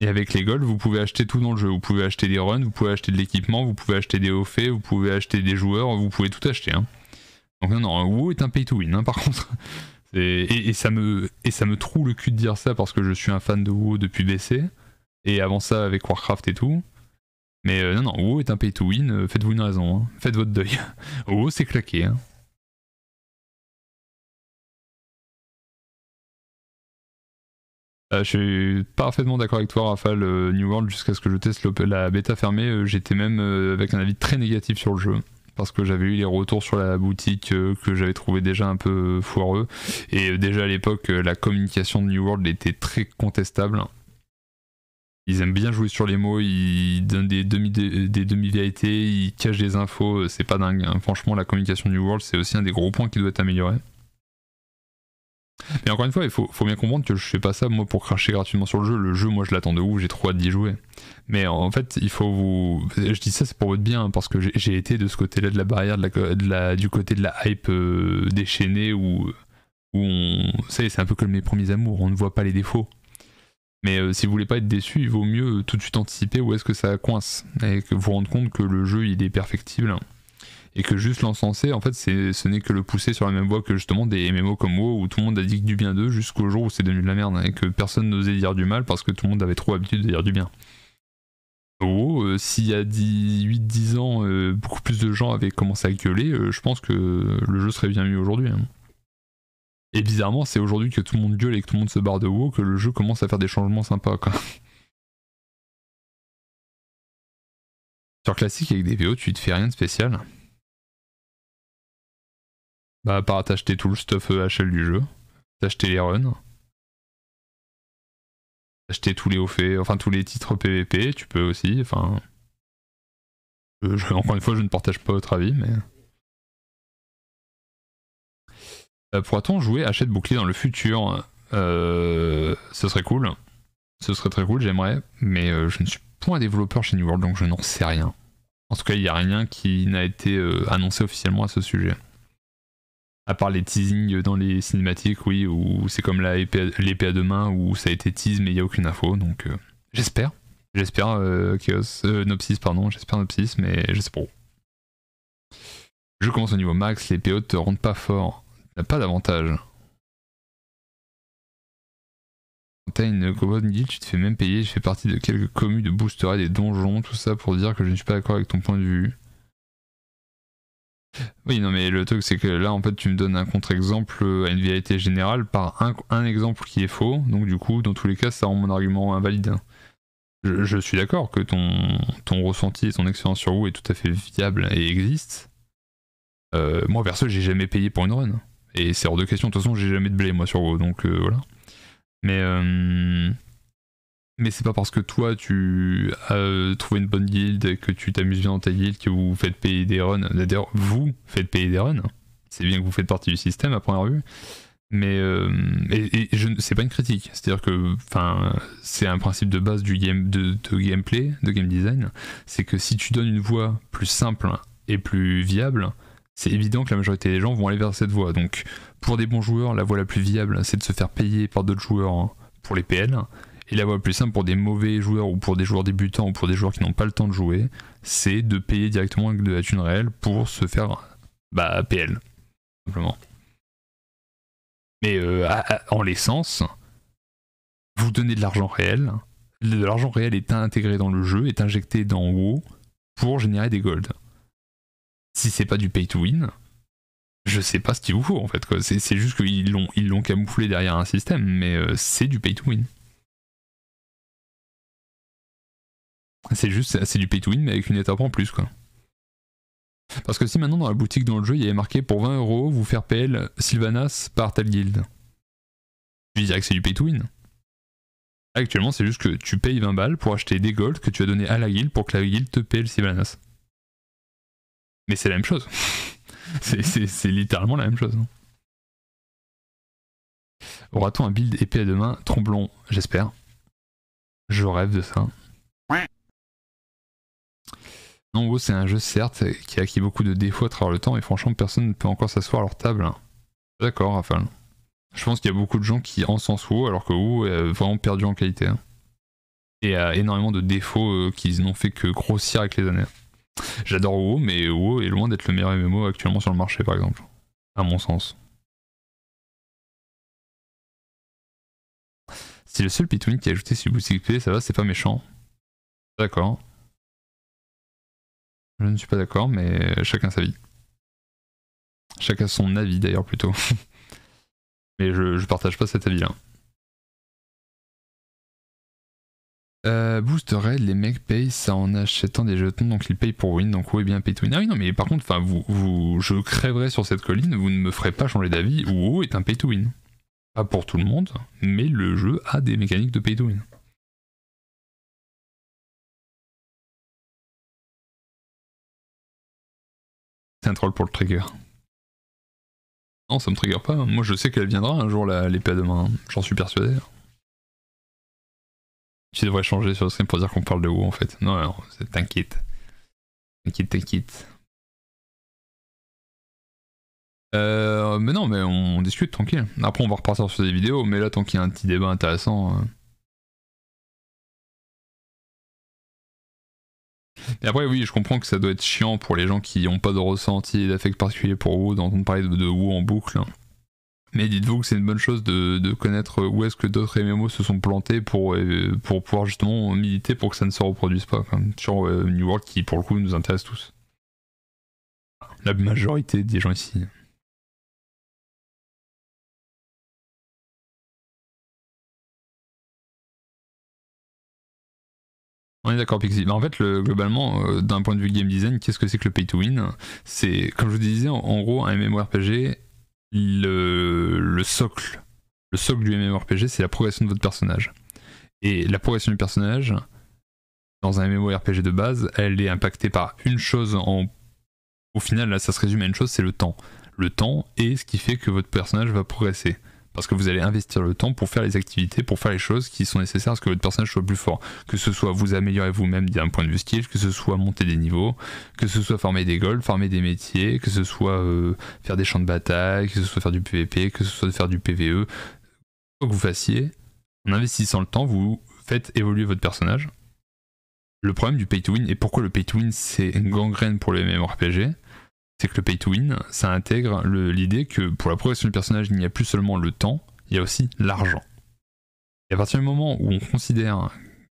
Et avec les golds, vous pouvez acheter tout dans le jeu. Vous pouvez acheter des runs, vous pouvez acheter de l'équipement, vous pouvez acheter des OF, vous pouvez acheter des joueurs, vous pouvez tout acheter. Hein. Donc non, non, WoW est un pay to win hein, par contre. Et ça me troue le cul de dire ça parce que je suis un fan de WoW depuis BC. Et avant ça avec Warcraft et tout. Mais non, non, WoW est un pay to win, faites-vous une raison. Hein. Faites votre deuil. WoW c'est claqué. Hein. Je suis parfaitement d'accord avec toi Raphaël, New World jusqu'à ce que je teste la bêta fermée, j'étais même avec un avis très négatif sur le jeu parce que j'avais eu les retours sur la boutique que j'avais trouvé déjà un peu foireux et déjà à l'époque la communication de New World était très contestable. Ils aiment bien jouer sur les mots, ils donnent des demi-vérités, ils cachent des infos, c'est pas dingue hein. Franchement la communication de New World c'est aussi un des gros points qui doit être amélioré. Mais encore une fois, il faut bien comprendre que je fais pas ça moi pour cracher gratuitement sur le jeu. Le jeu, moi je l'attends de ouf, j'ai trop hâte d'y jouer. Mais en fait, il faut vous... Je dis ça, c'est pour votre bien, parce que j'ai été de ce côté-là de la barrière, du côté de la hype déchaînée, où on... Vous savez, c'est un peu comme mes premiers amours, on ne voit pas les défauts. Mais si vous voulez pas être déçu, il vaut mieux tout de suite anticiper où est-ce que ça coince, et que vous vous rendez compte que le jeu, il est perfectible. Et que juste l'encenser, en fait, ce n'est que le pousser sur la même voie que justement des MMO comme WoW où tout le monde a dit du bien d'eux jusqu'au jour où c'est devenu de la merde et que personne n'osait dire du mal parce que tout le monde avait trop l'habitude de dire du bien. WoW, s'il y a 8-10 ans, beaucoup plus de gens avaient commencé à gueuler, je pense que le jeu serait bien mieux aujourd'hui. Hein. Et bizarrement, c'est aujourd'hui que tout le monde gueule et que tout le monde se barre de WoW que le jeu commence à faire des changements sympas, quoi. Sur classique avec des VO, tu te fais rien de spécial. Bah à part t'acheter tout le stuff HL du jeu, t'acheter les runs, t'acheter tous les OF, enfin tous les titres PVP, tu peux aussi, enfin... encore une fois je ne partage pas votre avis mais... pourra-t-on jouer Hachette Bouclier dans le futur? Ce serait cool, ce serait très cool, j'aimerais, mais je ne suis point développeur chez New World donc je n'en sais rien. En tout cas il n'y a rien qui n'a été annoncé officiellement à ce sujet. À part les teasings dans les cinématiques, oui, où c'est comme l'épée à deux mains, où ça a été tease, mais il n'y a aucune info, donc j'espère. J'espère Nopsis, pardon, j'espère Nopsis, mais je sais pas où. Je commence au niveau max, les PO te rendent pas fort. T'as pas d'avantage. Quand t'as une commande guild, tu te fais même payer, je fais partie de quelques communes de boosterais, des donjons, tout ça pour dire que je ne suis pas d'accord avec ton point de vue. Oui, non, mais le truc, c'est que là, en fait, tu me donnes un contre-exemple à une vérité générale par un exemple qui est faux. Donc, du coup, dans tous les cas, ça rend mon argument invalide. Je suis d'accord que ton ressenti et ton expérience sur vous est tout à fait viable et existe. Moi, perso, j'ai jamais payé pour une run. Et c'est hors de question. De toute façon, j'ai jamais de blé, moi, sur WoW. Donc, voilà. Mais c'est pas parce que toi tu as trouvé une bonne guilde et que tu t'amuses bien dans ta guilde que vous faites payer des runs. D'ailleurs, vous faites payer des runs. C'est bien que vous faites partie du système à première vue. Mais c'est pas une critique. C'est-à-dire que c'est un principe de base du game, de gameplay, de game design. C'est que si tu donnes une voie plus simple et plus viable, c'est évident que la majorité des gens vont aller vers cette voie. Donc pour des bons joueurs, la voie la plus viable, c'est de se faire payer par d'autres joueurs pour les PL. Et la voie plus simple pour des mauvais joueurs ou pour des joueurs débutants ou pour des joueurs qui n'ont pas le temps de jouer, c'est de payer directement avec de la thune réelle pour se faire PL. Simplement. Mais en l'essence, vous donnez de l'argent réel. L'argent réel est intégré dans le jeu, est injecté dans WoW pour générer des golds. Si c'est pas du pay to win, je sais pas ce qu'il vous faut en fait. C'est juste qu'ils l'ont camouflé derrière un système, mais c'est du pay to win. C'est juste, c'est du pay to win mais avec une étape en plus quoi. Parce que si maintenant dans la boutique dans le jeu il y avait marqué pour 20 € vous faire PL Sylvanas par telle guild, je dirais que c'est du pay to win. Actuellement c'est juste que tu payes 20 balles pour acheter des golds que tu as donné à la guild pour que la guild te PL Sylvanas. Mais c'est la même chose. C'est littéralement la même chose. Aura-t-on un build épée à deux mains tromblon? J'espère. Je rêve de ça. Non, WoW c'est un jeu certes qui a acquis beaucoup de défauts à travers le temps et franchement personne ne peut encore s'asseoir à leur table. D'accord Raphaël. Je pense qu'il y a beaucoup de gens qui encensent WoW alors que WoW est vraiment perdu en qualité. Et a énormément de défauts qu'ils n'ont fait que grossir avec les années. J'adore WoW mais WoW est loin d'être le meilleur MMO actuellement sur le marché par exemple. À mon sens. Si le seul Pitwin qui a ajouté sur boutique P, ça va, c'est pas méchant. D'accord. Je ne suis pas d'accord, mais chacun sa vie. Chacun son avis d'ailleurs plutôt. Mais je partage pas cet avis-là. Boost Raid, les mecs payent ça en achetant des jetons, donc ils payent pour win, donc WoW est bien pay to win. Ah oui, non mais par contre, je crèverai sur cette colline, vous ne me ferez pas changer d'avis, WoW est un pay to win. Pas pour tout le monde, mais le jeu a des mécaniques de pay to win. Un troll pour le trigger. Non, ça me trigger pas. Moi, je sais qu'elle viendra un jour, l'épée à deux mains. J'en suis persuadé. Tu devrais changer sur le stream pour dire qu'on parle de WoW en fait. Non, non, t'inquiète. T'inquiète. Mais non, mais on discute tranquille. Après, on va repartir sur des vidéos, mais là, tant qu'il y a un petit débat intéressant. Et après oui, je comprends que ça doit être chiant pour les gens qui n'ont pas de ressenti et d'affect particulier pour WoW d'entendre parler de WoW en boucle. Mais dites-vous que c'est une bonne chose de connaître où est-ce que d'autres MMO se sont plantés pour pouvoir justement militer pour que ça ne se reproduise pas, comme sur New World qui pour le coup nous intéresse tous. La majorité des gens ici. On est d'accord Pixie. En fait, globalement, d'un point de vue game design, qu'est-ce que c'est que le pay to win? C'est, comme je vous disais, en gros, un MMORPG, le socle du MMORPG, c'est la progression de votre personnage. Et la progression du personnage, dans un MMORPG de base, elle est impactée par une chose, au final, là, ça se résume à une chose, c'est le temps. Le temps est ce qui fait que votre personnage va progresser. Parce que vous allez investir le temps pour faire les activités, pour faire les choses qui sont nécessaires à ce que votre personnage soit plus fort. Que ce soit vous améliorer vous-même d'un point de vue skill, que ce soit monter des niveaux, que ce soit farmer des golds, farmer des métiers, que ce soit faire des champs de bataille, que ce soit faire du PVP, que ce soit faire du PVE. Quoi que vous fassiez, en investissant le temps, vous faites évoluer votre personnage. Le problème du pay to win, et pourquoi le pay to win c'est une gangrène pour les MMORPG, c'est que le pay to win, ça intègre l'idée que pour la progression du personnage, il n'y a plus seulement le temps, il y a aussi l'argent. Et à partir du moment où on considère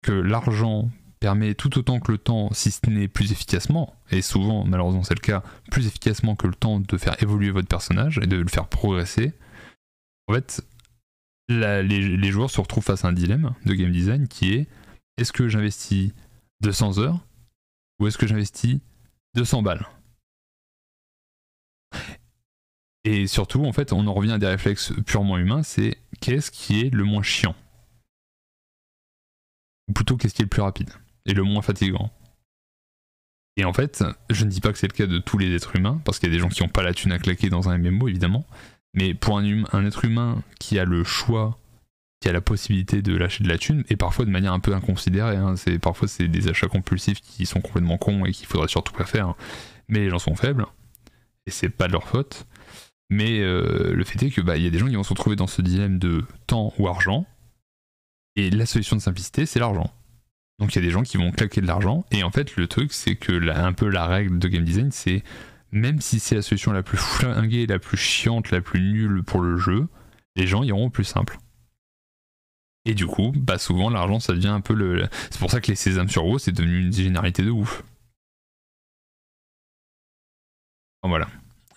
que l'argent permet tout autant que le temps, si ce n'est plus efficacement, et souvent, malheureusement c'est le cas, plus efficacement que le temps de faire évoluer votre personnage et de le faire progresser, en fait, les joueurs se retrouvent face à un dilemme de game design qui est, est-ce que j'investis 200 heures ou est-ce que j'investis 200 balles? Et surtout, en fait, on en revient à des réflexes purement humains, c'est qu'est-ce qui est le moins chiant? Ou plutôt qu'est-ce qui est le plus rapide et le moins fatigant? Et en fait, je ne dis pas que c'est le cas de tous les êtres humains, parce qu'il y a des gens qui n'ont pas la thune à claquer dans un MMO, évidemment, mais pour un être humain qui a le choix, qui a la possibilité de lâcher de la thune, et parfois de manière un peu inconsidérée, hein, parfois c'est des achats compulsifs qui sont complètement cons et qu'il faudrait surtout pas faire, hein, mais les gens sont faibles. Et c'est pas de leur faute, mais le fait est que y a des gens qui vont se retrouver dans ce dilemme de temps ou argent, et la solution de simplicité c'est l'argent. Donc il y a des gens qui vont claquer de l'argent, et en fait le truc c'est que un peu la règle de game design c'est, même si c'est la solution la plus flinguée, la plus chiante, la plus nulle pour le jeu, les gens iront au plus simple. Et du coup, souvent l'argent ça devient un peu le... C'est pour ça que les sésames sur WoW c'est devenu une généralité de ouf. Voilà.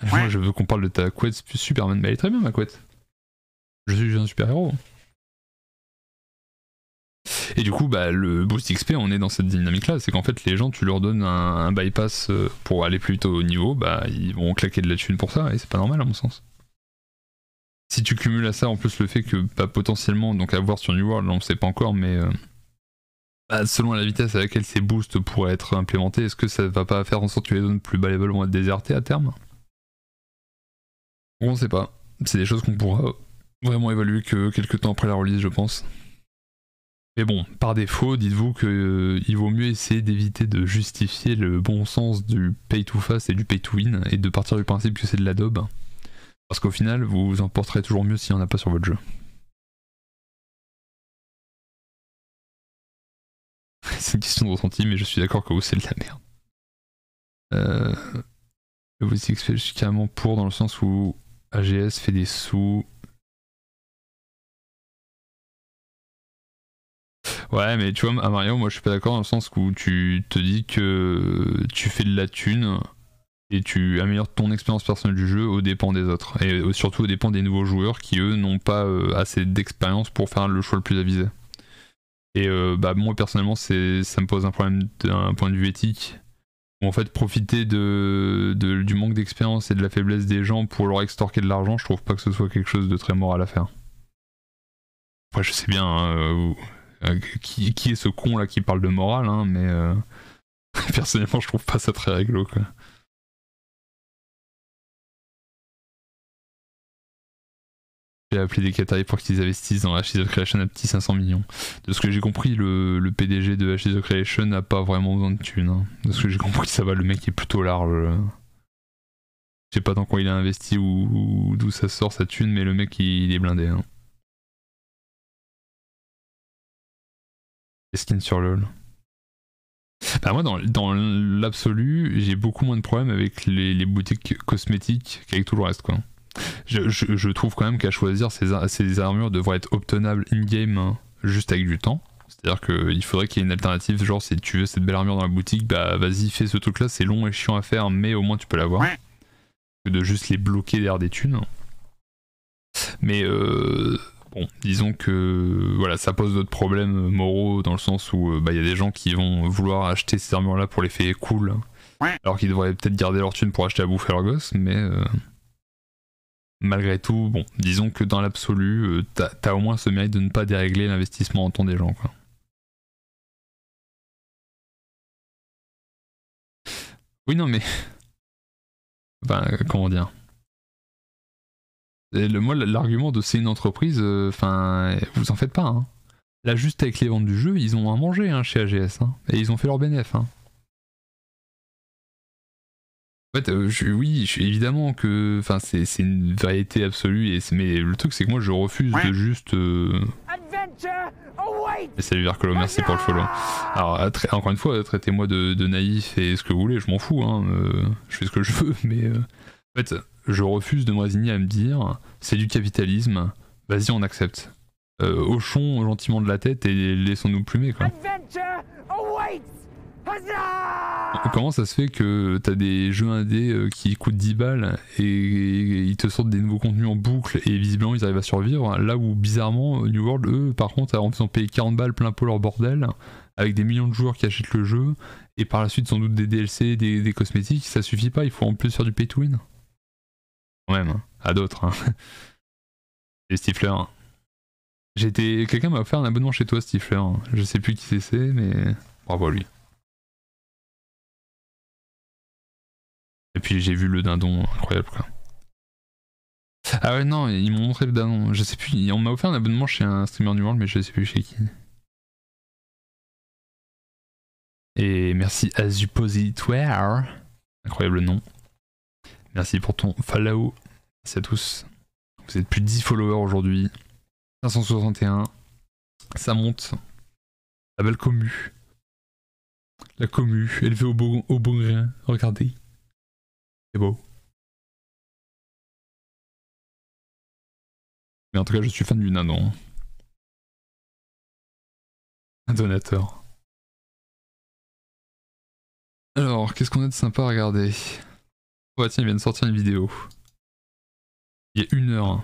Moi je veux qu'on parle de ta couette Superman. Mais elle est très bien ma couette. Je suis un super héros. Et du coup le boost XP, on est dans cette dynamique là, c'est qu'en fait les gens, tu leur donnes un bypass pour aller plus vite au niveau, ils vont claquer de la thune pour ça et c'est pas normal à mon sens. Si tu cumules à ça en plus le fait que potentiellement, donc à voir sur New World, on ne sait pas encore, mais selon la vitesse à laquelle ces boosts pourraient être implémentés, est-ce que ça va pas faire en sorte que les zones plus balayable vont être désertées à terme? On sait pas. C'est des choses qu'on pourra vraiment évaluer que quelques temps après la release, je pense. Mais bon, par défaut, dites-vous qu'il vaut mieux essayer d'éviter de justifier le bon sens du pay to fast et du pay to win, et de partir du principe que c'est de la daube. Parce qu'au final, vous vous en porterez toujours mieux s'il n'y en a pas sur votre jeu. C'est une question de ressenti, mais je suis d'accord que vous c'est de la merde. Le boost XP, je suis carrément pour, dans le sens où AGS fait des sous. Ouais, mais tu vois, à Mario, moi je suis pas d'accord dans le sens où tu te dis que tu fais de la thune et tu améliores ton expérience personnelle du jeu aux dépens des autres. Et surtout aux dépens des nouveaux joueurs qui, eux, n'ont pas assez d'expérience pour faire le choix le plus avisé. Et moi personnellement ça me pose un problème d'un point de vue éthique, où en fait profiter du manque d'expérience et de la faiblesse des gens pour leur extorquer de l'argent, je trouve pas que ce soit quelque chose de très moral à faire. Après je sais bien qui est ce con là qui parle de morale, hein, mais personnellement je trouve pas ça très réglo quoi. J'ai appelé des Qataris pour qu'ils investissent dans Ashes of Creation à petit 500 millions. De ce que j'ai compris, le PDG de Ashes of Creation n'a pas vraiment besoin de thunes. Hein. De ce que j'ai compris, ça va, le mec est plutôt large. Je sais pas dans quoi il a investi ou d'où ça sort sa thune, mais le mec il est blindé. Hein. Les skins sur LoL. Moi dans l'absolu, j'ai beaucoup moins de problèmes avec les boutiques cosmétiques qu'avec tout le reste quoi. Je trouve quand même qu'à choisir, ces armures devraient être obtenables in-game, hein, juste avec du temps. C'est-à-dire qu'il faudrait qu'il y ait une alternative, genre si tu veux cette belle armure dans la boutique, vas-y fais ce truc là, c'est long et chiant à faire, mais au moins tu peux l'avoir. De juste les bloquer derrière des thunes. Mais bon, disons que voilà, ça pose d'autres problèmes moraux, dans le sens où y a des gens qui vont vouloir acheter ces armures là pour les faire cool, alors qu'ils devraient peut-être garder leur thune pour acheter à bouffer leur gosse, mais... Malgré tout, bon, disons que dans l'absolu, t'as au moins ce mérite de ne pas dérégler l'investissement en temps des gens, quoi. Oui, non, mais... comment dire... Moi, l'argument de c'est une entreprise, enfin, vous en faites pas. Hein. Là, juste avec les ventes du jeu, ils ont à manger hein, chez AGS. Hein, et ils ont fait leur bénéfice. Hein. En fait, évidemment que c'est une variété absolue, mais le truc c'est que moi je refuse de juste... Et salut Vercolo, merci pour le follow. Alors encore une fois, traitez-moi de naïf et ce que vous voulez, je m'en fous, hein, je fais ce que je veux, mais... En fait, je refuse de me résigner à me dire, c'est du capitalisme, vas-y on accepte. Hochons gentiment de la tête et laissons-nous plumer quoi. Comment ça se fait que t'as des jeux indés qui coûtent 10 balles et ils te sortent des nouveaux contenus en boucle et visiblement ils arrivent à survivre, là où bizarrement New World eux par contre en faisant payer 40 balles plein pot leur bordel avec des millions de joueurs qui achètent le jeu et par la suite sans doute des DLC, des cosmétiques, ça suffit pas, il faut en plus faire du pay to win quand même, hein. À d'autres hein. Les Stifleurs hein. Quelqu'un m'a offert un abonnement chez toi Stifler, hein. Je sais plus qui c'est mais bravo à lui. Et puis j'ai vu le dindon, incroyable quoi. Ah ouais non, ils m'ont montré le dindon, je sais plus, on m'a offert un abonnement chez un streamer New World mais je sais plus chez qui. Et merci Azupositoire, incroyable nom. Merci pour ton follow, merci à tous. Vous êtes plus de 10 followers aujourd'hui, 561, ça monte, la belle commu. La commu, élevée au bon grain, regardez. C'est beau. Mais en tout cas, je suis fan du nanon. Un donateur. Alors, qu'est-ce qu'on a de sympa à regarder? Oh, tiens, il vient de sortir une vidéo. Il y a 1 heure.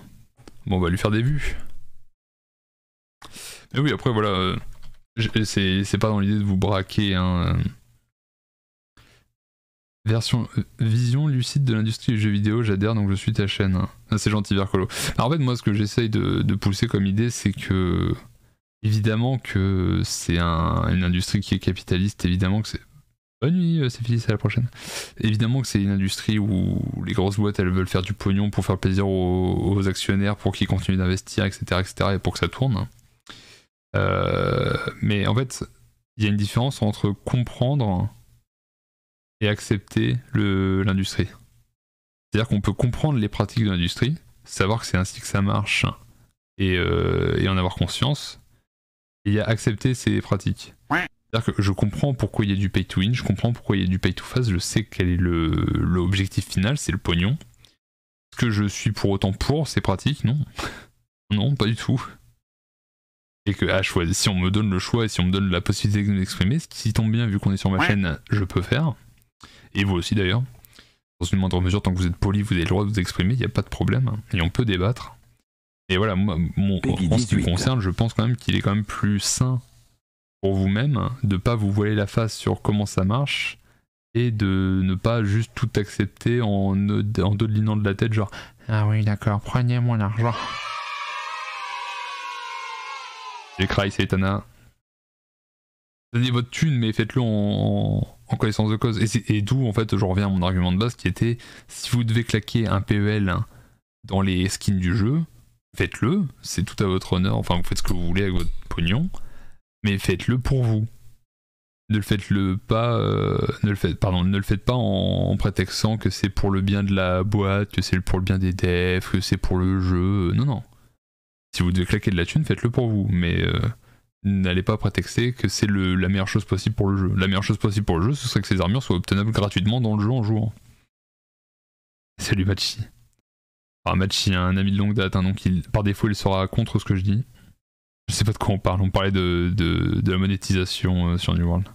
Bon, on va lui faire des vues. Mais oui, après, voilà. C'est pas dans l'idée de vous braquer, hein. Vision lucide de l'industrie du jeu vidéo, j'adhère donc je suis ta chaîne. C'est gentil Vercolo. Alors en fait moi ce que j'essaye de pousser comme idée c'est que évidemment que c'est une industrie qui est capitaliste, évidemment que c'est... Bonne nuit, c'est fini, à la prochaine. Évidemment que c'est une industrie où les grosses boîtes elles veulent faire du pognon pour faire plaisir aux actionnaires pour qu'ils continuent d'investir etc et pour que ça tourne. Mais en fait il y a une différence entre comprendre et accepter l'industrie. C'est-à-dire qu'on peut comprendre les pratiques de l'industrie, savoir que c'est ainsi que ça marche, et en avoir conscience, et il y a accepter ces pratiques. C'est-à-dire que je comprends pourquoi il y a du pay to win, je comprends pourquoi il y a du pay to fast, je sais quel est l'objectif final, c'est le pognon. Est-ce que je suis pour autant pour ces pratiques? Non. Non, pas du tout. Et que si on me donne le choix et si on me donne la possibilité de m'exprimer, ce qui tombe bien vu qu'on est sur ma chaîne, je peux faire. Et vous aussi d'ailleurs, dans une moindre mesure, tant que vous êtes poli, vous avez le droit de vous exprimer, il n'y a pas de problème, et on peut débattre. Et voilà, moi, en ce qui me concerne, je pense quand même qu'il est quand même plus sain pour vous-même de pas vous voiler la face sur comment ça marche, et de ne pas juste tout accepter en dodelinant de la tête, genre « Ah oui d'accord, prenez mon argent ». J'ai cry, c'est Etana. Donnez votre thune, mais faites-le en connaissance de cause. Et d'où, en fait, je reviens à mon argument de base qui était, si vous devez claquer un PEL dans les skins du jeu, faites-le, c'est tout à votre honneur, enfin vous faites ce que vous voulez avec votre pognon, mais faites-le pour vous. Ne le faites pas en prétextant que c'est pour le bien de la boîte, que c'est pour le bien des devs, que c'est pour le jeu, non, non. Si vous devez claquer de la thune, faites-le pour vous, mais n'allez pas prétexter que c'est la meilleure chose possible pour le jeu. La meilleure chose possible pour le jeu, ce serait que ces armures soient obtenables gratuitement dans le jeu en jouant. Salut Machi. Alors Machi, un ami de longue date, hein, donc par défaut il sera contre ce que je dis. Je sais pas de quoi on parle, on parlait de la monétisation sur New World.